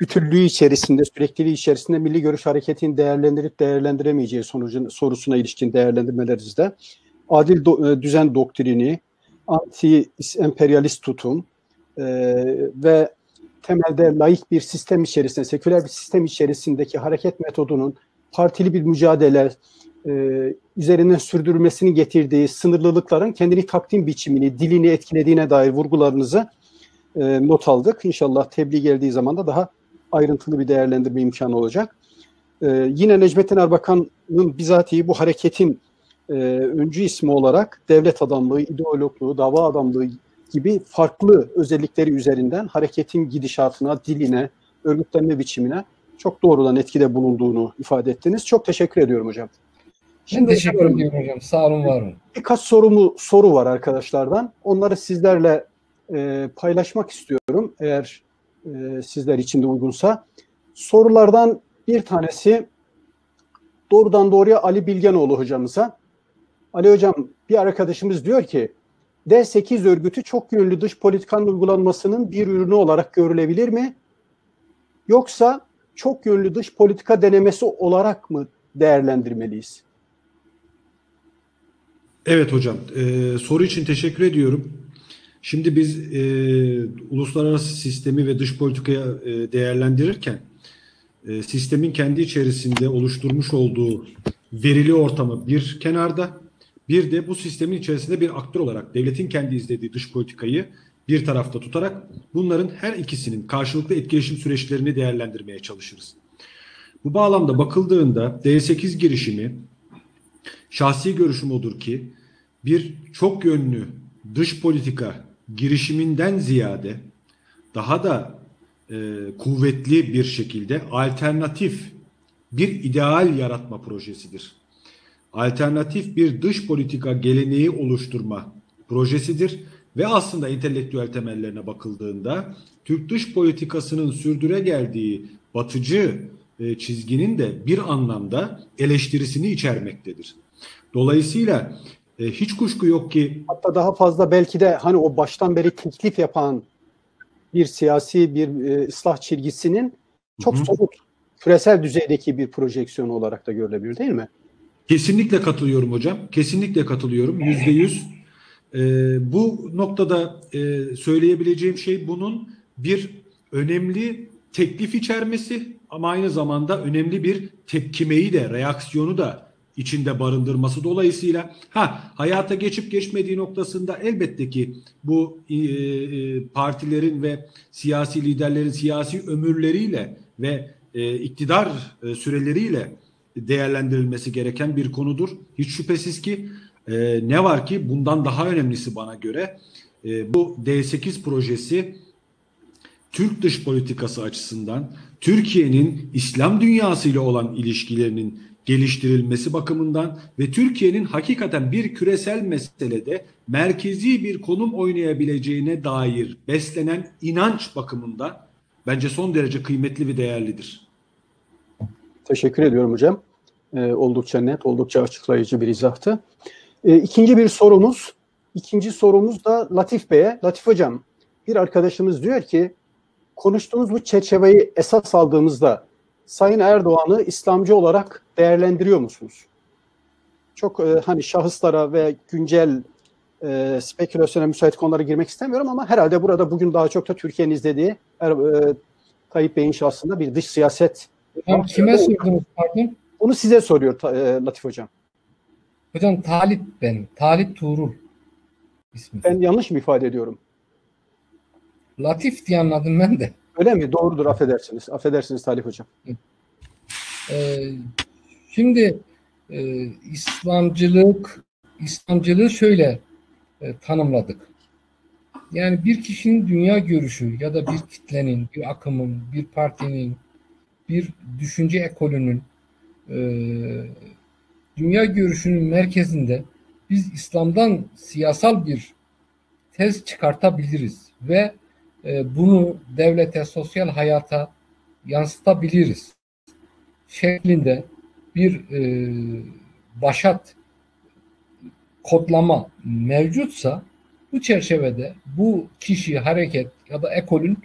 bütünlüğü içerisinde, sürekliliği içerisinde Milli Görüş Hareketi'nin değerlendirip değerlendiremeyeceği sorusuna ilişkin değerlendirmelerinizde adil düzen doktrini, anti-emperyalist tutum ve temelde laik bir sistem içerisinde, seküler bir sistem içerisindeki hareket metodunun partili bir mücadele üzerinden sürdürülmesini getirdiği sınırlılıkların kendini takdim biçimini, dilini etkilediğine dair vurgularınızı not aldık. İnşallah tebliğ geldiği zaman da daha ayrıntılı bir değerlendirme imkanı olacak. Yine Necmettin Erbakan'ın bizatihi bu hareketin öncü ismi olarak devlet adamlığı, ideologluğu, dava adamlığı gibi farklı özellikleri üzerinden hareketin gidişatına, diline, örgütlenme biçimine çok doğrudan etkide bulunduğunu ifade ettiniz. Çok teşekkür ediyorum hocam. Şimdi teşekkür ediyorum hocam. Sağ olun, var olun. Birkaç soru var arkadaşlardan. Onları sizlerle paylaşmak istiyorum eğer sizler için de uygunsa. Sorulardan bir tanesi doğrudan doğruya Ali Bilgenoğlu hocamıza. Ali hocam, bir arkadaşımız diyor ki D8 örgütü çok yönlü dış politikanın uygulanmasının bir ürünü olarak görülebilir mi? Yoksa çok yönlü dış politika denemesi olarak mı değerlendirmeliyiz? Evet hocam, soru için teşekkür ediyorum. Şimdi biz uluslararası sistemi ve dış politikaya değerlendirirken sistemin kendi içerisinde oluşturmuş olduğu verili ortamı bir kenarda, bir de bu sistemin içerisinde bir aktör olarak devletin kendi izlediği dış politikayı bir tarafta tutarak bunların her ikisinin karşılıklı etkileşim süreçlerini değerlendirmeye çalışırız. Bu bağlamda bakıldığında D8 girişimi, şahsi görüşüm odur ki, bir çok yönlü dış politika girişiminden ziyade daha da kuvvetli bir şekilde alternatif bir ideal yaratma projesidir. Alternatif bir dış politika geleneği oluşturma projesidir ve aslında entelektüel temellerine bakıldığında Türk dış politikasının sürdüre geldiği batıcı çizginin de bir anlamda eleştirisini içermektedir. Dolayısıyla hiç kuşku yok ki, hatta daha fazla belki de hani o baştan beri teklif yapan bir siyasi bir ıslah çizgisinin çok somut küresel düzeydeki bir projeksiyonu olarak da görülebilir, değil mi? Kesinlikle katılıyorum hocam. Kesinlikle katılıyorum. %100. Bu noktada söyleyebileceğim şey bunun bir önemli teklif içermesi ama aynı zamanda önemli bir tepkimeyi de, reaksiyonu da içinde barındırması. Dolayısıyla hayata geçip geçmediği noktasında elbette ki bu partilerin ve siyasi liderlerin siyasi ömürleriyle ve iktidar süreleriyle değerlendirilmesi gereken bir konudur. Hiç şüphesiz ki ne var ki bundan daha önemlisi bana göre bu D8 projesi Türk dış politikası açısından Türkiye'nin İslam dünyasıyla olan ilişkilerinin geliştirilmesi bakımından ve Türkiye'nin hakikaten bir küresel meselede merkezi bir konum oynayabileceğine dair beslenen inanç bakımından bence son derece kıymetli ve değerlidir. Teşekkür ediyorum hocam. Oldukça net, oldukça açıklayıcı bir izahtı. İkinci sorumuz da Latif Bey'e. Latif hocam, bir arkadaşımız diyor ki konuştuğumuz bu çerçeveyi esas aldığımızda Sayın Erdoğan'ı İslamcı olarak değerlendiriyor musunuz? Çok hani şahıslara ve güncel spekülasyona müsait konulara girmek istemiyorum ama herhalde burada bugün daha çok da Türkiye'nin izlediği Tayyip Bey'in şahsında bir dış siyaset. Hocam kime sordunuz pardon? Onu size soruyor Latif hocam. Hocam Talip benim. Talip Tuğrul ismi. Ben yanlış mı ifade ediyorum? Latif diye anladım ben de. Öyle mi? Doğrudur, affedersiniz. Affedersiniz Talip hocam. Şimdi İslamcılığı şöyle tanımladık. Yani bir kişinin dünya görüşü ya da bir kitlenin, bir akımın, bir partinin, bir düşünce ekolünün dünya görüşünün merkezinde biz İslam'dan siyasal bir tez çıkartabiliriz ve bunu devlete, sosyal hayata yansıtabiliriz şeklinde bir başat kodlama mevcutsa bu çerçevede bu kişi, hareket ya da ekolün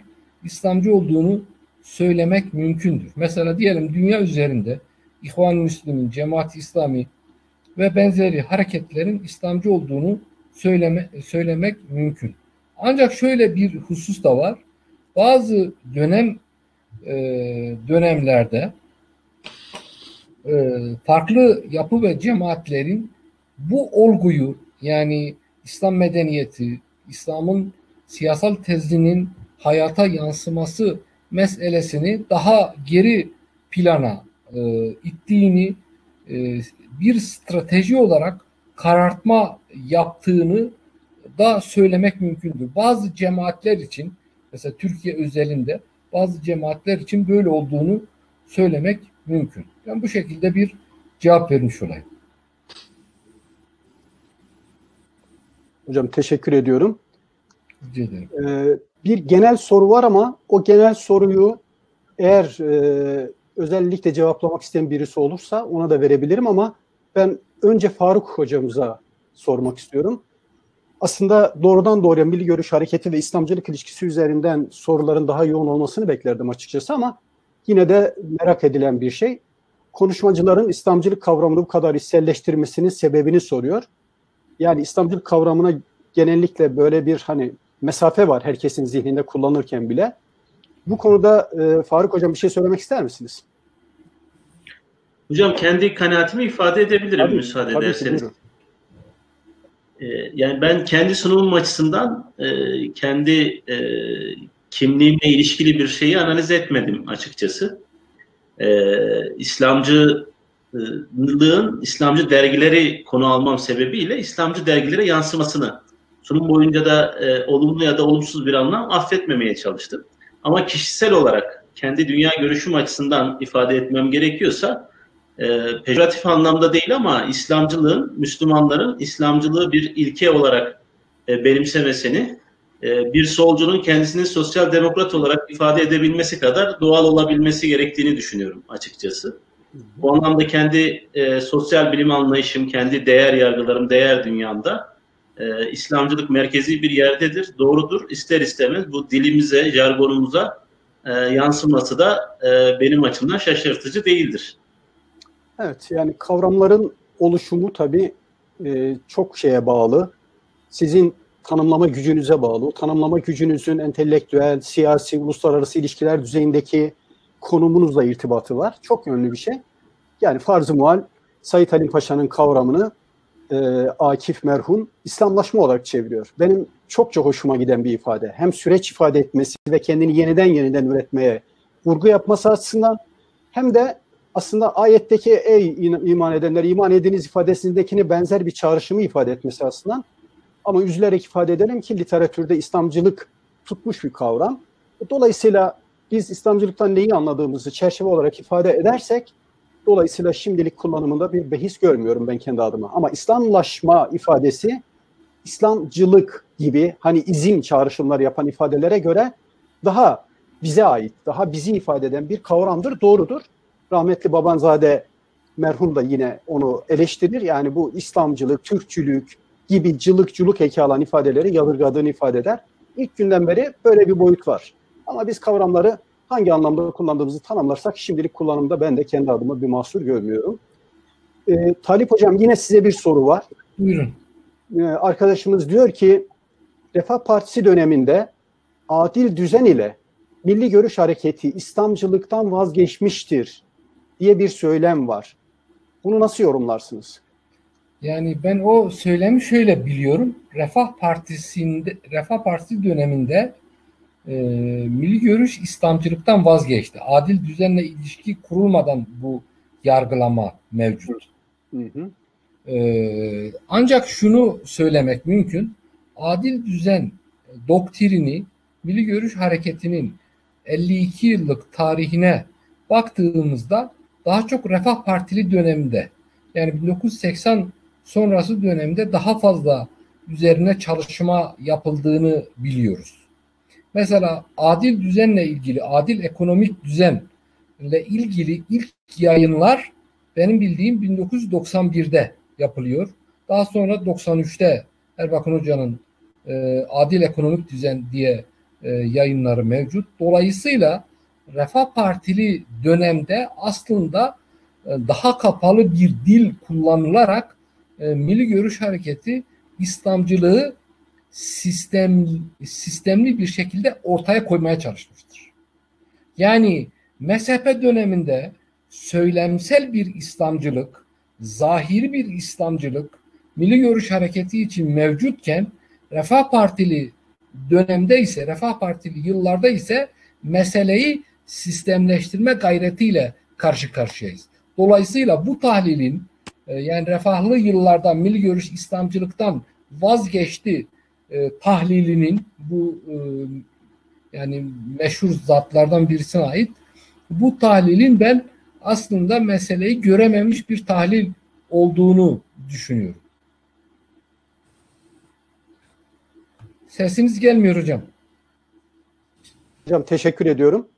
İslamcı olduğunu söylemek mümkündür. Mesela diyelim dünya üzerinde İhvan-ı Müslümin, Cemaat-i İslami ve benzeri hareketlerin İslamcı olduğunu söylemek mümkün. Ancak şöyle bir husus da var. Bazı dönemlerde farklı yapı ve cemaatlerin bu olguyu, yani İslam medeniyeti, İslam'ın siyasal tezinin hayata yansıması meselesini daha geri plana ittiğini, bir strateji olarak karartma yaptığını da söylemek mümkündür. Bazı cemaatler için, mesela Türkiye özelinde bazı cemaatler için böyle olduğunu söylemek mümkün. Ben bu şekilde bir cevap vermiş olayım. Hocam teşekkür ediyorum. Bir genel soru var ama o genel soruyu eğer özellikle cevaplamak isteyen birisi olursa ona da verebilirim ama ben önce Faruk hocamıza sormak istiyorum. Aslında doğrudan doğruya Milli Görüş Hareketi ve İslamcılık ilişkisi üzerinden soruların daha yoğun olmasını beklerdim açıkçası ama yine de merak edilen bir şey. Konuşmacıların İslamcılık kavramını bu kadar içselleştirmesinin sebebini soruyor. Yani İslamcılık kavramına genellikle böyle bir hani mesafe var herkesin zihninde kullanırken bile. Bu konuda Faruk hocam bir şey söylemek ister misiniz? Hocam kendi kanaatimi ifade edebilirim müsaade ederseniz. Yani ben kendi sunumum açısından kendi kimliğimle ilişkili bir şeyi analiz etmedim açıkçası. İslamcılığın İslamcı dergileri konu almam sebebiyle İslamcı dergilere yansımasını sunum boyunca da olumlu ya da olumsuz bir anlam affetmemeye çalıştım. Ama kişisel olarak kendi dünya görüşüm açısından ifade etmem gerekiyorsa pejoratif anlamda değil ama İslamcılığın, Müslümanların İslamcılığı bir ilke olarak benimsemesini bir solcunun kendisini sosyal demokrat olarak ifade edebilmesi kadar doğal olabilmesi gerektiğini düşünüyorum açıkçası. Bu anlamda kendi sosyal bilim anlayışım, kendi değer yargılarım, değer dünyamda İslamcılık merkezi bir yerdedir, doğrudur. İster istemez bu dilimize, jargonumuza yansıması da benim açımdan şaşırtıcı değildir. Evet, yani kavramların oluşumu tabii çok şeye bağlı. Sizin tanımlama gücünüze bağlı. O tanımlama gücünüzün entelektüel, siyasi, uluslararası ilişkiler düzeyindeki konumunuzla irtibatı var. Çok yönlü bir şey. Yani farz-ı muhal Said Halim Paşa'nın kavramını Akif merhum İslamlaşma olarak çeviriyor. Benim çokça hoşuma giden bir ifade. Hem süreç ifade etmesi ve kendini yeniden üretmeye vurgu yapması açısından hem de aslında ayetteki ey iman edenler iman ediniz ifadesindekini benzer bir çağrışımı ifade etmesi aslında. Ama üzülerek ifade edelim ki literatürde İslamcılık tutmuş bir kavram. Dolayısıyla biz İslamcılıktan neyi anladığımızı çerçeve olarak ifade edersek dolayısıyla şimdilik kullanımında bir behis görmüyorum ben kendi adıma. Ama İslamlaşma ifadesi İslamcılık gibi hani izim çağrışımlar yapan ifadelere göre daha bize ait, daha bizi ifade eden bir kavramdır, doğrudur. Rahmetli Babanzade merhum da yine onu eleştirir. Yani bu İslamcılık, Türkçülük gibi cılıkçılık eki alan ifadeleri yadırgadığını ifade eder. İlk günden beri böyle bir boyut var. Ama biz kavramları hangi anlamda kullandığımızı tanımlarsak şimdilik kullanımda ben de kendi adıma bir mahsur görmüyorum. Talip hocam yine size bir soru var. Buyurun. Arkadaşımız diyor ki Refah Partisi döneminde adil düzen ile Milli Görüş Hareketi İslamcılıktan vazgeçmiştir diye bir söylem var. Bunu nasıl yorumlarsınız? Yani ben o söylemi şöyle biliyorum. Refah Partisi döneminde Milli Görüş İslamcılıktan vazgeçti. Adil düzenle ilişki kurulmadan bu yargılama mevcut. Hı hı. Ancak şunu söylemek mümkün. Adil düzen doktrini Milli Görüş Hareketi'nin 52 yıllık tarihine baktığımızda daha çok Refah Partili döneminde, yani 1980 sonrası dönemde daha fazla üzerine çalışma yapıldığını biliyoruz. Mesela adil düzenle ilgili, adil ekonomik düzenle ilgili ilk yayınlar benim bildiğim 1991'de yapılıyor. Daha sonra 93'te Erbakan Hoca'nın adil ekonomik düzen diye yayınları mevcut. Dolayısıyla Refah Partili dönemde aslında daha kapalı bir dil kullanılarak Milli Görüş Hareketi İslamcılığı sistemli bir şekilde ortaya koymaya çalışmıştır. Yani MSP döneminde söylemsel bir İslamcılık, zahiri bir İslamcılık Milli Görüş Hareketi için mevcutken Refah Partili dönemde ise, Refah Partili yıllarda ise meseleyi sistemleştirme gayretiyle karşı karşıyayız. Dolayısıyla bu tahlilin, yani refahlı yıllarda Milli Görüş İslamcılıktan vazgeçti tahlilinin, bu yani meşhur zatlardan birisine ait bu tahlilin ben aslında meseleyi görememiş bir tahlil olduğunu düşünüyorum. Sesiniz gelmiyor hocam. Hocam teşekkür ediyorum.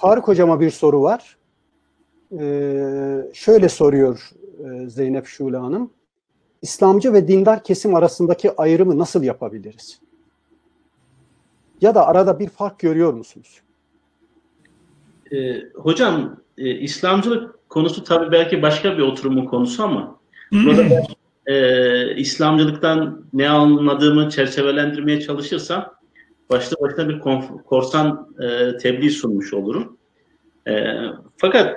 Faruk hocama bir soru var. Şöyle soruyor Zeynep Şule Hanım. İslamcı ve dindar kesim arasındaki ayrımı nasıl yapabiliriz? Ya da arada bir fark görüyor musunuz? Hocam İslamcılık konusu tabii belki başka bir oturumun konusu ama burada ben İslamcılıktan ne anladığımı çerçevelendirmeye çalışırsam başta başına bir korsan tebliğ sunmuş olurum. Fakat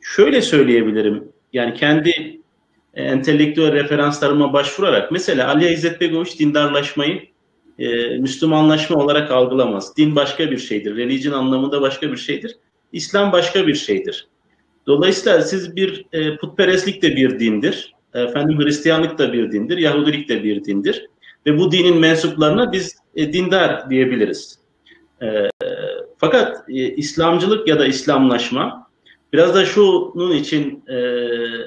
şöyle söyleyebilirim, yani kendi entelektüel referanslarıma başvurarak, mesela Ali İzzet Begoviç dindarlaşmayı Müslümanlaşma olarak algılamaz. Din başka bir şeydir, religion anlamında başka bir şeydir, İslam başka bir şeydir. Dolayısıyla siz bir putperestlik de bir dindir, Hristiyanlık da bir dindir, Yahudilik de bir dindir ve bu dinin mensuplarına biz dindar diyebiliriz. Fakat İslamcılık ya da İslamlaşma biraz da şunun için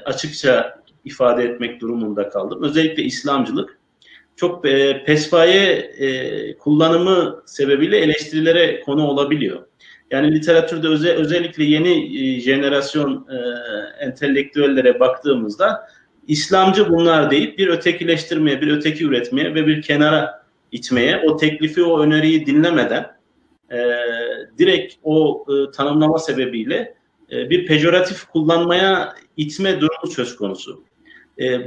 açıkça ifade etmek durumunda kaldım. Özellikle İslamcılık çok pespaye kullanımı sebebiyle eleştirilere konu olabiliyor. Yani literatürde özellikle yeni jenerasyon entelektüellere baktığımızda İslamcı bunlar deyip bir ötekileştirmeye, bir öteki üretmeye ve bir kenara itmeye, o teklifi, o öneriyi dinlemeden direkt o tanımlama sebebiyle bir pejoratif kullanmaya itme durumu söz konusu.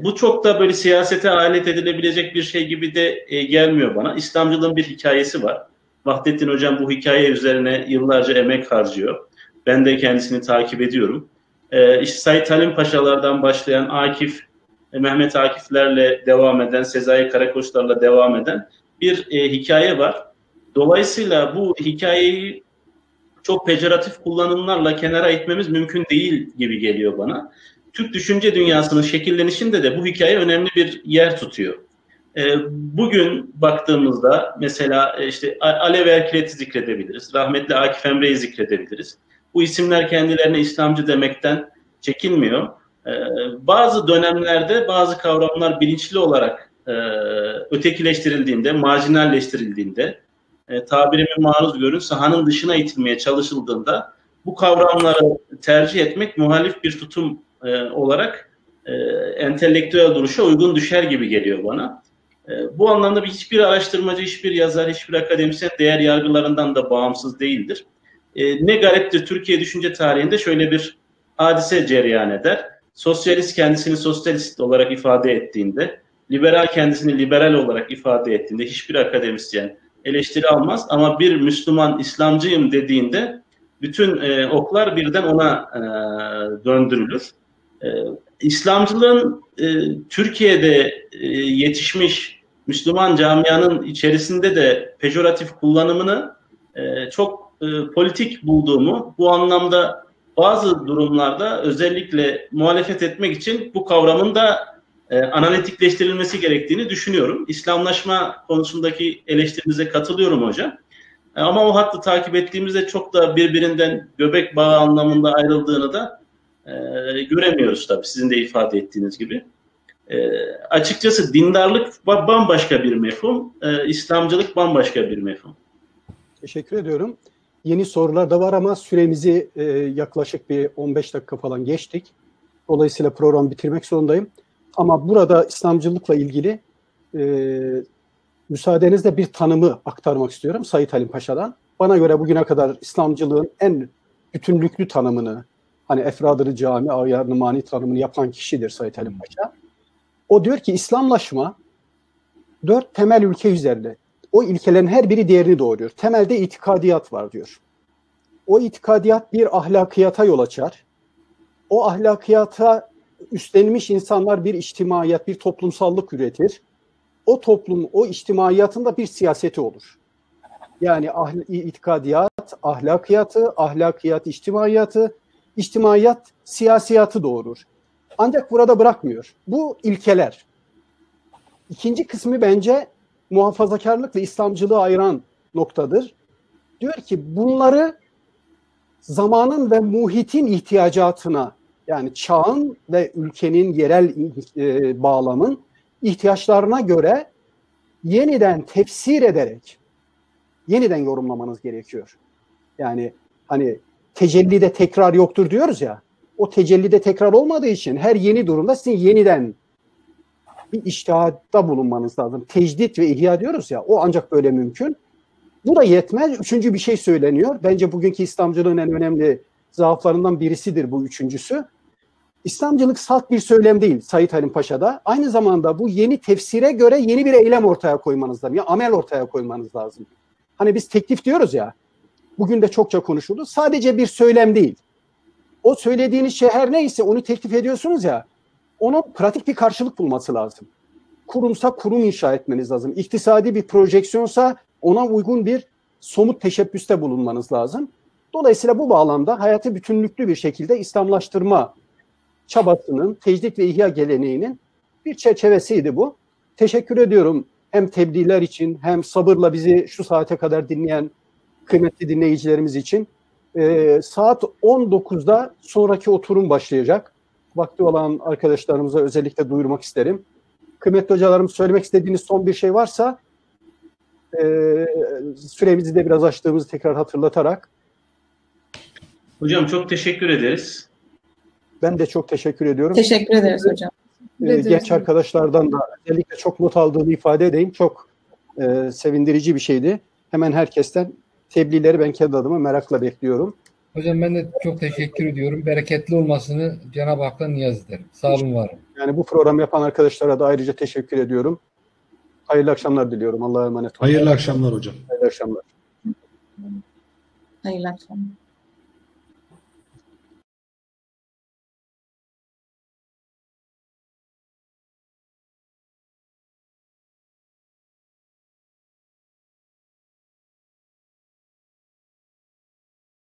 Bu çok da böyle siyasete alet edilebilecek bir şey gibi de gelmiyor bana. İslamcılığın bir hikayesi var. Vahdettin Hocam bu hikaye üzerine yıllarca emek harcıyor. Ben de kendisini takip ediyorum. İşte Said Halim Paşalardan başlayan Akif, Mehmet Akif'lerle devam eden, Sezai Karakoçlarla devam eden bir hikaye var. Dolayısıyla bu hikayeyi çok pejoratif kullanımlarla kenara itmemiz mümkün değil gibi geliyor bana. Türk düşünce dünyasının şekillenişinde de bu hikaye önemli bir yer tutuyor. Bugün baktığımızda mesela işte Alev Erkilet'i zikredebiliriz, rahmetli Akif Emre'yi zikredebiliriz. Bu isimler kendilerine İslamcı demekten çekinmiyor. Bazı dönemlerde bazı kavramlar bilinçli olarak ötekileştirildiğinde, marjinalleştirildiğinde, tabirimi maruz görün, sahanın dışına itilmeye çalışıldığında bu kavramları tercih etmek muhalif bir tutum olarak entelektüel duruşa uygun düşer gibi geliyor bana. Bu anlamda hiçbir araştırmacı, hiçbir yazar, hiçbir akademisyen değer yargılarından da bağımsız değildir. Ne gariptir, Türkiye düşünce tarihinde şöyle bir hadise cereyan eder. Sosyalist kendisini sosyalist olarak ifade ettiğinde, liberal kendisini liberal olarak ifade ettiğinde hiçbir akademisyen eleştiri almaz. Ama bir Müslüman İslamcıyım dediğinde bütün oklar birden ona döndürülür. İslamcılığın Türkiye'de yetişmiş Müslüman camianın içerisinde de pejoratif kullanımını çok politik bulduğumu, bu anlamda bazı durumlarda özellikle muhalefet etmek için bu kavramın da analitikleştirilmesi gerektiğini düşünüyorum. İslamlaşma konusundaki eleştirinize katılıyorum hocam. Ama o hattı takip ettiğimizde çok da birbirinden göbek bağı anlamında ayrıldığını da göremiyoruz tabii, sizin de ifade ettiğiniz gibi. Açıkçası dindarlık bambaşka bir mefhum, İslamcılık bambaşka bir mefhum. Teşekkür ediyorum. Yeni sorular da var ama süremizi yaklaşık bir 15 dakika falan geçtik. Dolayısıyla programı bitirmek zorundayım. Ama burada İslamcılıkla ilgili müsaadenizle bir tanımı aktarmak istiyorum Said Halim Paşa'dan. bana göre bugüne kadar İslamcılığın en bütünlüklü tanımını, hani efradır cami, ayarını, mani tanımını yapan kişidir Said Halim Paşa. O diyor ki İslamlaşma 4 temel ülke üzerinde. O ilkelerin her biri diğerini doğuruyor. Temelde itikadiyat var diyor. O itikadiyat bir ahlakiyata yol açar. O ahlakiyata üstlenmiş insanlar bir içtimaiyat, bir toplumsallık üretir. O toplum, o içtimaiyatında bir siyaseti olur. Yani itikadiyat, ahlakiyatı, ahlakiyat, içtimaiyatı, içtimaiyat, siyasiyatı doğurur. Ancak burada bırakmıyor. Bu ilkeler. İkinci kısmı bence muhafazakarlıkla İslamcılığı ayıran noktadır. Diyor ki bunları zamanın ve muhitin ihtiyacatına, yani çağın ve ülkenin yerel bağlamın ihtiyaçlarına göre yeniden tefsir ederek yeniden yorumlamanız gerekiyor. Yani hani tecellide tekrar yoktur diyoruz ya, o tecellide tekrar olmadığı için her yeni durumda sizin yeniden bir iştihatta bulunmanız lazım. Tecdit ve ihya diyoruz ya, o ancak böyle mümkün. Bu da yetmez. Üçüncü bir şey söyleniyor. Bence bugünkü İslamcılığın en önemli zaaflarından birisidir bu üçüncüsü. İslamcılık salt bir söylem değil Said Halim Paşa'da. Aynı zamanda bu yeni tefsire göre yeni bir eylem ortaya koymanız lazım. Ya amel ortaya koymanız lazım. Hani biz teklif diyoruz ya, bugün de çokça konuşuldu. Sadece bir söylem değil. O söylediğiniz şey her neyse onu teklif ediyorsunuz ya, onun pratik bir karşılık bulması lazım. Kurumsa kurum inşa etmeniz lazım. İktisadi bir projeksiyonsa ona uygun bir somut teşebbüste bulunmanız lazım. Dolayısıyla bu bağlamda hayatı bütünlüklü bir şekilde İslamlaştırma çabasının, tecdit ve ihya geleneğinin bir çerçevesiydi bu. Teşekkür ediyorum hem tebliğler için hem sabırla bizi şu saate kadar dinleyen kıymetli dinleyicilerimiz için. Saat 19'da sonraki oturum başlayacak. Vakti olan arkadaşlarımıza özellikle duyurmak isterim. Kıymetli hocalarım, söylemek istediğiniz son bir şey varsa süremizi de biraz açtığımızı tekrar hatırlatarak. Hocam çok teşekkür ederiz. Ben de çok teşekkür ediyorum. Teşekkür ederiz hocam. Genç arkadaşlardan da özellikle çok not aldığını ifade edeyim. Çok sevindirici bir şeydi. Hemen herkesten tebliğleri ben kendi adıma merakla bekliyorum. Hocam ben de çok teşekkür ediyorum. Bereketli olmasını Cenab-ı Hak'tan niyaz ederim. Sağ olun, varım. Yani bu programı yapan arkadaşlara da ayrıca teşekkür ediyorum. Hayırlı akşamlar diliyorum. Allah'a emanet olun. Hayırlı akşamlar hocam. Hayırlı akşamlar. Hayırlı akşamlar.